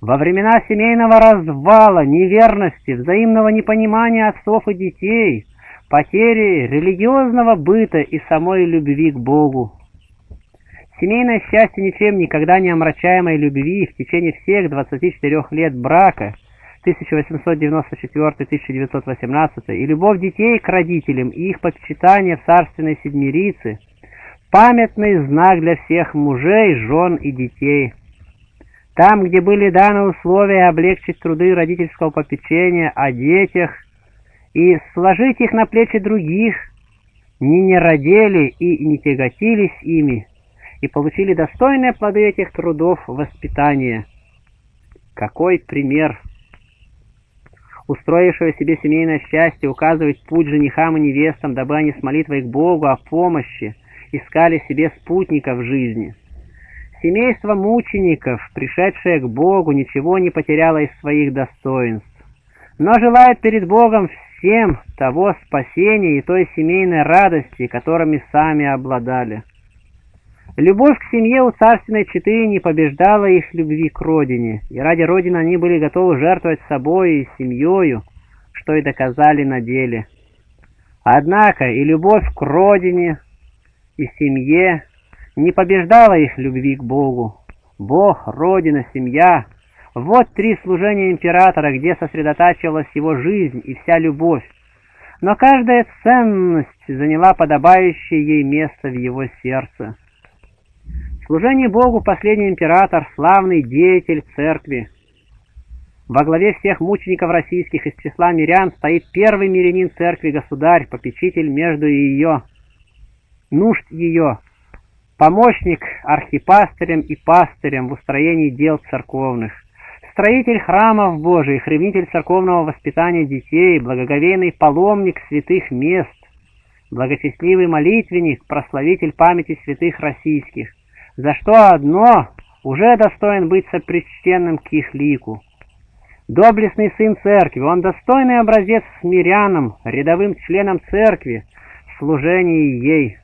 Во времена семейного развала, неверности, взаимного непонимания отцов и детей, потери религиозного быта и самой любви к Богу. Семейное счастье ничем никогда не омрачаемой любви в течение всех двадцати четырёх лет брака, тысяча восемьсот девяносто четвёртый — тысяча девятьсот восемнадцатый, и любовь детей к родителям и их почитание в царственной седмирице – памятный знак для всех мужей, жен и детей. Там, где были даны условия облегчить труды родительского попечения о детях и сложить их на плечи других, не нерадели и не тяготились ими, и получили достойные плоды этих трудов воспитания. Какой пример! Устроившего себе семейное счастье указывает путь женихам и невестам, дабы они с молитвой к Богу о помощи искали себе спутника в жизни. Семейство мучеников, пришедшее к Богу, ничего не потеряло из своих достоинств, но желает перед Богом всем того спасения и той семейной радости, которыми сами обладали. Любовь к семье у царственной четы не побеждала их любви к родине, и ради родины они были готовы жертвовать собой и семьей, что и доказали на деле. Однако и любовь к родине, и семье не побеждала их любви к Богу. Бог, Родина, семья – вот три служения императора, где сосредотачивалась его жизнь и вся любовь. Но каждая ценность заняла подобающее ей место в его сердце. В служении Богу последний император – славный деятель церкви. Во главе всех мучеников российских из числа мирян стоит первый мирянин церкви государь, попечитель между ее, нужд ее, помощник архипастырям и пастырям в устроении дел церковных, строитель храмов Божиих, ревнитель церковного воспитания детей, благоговейный паломник святых мест, благочестивый молитвенник, прославитель памяти святых российских, за что одно уже достоин быть сопричтенным к их лику. Доблестный сын церкви, он достойный образец мирянам, рядовым членам церкви в служении ей.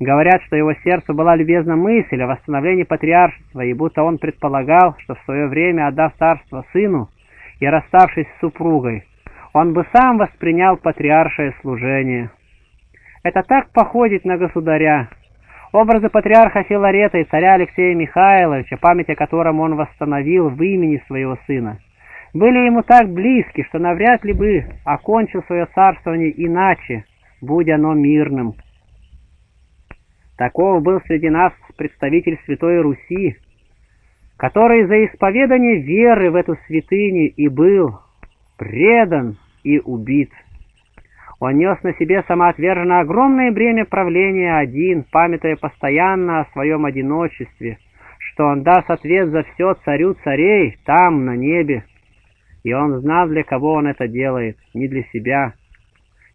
Говорят, что его сердцу была любезна мысль о восстановлении патриаршества, и будто он предполагал, что в свое время, отдав царство сыну и расставшись с супругой, он бы сам воспринял патриаршее служение. Это так походит на государя. Образы патриарха Филарета и царя Алексея Михайловича, память о котором он восстановил в имени своего сына, были ему так близки, что навряд ли бы окончил свое царствование иначе, будь оно мирным. Таков был среди нас представитель Святой Руси, который за исповедание веры в эту святыню и был предан и убит. Он нес на себе самоотверженно огромное бремя правления один, памятая постоянно о своем одиночестве, что он даст ответ за все царю царей там, на небе. И он знал, для кого он это делает, не для себя.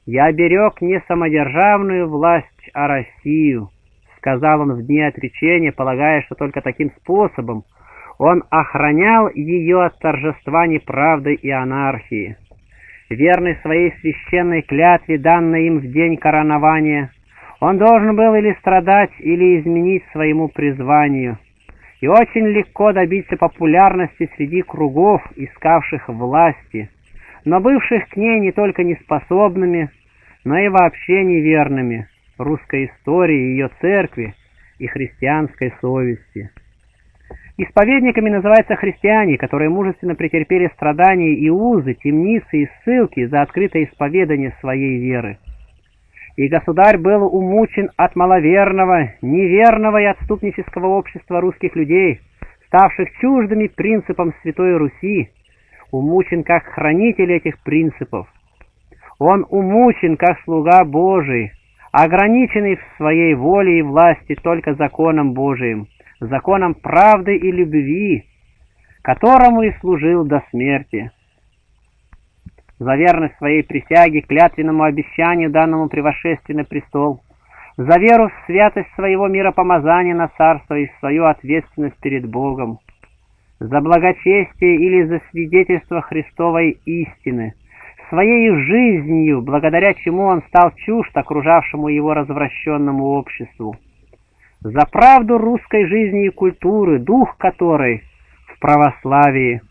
«Я берег не самодержавную власть, а Россию», — сказал он в дни отречения, полагая, что только таким способом он охранял ее от торжества неправды и анархии. Верный своей священной клятве, данной им в день коронования, он должен был или страдать, или изменить своему призванию, и очень легко добиться популярности среди кругов, искавших власти, но бывших к ней не только неспособными, но и вообще неверными русской истории, ее церкви и христианской совести. Исповедниками называются христиане, которые мужественно претерпели страдания и узы, темницы и ссылки за открытое исповедание своей веры. И государь был умучен от маловерного, неверного и отступнического общества русских людей, ставших чуждыми принципам Святой Руси, умучен как хранитель этих принципов. Он умучен как слуга Божий, ограниченный в своей воле и власти только законом Божиим, законом правды и любви, которому и служил до смерти. За верность своей присяге, клятвенному обещанию, данному при восшествии на престол, за веру в святость своего миропомазания на царство и свою ответственность перед Богом, за благочестие или за свидетельство Христовой истины, своей жизнью, благодаря чему он стал чужд окружавшему его развращенному обществу, за правду русской жизни и культуры, дух которой в православии.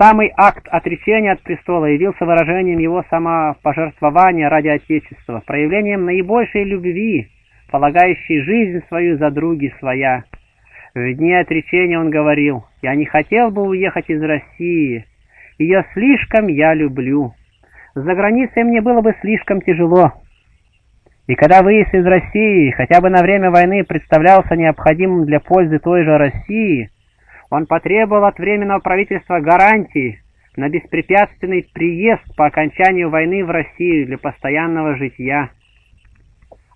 Самый акт отречения от престола явился выражением его самопожертвования ради Отечества, проявлением наибольшей любви, полагающей жизнь свою за други своя. В дни отречения он говорил: «Я не хотел бы уехать из России, ее слишком я люблю. За границей мне было бы слишком тяжело». И когда выезд из России хотя бы на время войны представлялся необходимым для пользы той же России, Он потребовал от Временного правительства гарантии на беспрепятственный приезд по окончанию войны в Россию для постоянного житья.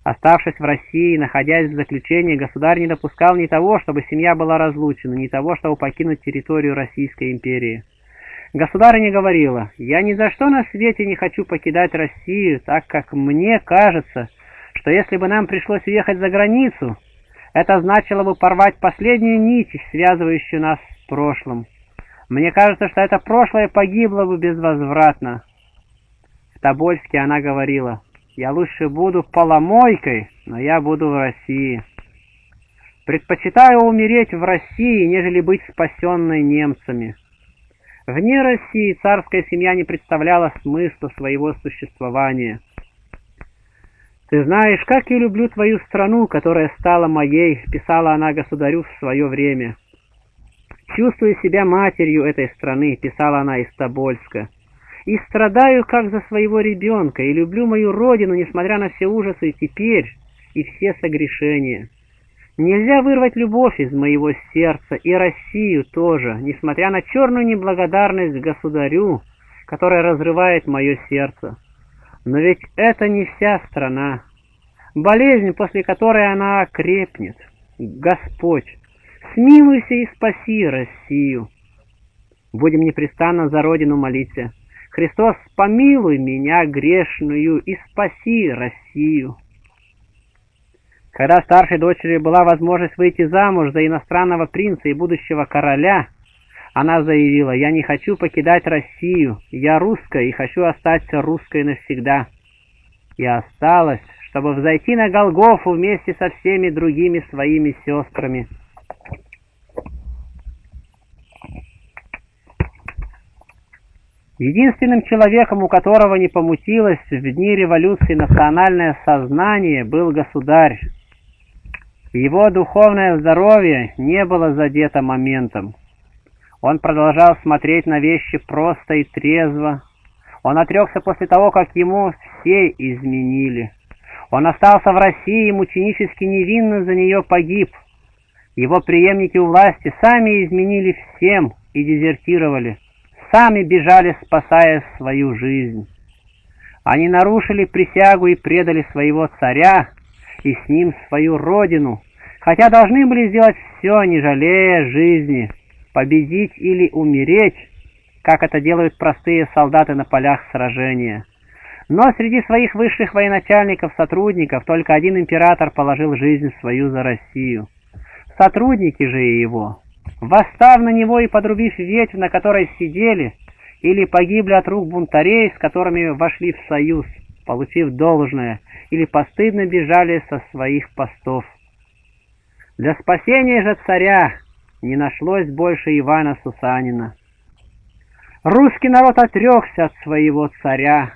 Оставшись в России и находясь в заключении, государь не допускал ни того, чтобы семья была разлучена, ни того, чтобы покинуть территорию Российской империи. Государыня говорила: «Я ни за что на свете не хочу покидать Россию, так как мне кажется, что если бы нам пришлось уехать за границу, это значило бы порвать последнюю нить, связывающую нас с прошлым. Мне кажется, что это прошлое погибло бы безвозвратно». В Тобольске она говорила: «Я лучше буду поломойкой, но я буду в России. Предпочитаю умереть в России, нежели быть спасенной немцами». Вне России царская семья не представляла смысла своего существования. «Ты знаешь, как я люблю твою страну, которая стала моей», — писала она государю в свое время. «Чувствую себя матерью этой страны», — писала она из Тобольска. «И страдаю, как за своего ребенка, и люблю мою родину, несмотря на все ужасы и теперь, и все согрешения. Нельзя вырвать любовь из моего сердца, и Россию тоже, несмотря на черную неблагодарность государю, которая разрывает мое сердце. Но ведь это не вся страна. Болезнь, после которой она окрепнет. Господь, смилуйся и спаси Россию. Будем непрестанно за Родину молиться. Христос, помилуй меня, грешную, и спаси Россию». Когда старшей дочери была возможность выйти замуж за иностранного принца и будущего короля, она заявила: «Я не хочу покидать Россию, я русская и хочу остаться русской навсегда. Я осталась, чтобы взойти на Голгофу вместе со всеми другими своими сестрами». Единственным человеком, у которого не помутилось в дни революции национальное сознание, был государь. Его духовное здоровье не было задето моментом. Он продолжал смотреть на вещи просто и трезво. Он отрекся после того, как ему все изменили. Он остался в России и мученически невинно за нее погиб. Его преемники у власти сами изменили всем и дезертировали. Сами бежали, спасая свою жизнь. Они нарушили присягу и предали своего царя и с ним свою родину, хотя должны были сделать все, не жалея жизни, победить или умереть, как это делают простые солдаты на полях сражения. Но среди своих высших военачальников-сотрудников только один император положил жизнь свою за Россию. Сотрудники же его, восстав на него и подрубив ветвь, на которой сидели, или погибли от рук бунтарей, с которыми вошли в союз, получив должное, или постыдно бежали со своих постов. Для спасения же царя не нашлось больше Ивана Сусанина. Русский народ отрекся от своего царя.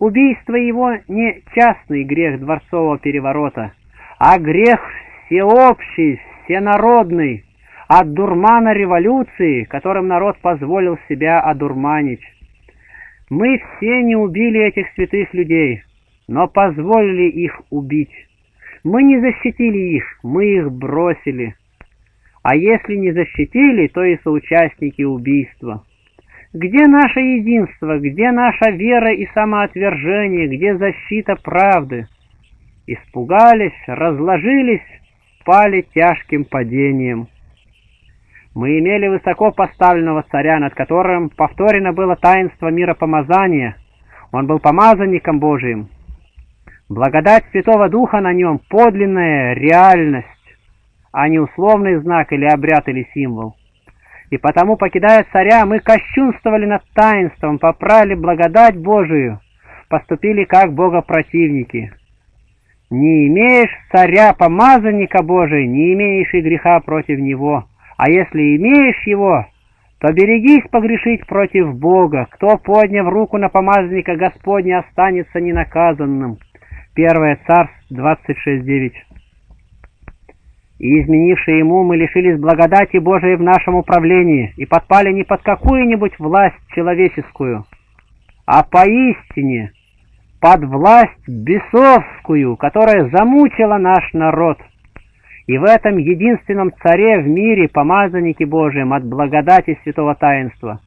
Убийство его не частный грех дворцового переворота, а грех всеобщий, всенародный, от дурмана революции, которым народ позволил себя одурманить. Мы все не убили этих святых людей, но позволили их убить. Мы не защитили их, мы их бросили. А если не защитили, то и соучастники убийства. Где наше единство, где наша вера и самоотвержение, где защита правды? Испугались, разложились, пали тяжким падением. Мы имели высоко поставленного царя, над которым повторено было таинство миропомазания. Он был помазанником Божиим. Благодать Святого Духа на нем – подлинная реальность, а не условный знак или обряд или символ. И потому, покидая царя, мы кощунствовали над таинством, попрали благодать Божию, поступили как богопротивники. Не имеешь царя помазанника Божия, не имеешь и греха против него. А если имеешь его, то берегись погрешить против Бога. Кто, подняв руку на помазанника Господня, останется ненаказанным. Первое Царств двадцать шесть девять. И, изменившие ему, мы лишились благодати Божией в нашем управлении и подпали не под какую-нибудь власть человеческую, а поистине под власть бесовскую, которая замучила наш народ. И в этом единственном царе в мире, помазаннике Божьем, от благодати святого таинства,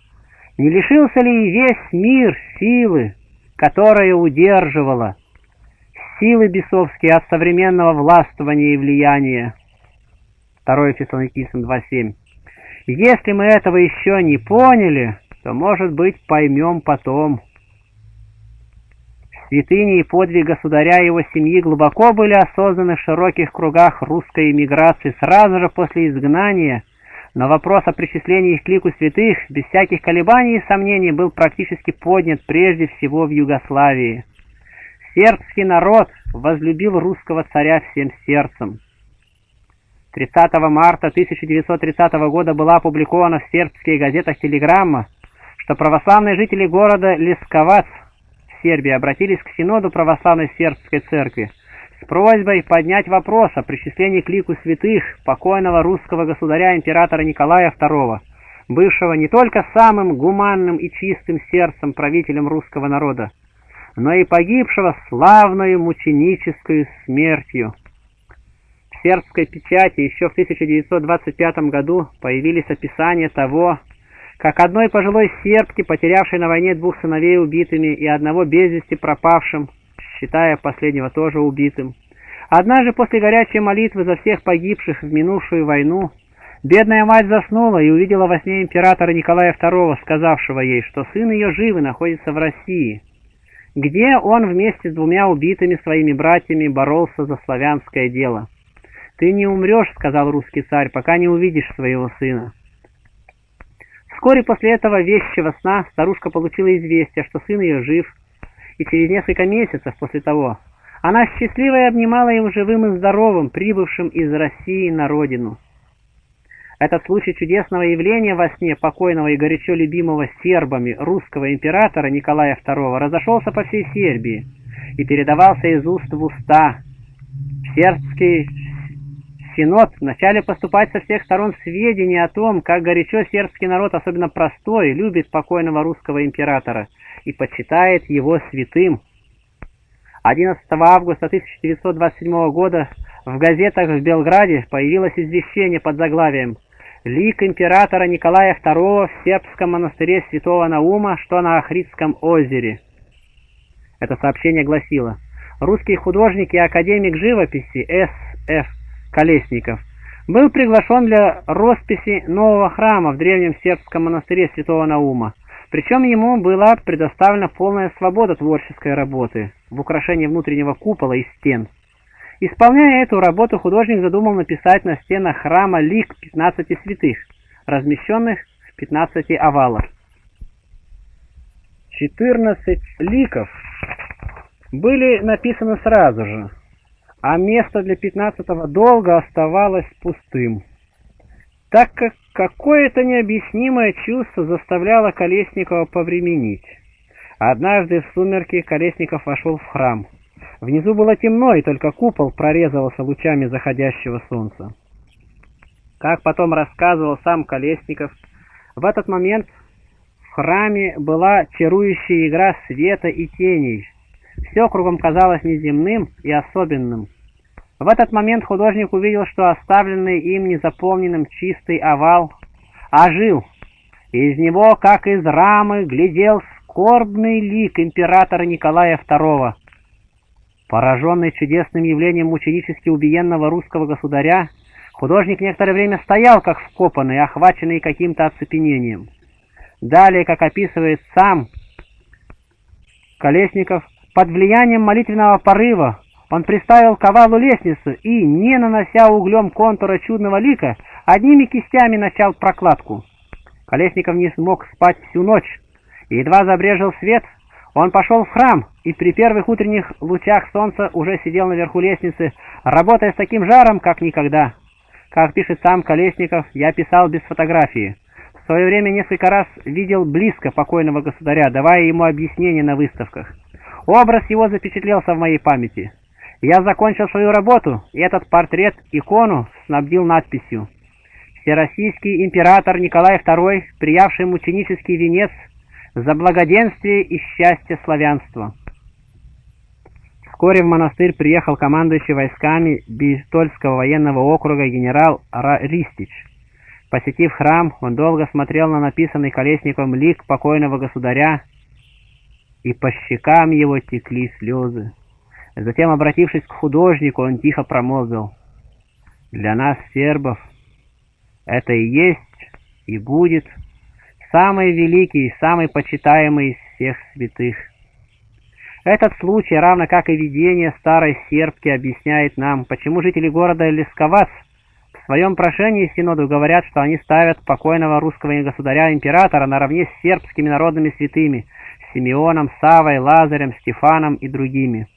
не лишился ли и весь мир силы, которая удерживала, силы бесовские от современного властвования и влияния? второе Фессалоникийцам два семь. Если мы этого еще не поняли, то, может быть, поймем потом. Святыни и подвиг государя и его семьи глубоко были осознаны в широких кругах русской эмиграции сразу же после изгнания, но вопрос о причислении их к лику святых без всяких колебаний и сомнений был практически поднят прежде всего в Югославии. Сербский народ возлюбил русского царя всем сердцем. тридцатого марта тысяча девятьсот тридцатого года была опубликована в сербских газетах телеграмма, что православные жители города Лесковац в Сербии обратились к Синоду Православной Сербской Церкви с просьбой поднять вопрос о причислении к лику святых покойного русского государя императора Николая второго, бывшего не только самым гуманным и чистым сердцем правителем русского народа, но и погибшего славною мученической смертью. В сербской печати еще в тысяча девятьсот двадцать пятом году появились описания того, как одной пожилой сербке, потерявшей на войне двух сыновей убитыми и одного без вести пропавшим, считая последнего тоже убитым, однажды после горячей молитвы за всех погибших в минувшую войну, бедная мать заснула и увидела во сне императора Николая второго, сказавшего ей, что сын ее жив и находится в России, где он вместе с двумя убитыми своими братьями боролся за славянское дело. «Ты не умрешь, — сказал русский царь, — пока не увидишь своего сына». Вскоре после этого вещего сна старушка получила известие, что сын ее жив, и через несколько месяцев после того она счастливая обнимала его живым и здоровым, прибывшим из России на родину. Этот случай чудесного явления во сне покойного и горячо любимого сербами русского императора Николая второго разошелся по всей Сербии и передавался из уст в уста. Сербский Синод вначале поступать со всех сторон сведения о том, как горячо сербский народ, особенно простой, любит покойного русского императора и почитает его святым. одиннадцатого августа тысяча девятьсот двадцать седьмого года в газетах в Белграде появилось извещение под заглавием «Лик императора Николая второго в сербском монастыре Святого Наума, что на Ахридском озере». Это сообщение гласило: русский художник и академик живописи С Ф Колесников был приглашен для росписи нового храма в древнем сербском монастыре Святого Наума, причем ему была предоставлена полная свобода творческой работы в украшении внутреннего купола и стен. Исполняя эту работу, художник задумал написать на стенах храма лик пятнадцати святых, размещенных в пятнадцати овалах. четырнадцать ликов были написаны сразу же, а место для пятнадцатого долго оставалось пустым, так как какое-то необъяснимое чувство заставляло Колесникова повременить. Однажды в сумерки Колесников вошел в храм. Внизу было темно, и только купол прорезывался лучами заходящего солнца. Как потом рассказывал сам Колесников, в этот момент в храме была чарующая игра света и теней. Все кругом казалось неземным и особенным. В этот момент художник увидел, что оставленный им незаполненным чистый овал ожил, и из него, как из рамы, глядел скорбный лик императора Николая второго. Пораженный чудесным явлением мученически убиенного русского государя, художник некоторое время стоял как вкопанный, охваченный каким-то оцепенением. Далее, как описывает сам Колесников, под влиянием молитвенного порыва он приставил к овалу лестницу и, не нанося углем контура чудного лика, одними кистями начал прокладку. Колесников не смог спать всю ночь, и едва забрежил свет, он пошел в храм и при первых утренних лучах солнца уже сидел наверху лестницы, работая с таким жаром, как никогда. Как пишет сам Колесников, я писал без фотографии. В свое время несколько раз видел близко покойного государя, давая ему объяснения на выставках. Образ его запечатлелся в моей памяти. Я закончил свою работу, и этот портрет-икону снабдил надписью: «Всероссийский император Николай второй, приявший мученический венец за благоденствие и счастье славянства». Вскоре в монастырь приехал командующий войсками Биистольского военного округа генерал Ристич. Посетив храм, он долго смотрел на написанный Колесниковым лик покойного государя, и по щекам его текли слезы. Затем, обратившись к художнику, он тихо промолвил: «Для нас, сербов, это и есть, и будет самый великий и самый почитаемый из всех святых». Этот случай, равно как и видение старой сербки, объясняет нам, почему жители города Лесковац в своем прошении Синоду говорят, что они ставят покойного русского государя-императора наравне с сербскими народными святыми – Симеоном, Савой, Лазарем, Стефаном и другими.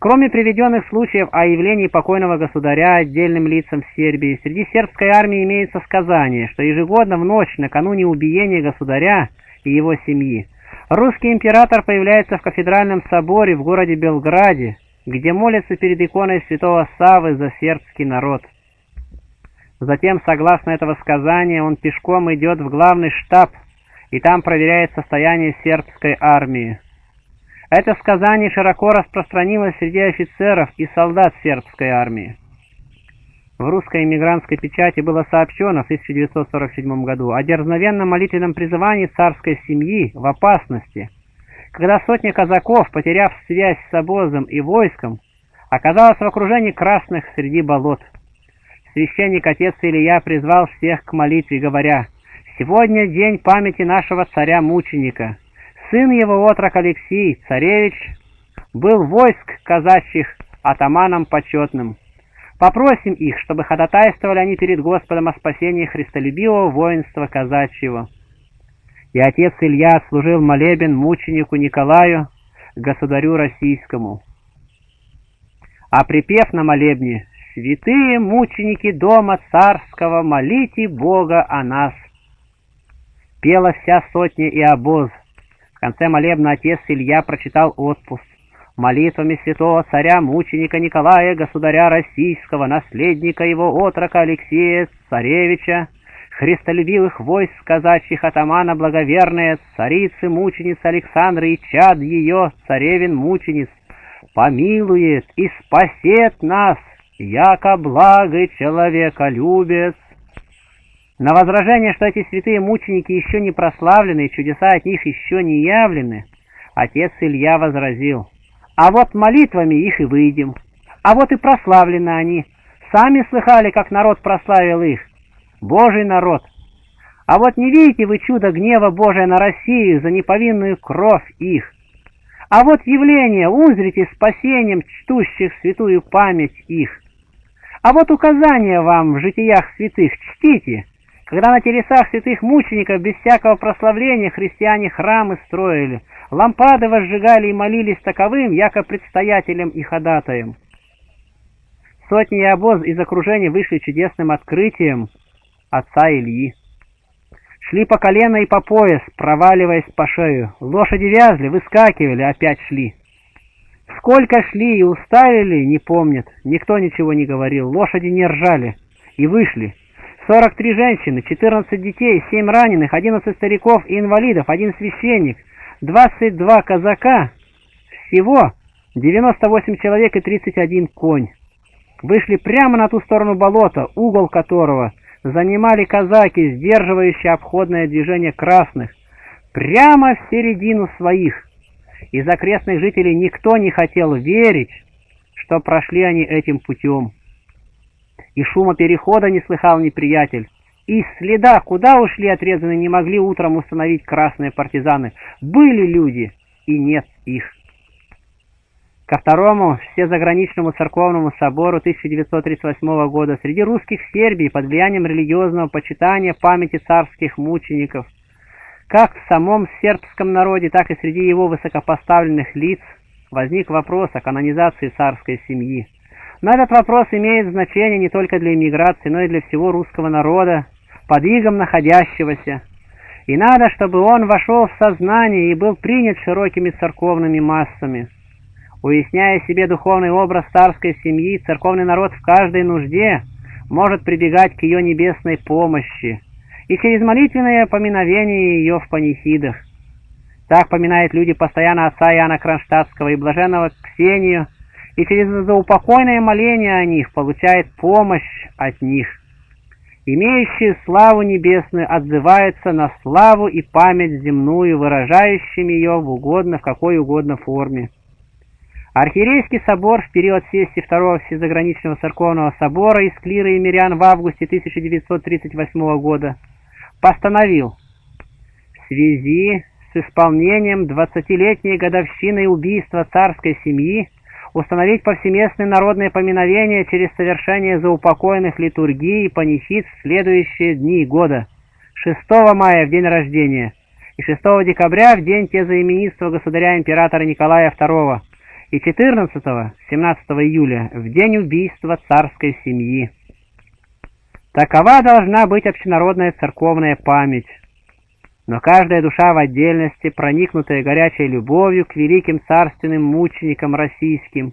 Кроме приведенных случаев о явлении покойного государя отдельным лицам в Сербии, среди сербской армии имеется сказание, что ежегодно в ночь накануне убиения государя и его семьи русский император появляется в кафедральном соборе в городе Белграде, где молится перед иконой святого Савы за сербский народ. Затем, согласно этого сказания, он пешком идет в главный штаб и там проверяет состояние сербской армии. Это сказание широко распространилось среди офицеров и солдат сербской армии. В русской эмигрантской печати было сообщено в тысяча девятьсот сорок седьмом году о дерзновенном молитвенном призывании царской семьи в опасности, когда сотня казаков, потеряв связь с обозом и войском, оказалась в окружении красных среди болот. Священник отец Илья призвал всех к молитве, говоря: «Сегодня день памяти нашего царя-мученика. Сын его, отрок Алексей, царевич, был войск казачьих атаманом почетным. Попросим их, чтобы ходатайствовали они перед Господом о спасении христолюбивого воинства казачьего». И отец Илья служил молебен мученику Николаю, государю российскому. А припев на молебне: «Святые мученики дома царского, молите Бога о нас», пела вся сотня и обоз. В конце молебна отец Илья прочитал отпуск: «Молитвами святого царя-мученика Николая, государя российского, наследника его отрока Алексея, царевича, христолюбивых войск казачьих атамана благоверная, царицы-мучениц Александры и чад ее, царевин-мучениц, помилует и спасет нас, яко благо человеколюбец». На возражение, что эти святые мученики еще не прославлены и чудеса от них еще не явлены, отец Илья возразил: «А вот молитвами их и выйдем. А вот и прославлены они. Сами слыхали, как народ прославил их. Божий народ. А вот не видите вы чудо гнева Божия на Россию за неповинную кровь их. А вот явление узрите спасением чтущих святую память их. А вот указание вам в житиях святых чтите, когда на телесах святых мучеников без всякого прославления христиане храмы строили, лампады возжигали и молились таковым, яко предстоятелям и ходатаем». Сотни и обоз из окружения вышли чудесным открытием отца Ильи. Шли по колено и по пояс, проваливаясь по шею. Лошади вязли, выскакивали, опять шли. Сколько шли и уставили, не помнят. Никто ничего не говорил, лошади не ржали. И вышли. сорок три женщины, четырнадцать детей, семь раненых, одиннадцать стариков и инвалидов, один священник, двадцать два казака, всего девяносто восемь человек и тридцать один конь. Вышли прямо на ту сторону болота, угол которого занимали казаки, сдерживающие обходное движение красных, прямо в середину своих. Из окрестных жителей никто не хотел верить, что прошли они этим путем. И шума перехода не слыхал неприятель. И следа, куда ушли отрезанные, не могли утром установить красные партизаны. Были люди, и нет их. Ко второму всезаграничному церковному собору тысяча девятьсот тридцать восьмого года среди русских в Сербии под влиянием религиозного почитания памяти царских мучеников, как в самом сербском народе, так и среди его высокопоставленных лиц, возник вопрос о канонизации царской семьи. Но этот вопрос имеет значение не только для эмиграции, но и для всего русского народа, под игом находящегося. И надо, чтобы он вошел в сознание и был принят широкими церковными массами. Уясняя себе духовный образ царской семьи, церковный народ в каждой нужде может прибегать к ее небесной помощи и через молитвенное поминовение ее в панихидах. Так поминают люди постоянно отца Иоанна Кронштадтского и блаженного Ксению, и через заупокойное моление о них получает помощь от них. Имеющие славу небесную отзываются на славу и память земную, выражающими ее в угодно, в какой угодно форме. Архиерейский собор в период сессии второго Всезаграничного Церковного собора из клира и мирян в августе тысяча девятьсот тридцать восьмого года постановил: в связи с исполнением двадцатилетней годовщины убийства царской семьи установить повсеместное народное поминовение через совершение заупокоенных литургий и панихид в следующие дни года: шестого мая в день рождения и шестого декабря в день тезаименинства государя-императора Николая второго, и четырнадцатого — семнадцатого июля в день убийства царской семьи. Такова должна быть общенародная церковная память. Но каждая душа в отдельности, проникнутая горячей любовью к великим царственным мученикам российским,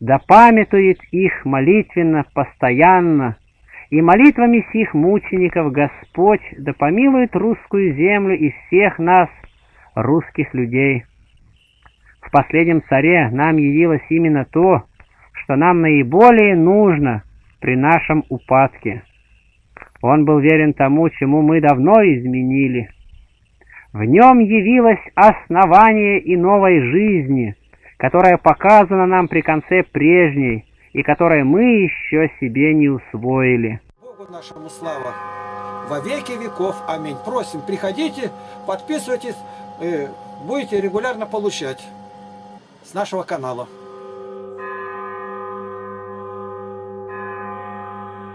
да памятует их молитвенно, постоянно, и молитвами сих мучеников Господь да помилует русскую землю и всех нас, русских людей. В последнем царе нам явилось именно то, что нам наиболее нужно при нашем упадке. Он был верен тому, чему мы давно изменили. В нем явилось основание и новой жизни, которая показана нам при конце прежней и которой мы еще себе не усвоили. Богу нашему слава во веки веков. Аминь. Просим, приходите, подписывайтесь, будете регулярно получать с нашего канала.